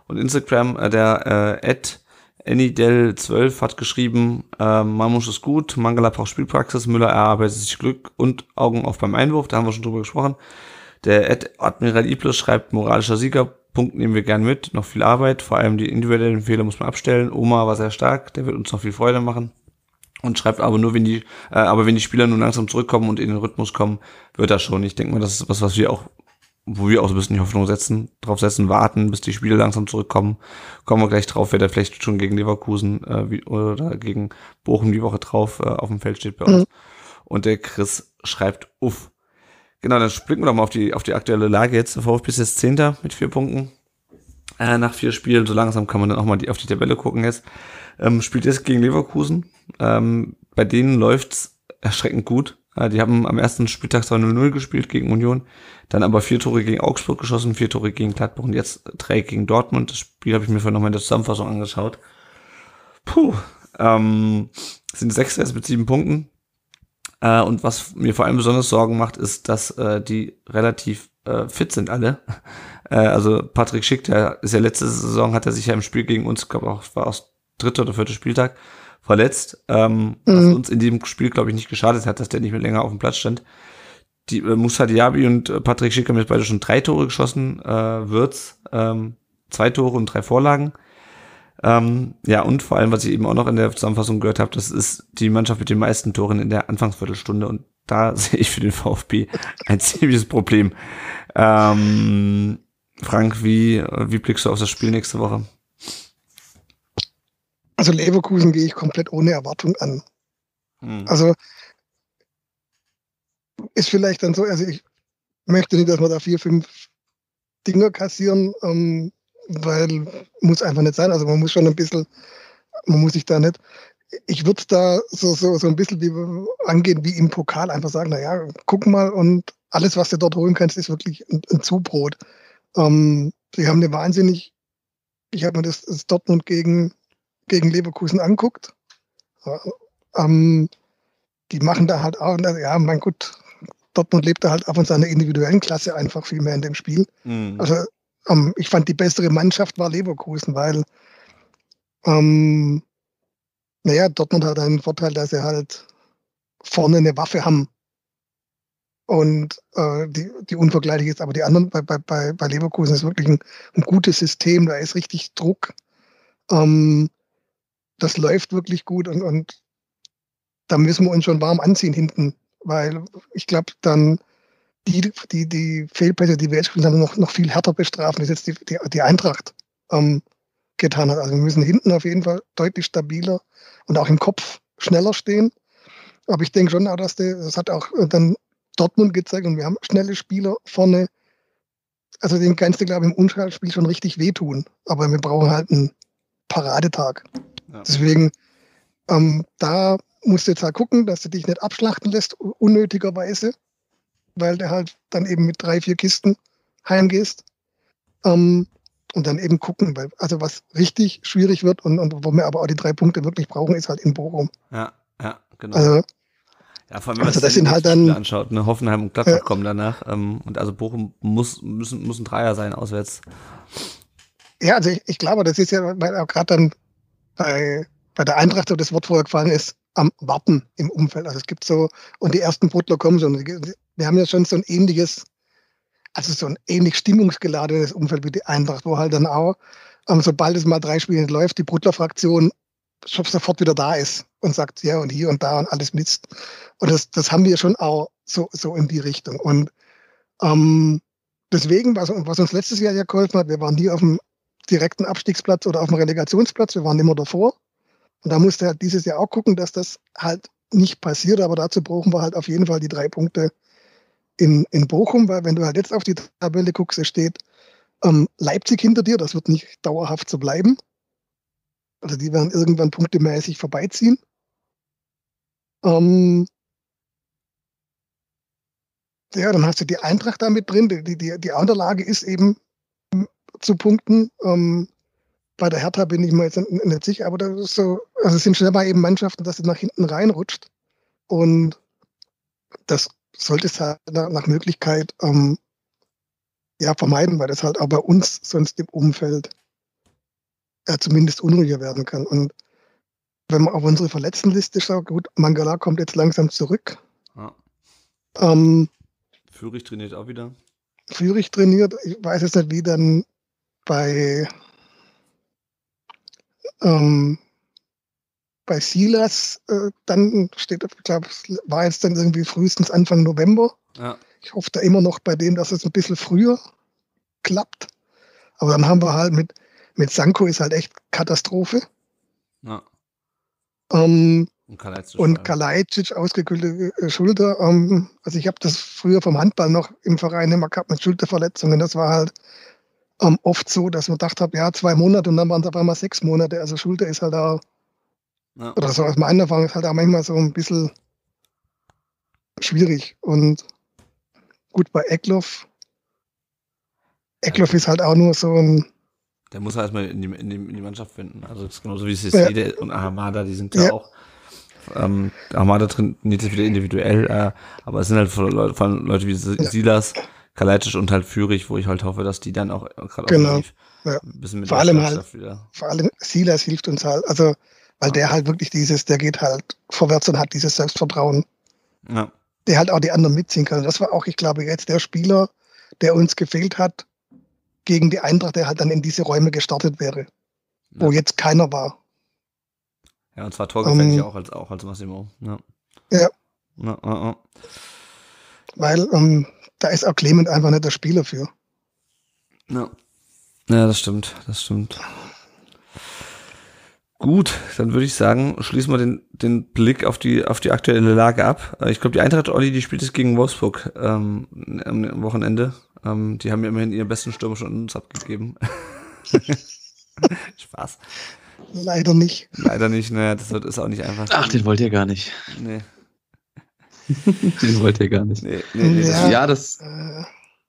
und Instagram. Der äh, at anydel zwölf hat geschrieben, äh, Marmoush ist gut, Mangala braucht Spielpraxis, Müller erarbeitet sich Glück und Augen auf beim Einwurf, da haben wir schon drüber gesprochen. Der Admiral Iblis schreibt, moralischer Sieger, Punkt nehmen wir gern mit, noch viel Arbeit, vor allem die individuellen Fehler muss man abstellen. Omar war sehr stark, der wird uns noch viel Freude machen. Und schreibt aber nur, wenn die, äh, aber wenn die Spieler nun langsam zurückkommen und in den Rhythmus kommen, wird das schon. Ich denke mal, das ist was, was wir auch, wo wir auch so ein bisschen die Hoffnung setzen, drauf setzen, warten, bis die Spieler langsam zurückkommen. Kommen wir gleich drauf, wer da vielleicht schon gegen Leverkusen äh, wie, oder gegen Bochum die Woche drauf äh, auf dem Feld steht bei uns. Mhm. Und der Chris schreibt, uff. Genau, dann blicken wir doch mal auf die, auf die aktuelle Lage jetzt. Der VfB ist jetzt Zehnter mit vier Punkten. Äh, nach vier Spielen, so langsam kann man dann auch mal die, auf die Tabelle gucken jetzt. Ähm, spielt jetzt gegen Leverkusen. Ähm, bei denen läuft's erschreckend gut. Äh, die haben am ersten Spieltag zwei null null gespielt gegen Union. Dann aber vier Tore gegen Augsburg geschossen, vier Tore gegen Gladbach und jetzt drei gegen Dortmund. Das Spiel habe ich mir vorhin nochmal in der Zusammenfassung angeschaut. Puh, ähm, sind Sechster jetzt mit sieben Punkten. Uh, und was mir vor allem besonders Sorgen macht, ist, dass uh, die relativ uh, fit sind alle. Uh, also Patrick Schick, der ist ja letzte Saison, hat er sich ja im Spiel gegen uns, glaube ich, war auch dritter oder vierter Spieltag, verletzt. Um, mhm. Was uns in dem Spiel, glaube ich, nicht geschadet hat, dass der nicht mehr länger auf dem Platz stand. Die uh, Moussa Diaby und Patrick Schick haben jetzt beide schon drei Tore geschossen. Uh, Wirtz, um, zwei Tore und drei Vorlagen. Ähm, ja, und vor allem, was ich eben auch noch in der Zusammenfassung gehört habe, das ist die Mannschaft mit den meisten Toren in der Anfangsviertelstunde und da sehe ich für den VfB ein ziemliches Problem. Ähm, Frank, wie, wie blickst du auf das Spiel nächste Woche? Also Leverkusen gehe ich komplett ohne Erwartung an. Hm. Also ist vielleicht dann so, also ich möchte nicht, dass wir da vier, fünf Dinger kassieren, ähm, weil muss einfach nicht sein. Also man muss schon ein bisschen, man muss sich da nicht, ich würde da so, so, so ein bisschen wie, angehen wie im Pokal, einfach sagen, naja, guck mal und alles, was du dort holen kannst, ist wirklich ein, ein Zubrot. Ähm, die haben eine wahnsinnig, ich habe mir das, das Dortmund gegen, gegen Leverkusen anguckt. Ähm, die machen da halt auch, ja, mein Gott, Dortmund lebt da halt ab und zu an der individuellen Klasse einfach viel mehr in dem Spiel. Mhm. Also Um, ich fand, die bessere Mannschaft war Leverkusen, weil ähm, naja, Dortmund hat einen Vorteil, dass sie halt vorne eine Waffe haben. Und äh, die, die unvergleichlich ist, aber die anderen bei, bei, bei Leverkusen ist wirklich ein, ein gutes System, da ist richtig Druck. Ähm, das läuft wirklich gut und, und da müssen wir uns schon warm anziehen hinten, weil ich glaube, dann Die, die, die Fehlpässe, die wir jetzt spielen, haben noch, noch viel härter bestrafen, als jetzt die, die, die Eintracht ähm, getan hat. Also wir müssen hinten auf jeden Fall deutlich stabiler und auch im Kopf schneller stehen. Aber ich denke schon auch, dass die, das hat auch dann Dortmund gezeigt und wir haben schnelle Spieler vorne. Also den kannst du, glaube ich, im Umschaltspiel schon richtig wehtun. Aber wir brauchen halt einen Paradetag. Ja. Deswegen, ähm, da musst du jetzt halt gucken, dass du dich nicht abschlachten lässt, unnötigerweise, weil du halt dann eben mit drei, vier Kisten heimgehst ähm, und dann eben gucken, weil also was richtig schwierig wird und, und wo wir aber auch die drei Punkte wirklich brauchen, ist halt in Bochum. Ja, ja, genau. Also, ja, vor allem, wenn also man das sind halt dann anschaut, ne? Hoffenheim und Gladbach ja. kommen danach ähm, und also Bochum muss, müssen, muss ein Dreier sein auswärts. Ja, also ich, ich glaube, das ist ja, weil auch gerade dann bei bei der Eintracht so das Wort vorher gefallen ist, am Warten im Umfeld. Also es gibt so, und die ersten Brudler kommen so. Und wir haben ja schon so ein ähnliches, also so ein ähnlich stimmungsgeladenes Umfeld wie die Eintracht, wo halt dann auch, ähm, sobald es mal drei Spiele läuft, die Brudler-Fraktion schon sofort wieder da ist und sagt, ja, und hier und da und alles Mist. Und das, das haben wir schon auch so, so in die Richtung. Und ähm, deswegen, was, was uns letztes Jahr ja geholfen hat, wir waren nie auf dem direkten Abstiegsplatz oder auf dem Relegationsplatz, wir waren immer davor. Und da musste halt dieses Jahr auch gucken, dass das halt nicht passiert. Aber dazu brauchen wir halt auf jeden Fall die drei Punkte in, in Bochum, weil wenn du halt jetzt auf die Tabelle guckst, es steht ähm, Leipzig hinter dir, das wird nicht dauerhaft so bleiben. Also die werden irgendwann punktemäßig vorbeiziehen. Ähm ja, dann hast du die Eintracht da mit drin. Die, die, die Unterlage ist eben zu punkten. Ähm Bei der Hertha bin ich mir jetzt nicht sicher, aber das ist so, also es sind schnell mal eben Mannschaften, dass es nach hinten reinrutscht. Und das sollte es halt nach Möglichkeit ähm, ja, vermeiden, weil das halt auch bei uns sonst im Umfeld äh, zumindest unruhiger werden kann. Und wenn man auf unsere Verletztenliste schaut, gut, Mangala kommt jetzt langsam zurück. Ja. Ähm, Führig trainiert auch wieder. Führig trainiert, ich weiß jetzt nicht, wie dann bei. Ähm, bei Silas, äh, dann steht, ich glaube, war jetzt dann irgendwie frühestens Anfang November. Ja. Ich hoffe da immer noch bei dem, dass es ein bisschen früher klappt. Aber dann haben wir halt mit, mit Sanko ist halt echt Katastrophe. Ja. Ähm, und Kalajdzic, ausgekühlte äh, Schulter. Ähm, also ich habe das früher vom Handball noch im Verein immer gehabt mit Schulterverletzungen. Das war halt Um, oft so, dass man gedacht hat, ja, zwei Monate und dann waren es auf einmal sechs Monate. Also Schulter ist halt auch, ja. oder so aus meiner Erfahrung, ist halt auch manchmal so ein bisschen schwierig. Und gut, bei Eckloff, Eckloff ja. ist halt auch nur so ein... Der muss halt erstmal in die, in die, in die Mannschaft finden. Also das ist genauso wie Cecile ja. und Ahamada, die sind ja, ja. auch... Ähm, Ahamada trainiert sich wieder individuell, äh, aber es sind halt vor allem Leute wie Silas... Ja. Kalajdzic und halt Führig, wo ich halt hoffe, dass die dann auch gerade genau. ein bisschen mit vor allem halt, wieder. Vor allem Silas hilft uns halt, also weil ja. der halt wirklich dieses, der geht halt vorwärts und hat dieses Selbstvertrauen, ja. der halt auch die anderen mitziehen kann. Das war auch, ich glaube, jetzt der Spieler, der uns gefehlt hat gegen die Eintracht, der halt dann in diese Räume gestartet wäre, ja. wo jetzt keiner war. Ja, und zwar torgefährlich um, auch als auch als Massimo. Ja. ja. ja oh, oh. Weil ähm, da ist auch Clement einfach nicht der Spieler für. Ja. ja, das stimmt, das stimmt. Gut, dann würde ich sagen, schließen wir den, den Blick auf die, auf die aktuelle Lage ab. Ich glaube, die Eintracht, Olli, die spielt es gegen Wolfsburg ähm, am Wochenende. Ähm, die haben ja immerhin ihren besten Stürmer schon uns abgegeben. Spaß. Leider nicht. Leider nicht, naja, das ist auch nicht einfach. Ach, den wollt ihr gar nicht. Nee. Den wollt ihr gar nicht. Nee, nee, nee, ja. ja, das.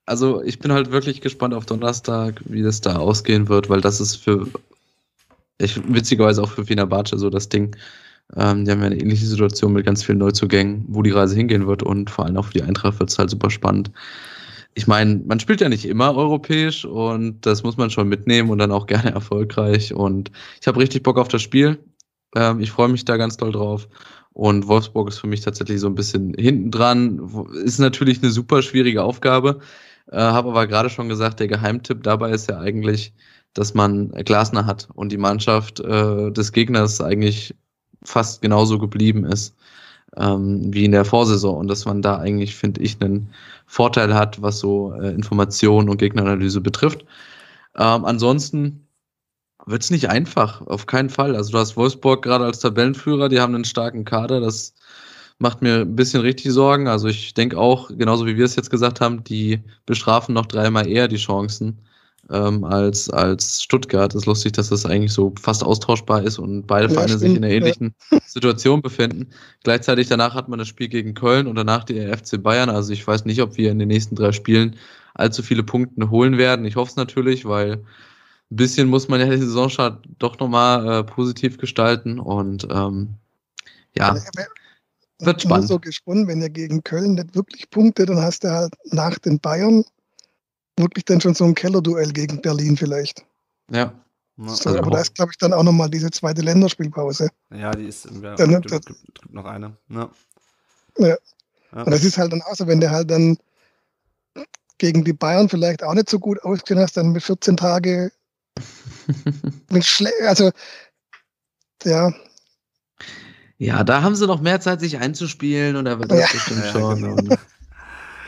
Also, ich bin halt wirklich gespannt auf Donnerstag, wie das da ausgehen wird, weil das ist für. Ich, witzigerweise auch für Fenerbahce so das Ding. Ähm, die haben ja eine ähnliche Situation mit ganz vielen Neuzugängen, wo die Reise hingehen wird und vor allem auch für die Eintracht wird es halt super spannend. Ich meine, man spielt ja nicht immer europäisch und das muss man schon mitnehmen und dann auch gerne erfolgreich. Und ich habe richtig Bock auf das Spiel. Ähm, ich freue mich da ganz doll drauf. Und Wolfsburg ist für mich tatsächlich so ein bisschen hinten dran. Ist natürlich eine super schwierige Aufgabe. Äh, habe aber gerade schon gesagt, der Geheimtipp dabei ist ja eigentlich, dass man Glasner hat und die Mannschaft äh, des Gegners eigentlich fast genauso geblieben ist ähm, wie in der Vorsaison. Und dass man da eigentlich, finde ich, einen Vorteil hat, was so äh, Informationen und Gegneranalyse betrifft. Ähm, ansonsten wird es nicht einfach, auf keinen Fall. Also du hast Wolfsburg gerade als Tabellenführer, die haben einen starken Kader, das macht mir ein bisschen richtig Sorgen. Also ich denke auch, genauso wie wir es jetzt gesagt haben, die bestrafen noch dreimal eher die Chancen ähm, als, als Stuttgart. Es ist lustig, dass das eigentlich so fast austauschbar ist und beide ja, Vereine sich in einer ähnlichen ja. Situation befinden. Gleichzeitig danach hat man das Spiel gegen Köln und danach die F C Bayern. Also ich weiß nicht, ob wir in den nächsten drei Spielen allzu viele Punkte holen werden. Ich hoffe es natürlich, weil ein bisschen muss man ja den Saisonstart doch nochmal äh, positiv gestalten und ähm, ja, ja wär, wird spannend. So gesponnen, wenn ihr gegen Köln nicht wirklich punktet, dann hast du halt nach den Bayern wirklich dann schon so ein Kellerduell gegen Berlin vielleicht. Ja. Also, aber da ist, glaube ich, dann auch nochmal diese zweite Länderspielpause. Ja, die ist, ja, dann, gibt, das, gibt, gibt noch eine. Ja. Ja. Ja. Und das ist halt dann auch so, wenn du halt dann gegen die Bayern vielleicht auch nicht so gut ausgesehen hast, dann mit vierzehn Tagen mit Schle- also, ja. Ja, da haben sie noch mehr Zeit, sich einzuspielen und da wird das ja. bestimmt schon. Ja, genau.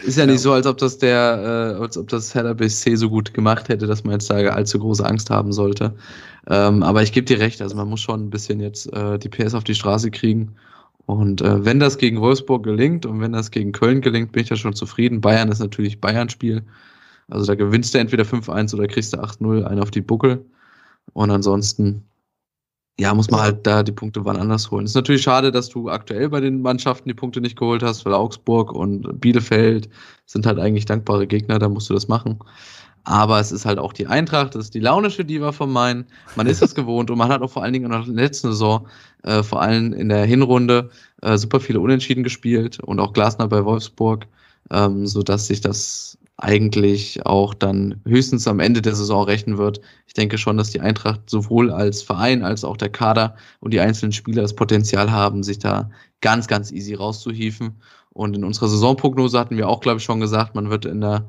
Ist ja nicht so, als ob das der, äh, als ob das Hertha B S C so gut gemacht hätte, dass man jetzt da allzu große Angst haben sollte. Ähm, aber ich gebe dir recht, also man muss schon ein bisschen jetzt äh, die P S auf die Straße kriegen. Und äh, wenn das gegen Wolfsburg gelingt und wenn das gegen Köln gelingt, bin ich ja schon zufrieden. Bayern ist natürlich Bayern-Spiel. Also da gewinnst du entweder fünf eins oder kriegst du acht null, einen auf die Buckel. Und ansonsten, ja, muss man halt da die Punkte wann anders holen. Ist natürlich schade, dass du aktuell bei den Mannschaften die Punkte nicht geholt hast, weil Augsburg und Bielefeld sind halt eigentlich dankbare Gegner, da musst du das machen. Aber es ist halt auch die Eintracht, das ist die launische Diva von Main. Man ist es gewohnt und man hat auch vor allen Dingen in der letzten Saison, äh, vor allem in der Hinrunde, äh, super viele Unentschieden gespielt und auch Glasner bei Wolfsburg, ähm, sodass sich das eigentlich auch dann höchstens am Ende der Saison rächen wird. Ich denke schon, dass die Eintracht sowohl als Verein als auch der Kader und die einzelnen Spieler das Potenzial haben, sich da ganz, ganz easy rauszuhieven. Und in unserer Saisonprognose hatten wir auch, glaube ich, schon gesagt, man wird in der,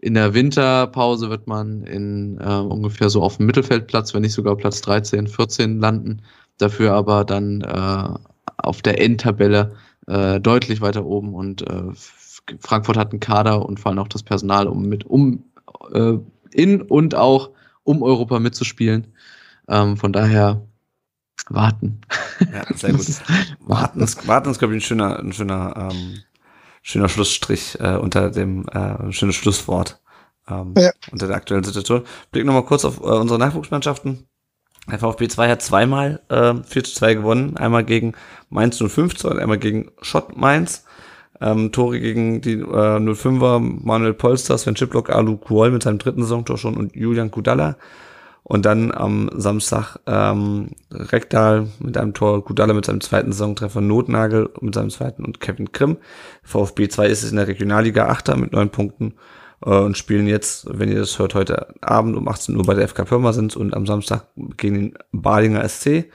in der Winterpause wird man in äh, ungefähr so auf dem Mittelfeldplatz, wenn nicht sogar Platz dreizehn, vierzehn landen, dafür aber dann äh, auf der Endtabelle äh, deutlich weiter oben und äh, Frankfurt hat einen Kader und vor allem auch das Personal, um mit um äh, in und auch um Europa mitzuspielen. Ähm, von daher warten. Ja, sehr gut. Warten ist, warten ist, glaube ich, ein schöner, ein schöner, ähm, schöner Schlussstrich äh, unter dem äh, schönes Schlusswort ähm, ja. unter der aktuellen Situation. Blick nochmal kurz auf äh, unsere Nachwuchsmannschaften. Der VfB zwei hat zweimal äh, vier zu zwei gewonnen. Einmal gegen Mainz null fünf und einmal gegen Schott Mainz. Ähm, Tore gegen die äh, null fünfer, Manuel Polster, Sven Schipplock, Alu Kuol mit seinem dritten Saisontor schon und Julian Kudala. Und dann am Samstag ähm, Rekdal mit einem Tor, Kudala mit seinem zweiten Saisontreffer, Notnagel mit seinem zweiten und Kevin Grimm. VfB zwei ist es in der Regionalliga Achter mit neun Punkten äh, und spielen jetzt, wenn ihr das hört, heute Abend um achtzehn Uhr bei der F K Pirmasens und am Samstag gegen den Balinger S C.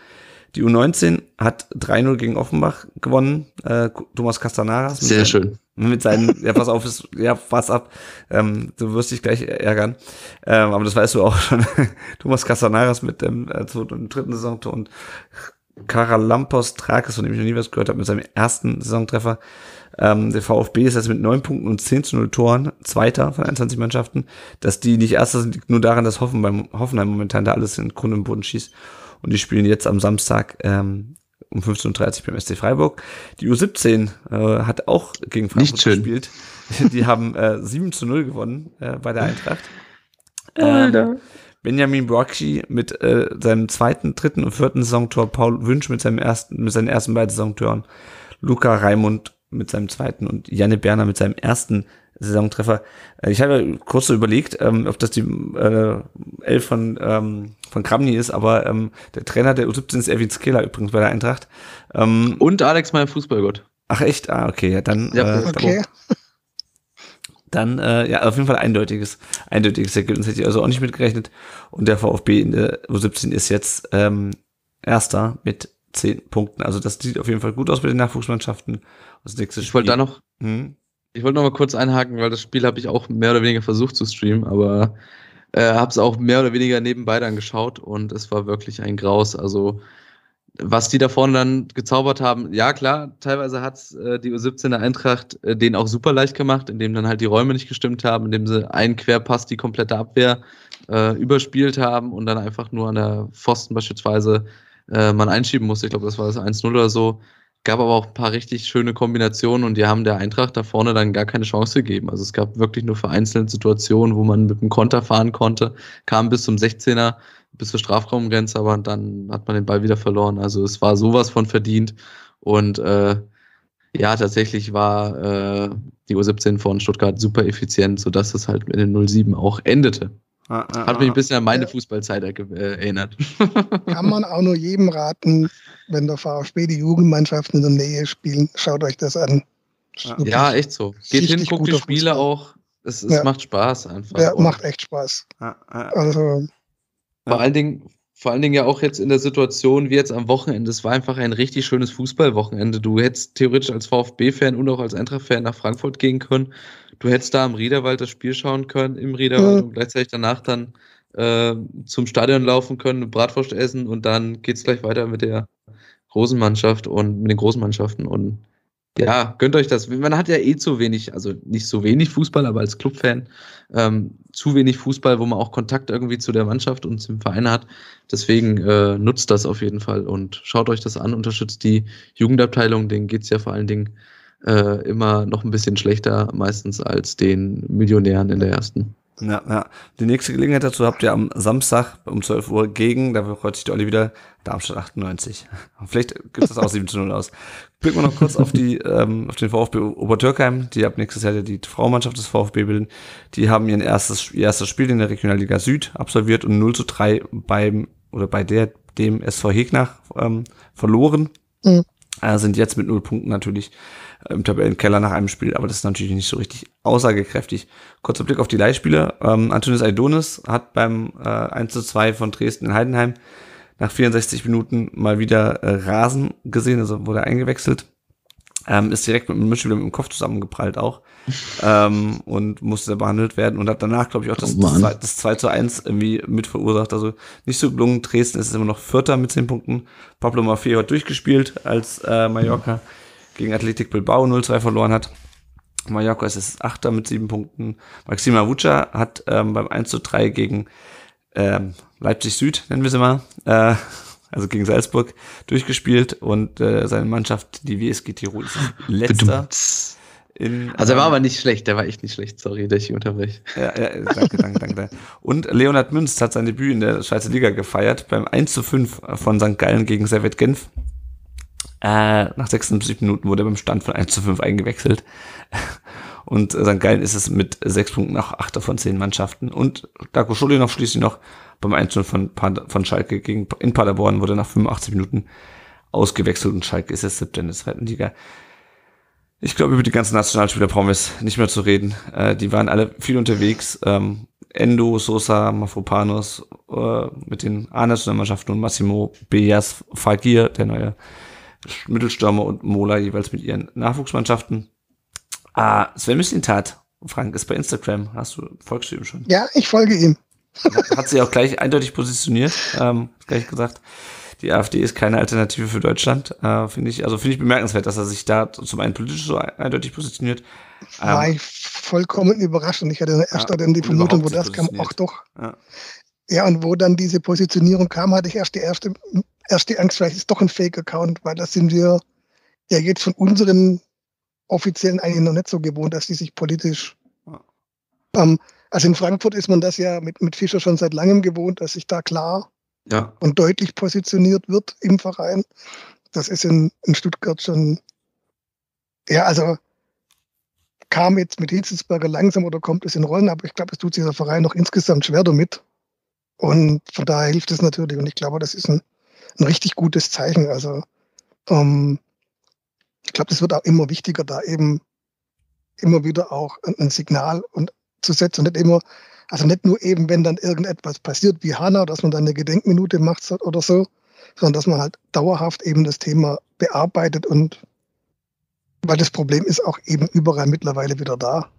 Die U neunzehn hat drei null gegen Offenbach gewonnen. Äh, Thomas Castanaras. Sehr mit seinen, schön. Mit seinen, ja, pass auf, ist, ja, pass ab. Ähm, du wirst dich gleich ärgern. Ähm, aber das weißt du auch schon. Thomas Castanaras mit dem äh, zweiten, dritten Saisontor und Karalampos Trakis, von dem ich noch nie was gehört habe, mit seinem ersten Saisontreffer. Ähm, der VfB ist jetzt mit neun Punkten und zehn zu null Toren Zweiter von einundzwanzig Mannschaften. Dass die nicht Erster sind, liegt nur daran, dass Hoffenheim, Hoffenheim momentan da alles in Grund und Boden schießt. Und die spielen jetzt am Samstag ähm, um fünfzehn Uhr dreißig beim S C Freiburg. Die U siebzehn äh, hat auch gegen Frankfurt gespielt. Die haben äh, sieben zu null gewonnen äh, bei der Eintracht. Ähm, Benjamin Brocchi mit äh, seinem zweiten, dritten und vierten Saisontor, Paul Wünsch mit seinem ersten, mit seinen ersten beiden Saisontoren, Luca Raimund mit seinem zweiten und Janne Berner mit seinem ersten Saisontreffer. Ich habe kurz so überlegt, ähm, ob das die äh, Elf von ähm, von Kramny ist, aber ähm, der Trainer der U siebzehn ist Erwin Skela übrigens bei der Eintracht. Ähm, Und Alex, mein Fußballgott. Ach echt? Ah, okay. Ja, dann ja, äh, okay. Dann, äh, ja, auf jeden Fall eindeutiges eindeutiges Ergebnis. Hätte ich also auch nicht mitgerechnet. Und der VfB in der U siebzehn ist jetzt ähm, Erster mit zehn Punkten. Also das sieht auf jeden Fall gut aus mit den Nachwuchsmannschaften. Das nächste Spiel. Ich wollte da noch... Hm? Ich wollte noch mal kurz einhaken, weil das Spiel habe ich auch mehr oder weniger versucht zu streamen, aber äh, habe es auch mehr oder weniger nebenbei dann geschaut und es war wirklich ein Graus. Also was die da vorne dann gezaubert haben, ja klar, teilweise hat es äh, die U siebzehner Eintracht äh, denen auch super leicht gemacht, indem dann halt die Räume nicht gestimmt haben, indem sie einen Querpass die komplette Abwehr äh, überspielt haben und dann einfach nur an der Pfosten beispielsweise äh, man einschieben musste. Ich glaube, das war das eins null oder so. Gab aber auch ein paar richtig schöne Kombinationen und die haben der Eintracht da vorne dann gar keine Chance gegeben. Also es gab wirklich nur vereinzelte Situationen, wo man mit dem Konter fahren konnte, kam bis zum sechzehner, bis zur Strafraumgrenze, aber dann hat man den Ball wieder verloren. Also es war sowas von verdient und äh, ja, tatsächlich war äh, die U siebzehn von Stuttgart super effizient, sodass es halt in den null sieben auch endete. Ah, ah, Hat mich ein bisschen an meine ja. Fußballzeit erinnert. Kann man auch nur jedem raten, wenn der VfB die Jugendmannschaften in der Nähe spielen, schaut euch das an. Ja, ja echt so. Geht hin, guckt die Spiele auch. Es, es ja. macht Spaß einfach. Ja, macht echt Spaß. Ah, ah, also, Ja. Vor allen Dingen, vor allen Dingen ja auch jetzt in der Situation wie jetzt am Wochenende. Es war einfach ein richtig schönes Fußballwochenende. Du hättest theoretisch als VfB-Fan und auch als Eintracht-Fan nach Frankfurt gehen können. Du hättest da am Riederwald das Spiel schauen können, im Riederwald, ja, und gleichzeitig danach dann äh, zum Stadion laufen können, Bratwurst essen und dann geht's gleich weiter mit der großen Mannschaft und mit den großen Mannschaften. Und ja, gönnt euch das. Man hat ja eh zu wenig, also nicht so wenig Fußball, aber als Clubfan ähm, zu wenig Fußball, wo man auch Kontakt irgendwie zu der Mannschaft und zum Verein hat. Deswegen äh, nutzt das auf jeden Fall und schaut euch das an, unterstützt die Jugendabteilung. Denen geht's ja vor allen Dingen äh, immer noch ein bisschen schlechter, meistens als den Millionären in der ersten. Ja, ja. Die nächste Gelegenheit dazu habt ihr am Samstag um zwölf Uhr gegen, da freut sich der Olli wieder, Darmstadt achtundneunzig. Vielleicht gibt es das auch sieben zu null aus. Blicken wir noch kurz auf die, ähm, auf den VfB Obertürkheim, die ab nächstes Jahr die Frauenmannschaft des VfB bilden. Die haben ihren erstes, ihr erstes Spiel in der Regionalliga Süd absolviert und null zu drei beim, oder bei der, dem S V Hegnach, ähm, verloren. Mhm. Äh, sind jetzt mit null Punkten natürlich im Tabellenkeller nach einem Spiel, aber das ist natürlich nicht so richtig aussagekräftig. Kurzer Blick auf die Leihspieler. Ähm, Antonis Aidonis hat beim äh, eins zu zwei von Dresden in Heidenheim nach vierundsechzig Minuten mal wieder äh, Rasen gesehen, also wurde eingewechselt. Ähm, ist direkt mit einem Mitspieler mit dem Kopf zusammengeprallt auch ähm, und musste behandelt werden und hat danach, glaube ich, auch das, oh das, das zwei zu eins irgendwie mit verursacht. Also nicht so gelungen. Dresden ist immer noch Vierter mit zehn Punkten. Pablo Maffeo hat durchgespielt, als äh, Mallorca mhm. gegen Athletic Bilbao null zu zwei verloren hat. Mallorca ist jetzt Achter mit sieben Punkten. Maxima Vucca hat ähm, beim eins zu drei gegen ähm, Leipzig Süd, nennen wir sie mal, äh, also gegen Salzburg, durchgespielt und äh, seine Mannschaft, die W S G Tirol, ist letzter. In, also er war ähm, aber nicht schlecht, der war echt nicht schlecht, sorry, dass ich unterbreche. Ja, ja, danke, danke, danke. Und Leonhard Münz hat sein Debüt in der Schweizer Liga gefeiert, beim eins zu fünf von Sankt Gallen gegen Servette Genf. Äh, nach sechsundsiebzig Minuten wurde er beim Stand von eins zu fünf eingewechselt. Und äh, Sankt Gallen ist es mit sechs Punkten nach acht von zehn Mannschaften. Und Darko Schulinov schließlich noch beim eins zu null von, von Schalke gegen, in Paderborn wurde nach fünfundachtzig Minuten ausgewechselt. Und Schalke ist jetzt siebter in der zweiten Liga. Ich glaube, über die ganzen Nationalspieler brauchen wir es nicht mehr zu reden. Äh, die waren alle viel unterwegs. Ähm, Endo, Sosa, Mafropanos, äh, mit den A-Nationalmannschaften und Massimo Beas, Fagir, der neue Mittelstürmer, und Mola jeweils mit ihren Nachwuchsmannschaften. Ah, Sven Mislintat, Frank, ist bei Instagram. Hast du, folgst du ihm schon? Ja, ich folge ihm. Hat sich auch gleich eindeutig positioniert, ähm, gleich gesagt, die AfD ist keine Alternative für Deutschland, äh, finde ich, also finde ich bemerkenswert, dass er sich da zum einen politisch so eindeutig positioniert. War ähm, ich vollkommen überrascht und ich hatte erst ja, dann die Vermutung, wo das kam, ach doch. Ja. Ja, und wo dann diese Positionierung kam, hatte ich erst die erste, erst die Angst, vielleicht ist doch ein Fake-Account, weil das sind wir ja jetzt von unseren Offiziellen eigentlich noch nicht so gewohnt, dass die sich politisch... Ähm, also in Frankfurt ist man das ja mit, mit Fischer schon seit langem gewohnt, dass sich da klar ja. und deutlich positioniert wird im Verein. Das ist in, in Stuttgart schon... Ja, also kam jetzt mit Hitzelsberger langsam oder kommt es in Rollen, aber ich glaube, es tut sich der Verein noch insgesamt schwer damit. Und von daher hilft es natürlich. Und ich glaube, das ist ein, ein richtig gutes Zeichen. Also ähm, ich glaube, das wird auch immer wichtiger, da eben immer wieder auch ein, ein Signal und, zu setzen. Und nicht immer, also nicht nur eben, wenn dann irgendetwas passiert wie Hanau, dass man dann eine Gedenkminute macht oder so, sondern dass man halt dauerhaft eben das Thema bearbeitet und weil das Problem ist auch eben überall mittlerweile wieder da.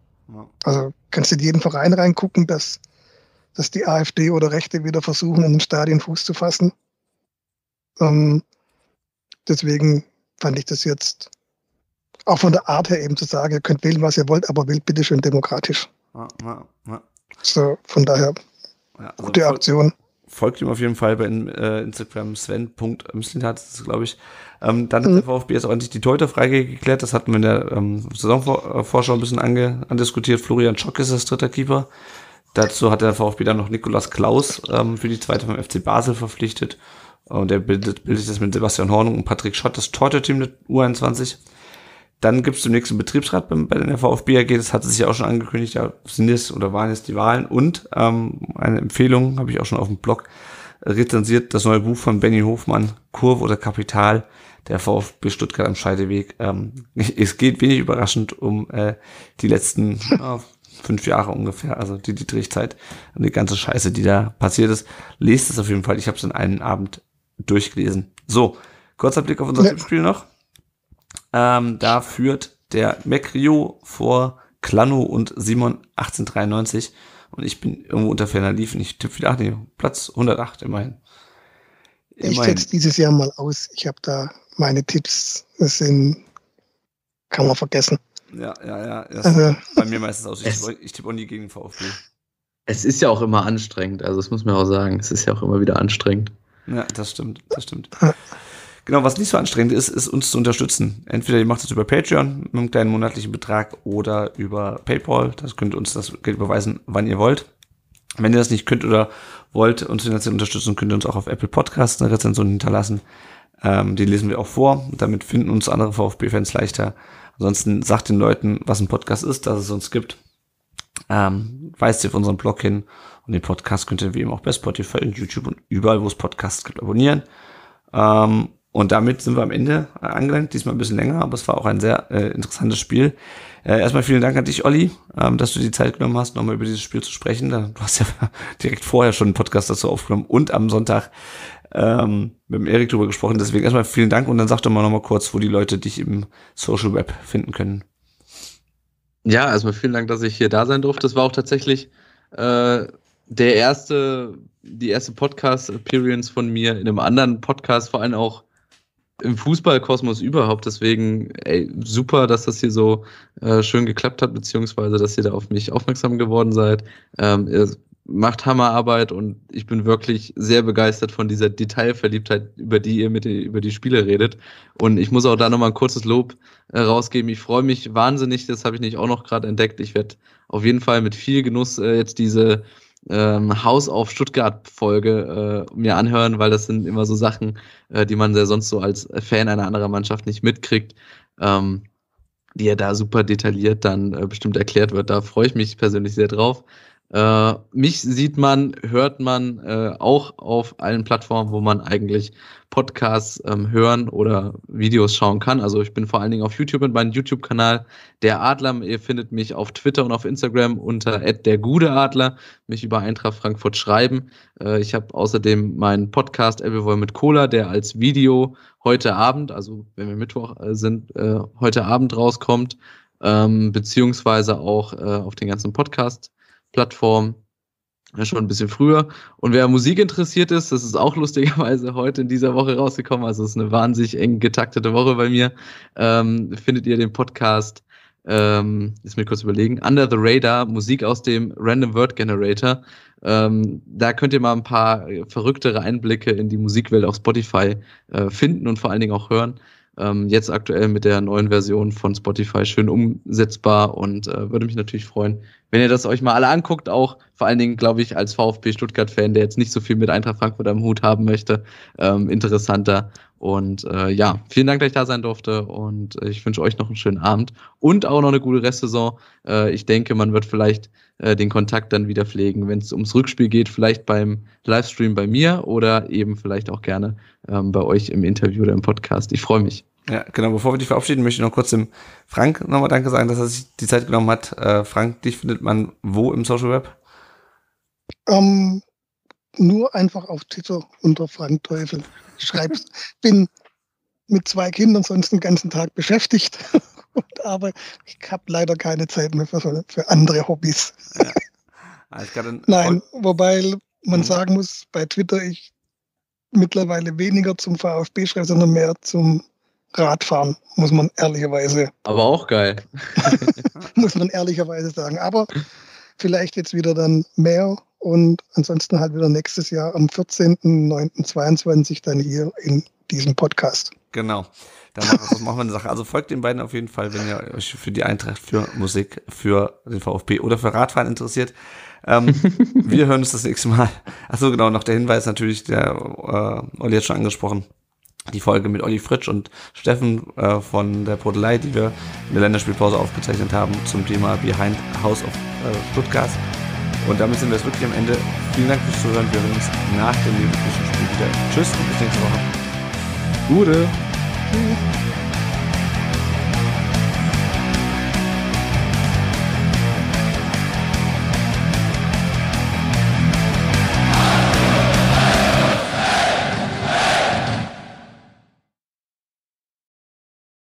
Also kannst du in jeden Verein reingucken, dass dass die AfD oder Rechte wieder versuchen, in den Stadien Fuß zu fassen. Ähm, deswegen fand ich das jetzt auch von der Art her eben zu sagen, ihr könnt wählen, was ihr wollt, aber wählt bitte schön demokratisch. Ja, ja, ja. So, von daher, ja, also gute Aktion. Folgt ihm auf jeden Fall bei äh, Instagram, Sven Punkt Mislintat ist es, glaube ich. Ähm, dann mhm. hat der VfB jetzt auch endlich die Torhüterfrage geklärt. Das hatten wir in der ähm, Saisonvorschau ein bisschen ange andiskutiert. Florian Schock ist das dritte Keeper. Dazu hat der VfB dann noch Nikolaus Klaus ähm, für die zweite vom F C Basel verpflichtet. Und er bildet, bildet jetzt mit Sebastian Hornung und Patrick Schott das Torhüterteam der U einundzwanzig. Dann gibt es zum nächsten Betriebsrat bei, bei der VfB A G. Das hatte sich ja auch schon angekündigt. Da sind jetzt oder waren jetzt die Wahlen. Und ähm, eine Empfehlung habe ich auch schon auf dem Blog rezensiert. Das neue Buch von Benny Hofmann, Kurve oder Kapital, der VfB Stuttgart am Scheideweg. Ähm, es geht wenig überraschend um äh, die letzten... Äh, fünf Jahre ungefähr, also die Dietrich-Zeit und die ganze Scheiße, die da passiert ist. Lest es auf jeden Fall, ich habe es in einem Abend durchgelesen. So, kurzer Blick auf unser ja. Tippspiel noch. Ähm, da führt der Mekrio vor Klano und Simon achtzehn dreiundneunzig und ich bin irgendwo unter ferner Liefen. Ich tippe wieder, ach nee, Platz hundertacht immerhin. immerhin. Ich setze dieses Jahr mal aus. Ich habe da meine Tipps, das sind, kann man vergessen. Ja, ja, ja. Das also, bei mir meistens aus. Ich, ich tippe auch nie gegen den VfB. Es ist ja auch immer anstrengend. Also das muss man auch sagen. Es ist ja auch immer wieder anstrengend. Ja, das stimmt. Das stimmt. Genau, was nicht so anstrengend ist, ist uns zu unterstützen. Entweder ihr macht es über Patreon mit einem kleinen monatlichen Betrag oder über PayPal. Das könnt ihr uns das Geld überweisen, wann ihr wollt. Wenn ihr das nicht könnt oder wollt, uns finanziell unterstützen, könnt ihr uns auch auf Apple Podcasts eine Rezension hinterlassen. Ähm, die lesen wir auch vor. Damit finden uns andere VfB-Fans leichter. Ansonsten sagt den Leuten, was ein Podcast ist, dass es uns gibt. Ähm, weist ihr auf unseren Blog hin. Und den Podcast könnt ihr wie eben auch bei Spotify, YouTube und überall, wo es Podcasts gibt, abonnieren. Ähm, und damit sind wir am Ende angelangt. Diesmal ein bisschen länger, aber es war auch ein sehr äh, interessantes Spiel. Äh, erstmal vielen Dank an dich, Olli, ähm, dass du die Zeit genommen hast, nochmal über dieses Spiel zu sprechen. Du hast ja direkt vorher schon einen Podcast dazu aufgenommen und am Sonntag Ähm, mit dem Erik drüber gesprochen, deswegen erstmal vielen Dank und dann sag doch mal nochmal kurz, wo die Leute dich im Social Web finden können. Ja, erstmal vielen Dank, dass ich hier da sein durfte. Das war auch tatsächlich äh, der erste, die erste Podcast-Appearance von mir in einem anderen Podcast, vor allem auch im Fußballkosmos überhaupt. Deswegen, ey, super, dass das hier so äh, schön geklappt hat, beziehungsweise, dass ihr da auf mich aufmerksam geworden seid. Ähm, ihr, Macht Hammerarbeit und ich bin wirklich sehr begeistert von dieser Detailverliebtheit, über die ihr mit die, über die Spiele redet. Und ich muss auch da nochmal ein kurzes Lob äh, rausgeben. Ich freue mich wahnsinnig, das habe ich nicht auch noch gerade entdeckt. Ich werde auf jeden Fall mit viel Genuss äh, jetzt diese ähm, Haus auf Stuttgart-Folge äh, mir anhören, weil das sind immer so Sachen, äh, die man ja sonst so als Fan einer anderen Mannschaft nicht mitkriegt. Ähm, die ja da super detailliert dann äh, bestimmt erklärt wird. Da freue ich mich persönlich sehr drauf. Äh, mich sieht man, hört man äh, auch auf allen Plattformen, wo man eigentlich Podcasts ähm, hören oder Videos schauen kann. Also ich bin vor allen Dingen auf YouTube mit meinem YouTube-Kanal der Adler. Ihr findet mich auf Twitter und auf Instagram unter at der gude adler. Mich über Eintracht Frankfurt schreiben. Äh, ich habe außerdem meinen Podcast Elbewoll mit Cola, der als Video heute Abend, also wenn wir Mittwoch sind, äh, heute Abend rauskommt, ähm, beziehungsweise auch äh, auf den ganzen Podcast Plattform schon ein bisschen früher. Und wer Musik interessiert ist, das ist auch lustigerweise heute in dieser Woche rausgekommen, also es ist eine wahnsinnig eng getaktete Woche bei mir, ähm, findet ihr den Podcast, ähm, jetzt mir kurz überlegen, Under the Radar, Musik aus dem Random Word Generator. Ähm, da könnt ihr mal ein paar verrücktere Einblicke in die Musikwelt auf Spotify äh, finden und vor allen Dingen auch hören. Ähm, jetzt aktuell mit der neuen Version von Spotify schön umsetzbar und äh, würde mich natürlich freuen, wenn ihr das euch mal alle anguckt, auch vor allen Dingen, glaube ich, als VfB Stuttgart-Fan, der jetzt nicht so viel mit Eintracht Frankfurt am Hut haben möchte, ähm, interessanter. Und äh, ja, vielen Dank, dass ich da sein durfte und äh, ich wünsche euch noch einen schönen Abend und auch noch eine gute Restsaison. Äh, ich denke, man wird vielleicht äh, den Kontakt dann wieder pflegen, wenn es ums Rückspiel geht, vielleicht beim Livestream bei mir oder eben vielleicht auch gerne ähm, bei euch im Interview oder im Podcast. Ich freue mich. Ja, genau. Bevor wir dich verabschieden, möchte ich noch kurz dem Frank nochmal Danke sagen, dass er sich die Zeit genommen hat. Äh, Frank, dich findet man wo im Social Web? Um, nur einfach auf Twitter unter Frank Teufel. Schreib's. Bin mit zwei Kindern sonst den ganzen Tag beschäftigt, und aber ich habe leider keine Zeit mehr für, so, für andere Hobbys. Ja. Also Nein, wobei man mhm. sagen muss, bei Twitter ich mittlerweile weniger zum VfB schreibe, sondern mehr zum Radfahren, muss man ehrlicherweise. Aber auch geil. Muss man ehrlicherweise sagen. Aber vielleicht jetzt wieder dann mehr und ansonsten halt wieder nächstes Jahr am vierzehnten neunten zweiundzwanzig dann hier in diesem Podcast. Genau. Dann machen wir eine Sache. Also folgt den beiden auf jeden Fall, wenn ihr euch für die Eintracht, für Musik, für den VfB oder für Radfahren interessiert. ähm, wir hören uns das nächste Mal. Achso, genau, noch der Hinweis natürlich, der äh, Olli hat schon angesprochen. Die Folge mit Olli Fritsch und Steffen äh, von der Podelei, die wir in der Länderspielpause aufgezeichnet haben zum Thema Behind House of äh, Stuttgart. Und damit sind wir jetzt wirklich am Ende. Vielen Dank fürs Zuhören. Wir hören uns nach dem Leverkusen-Spiel wieder. Tschüss und bis nächste Woche. Gute. Tschüss.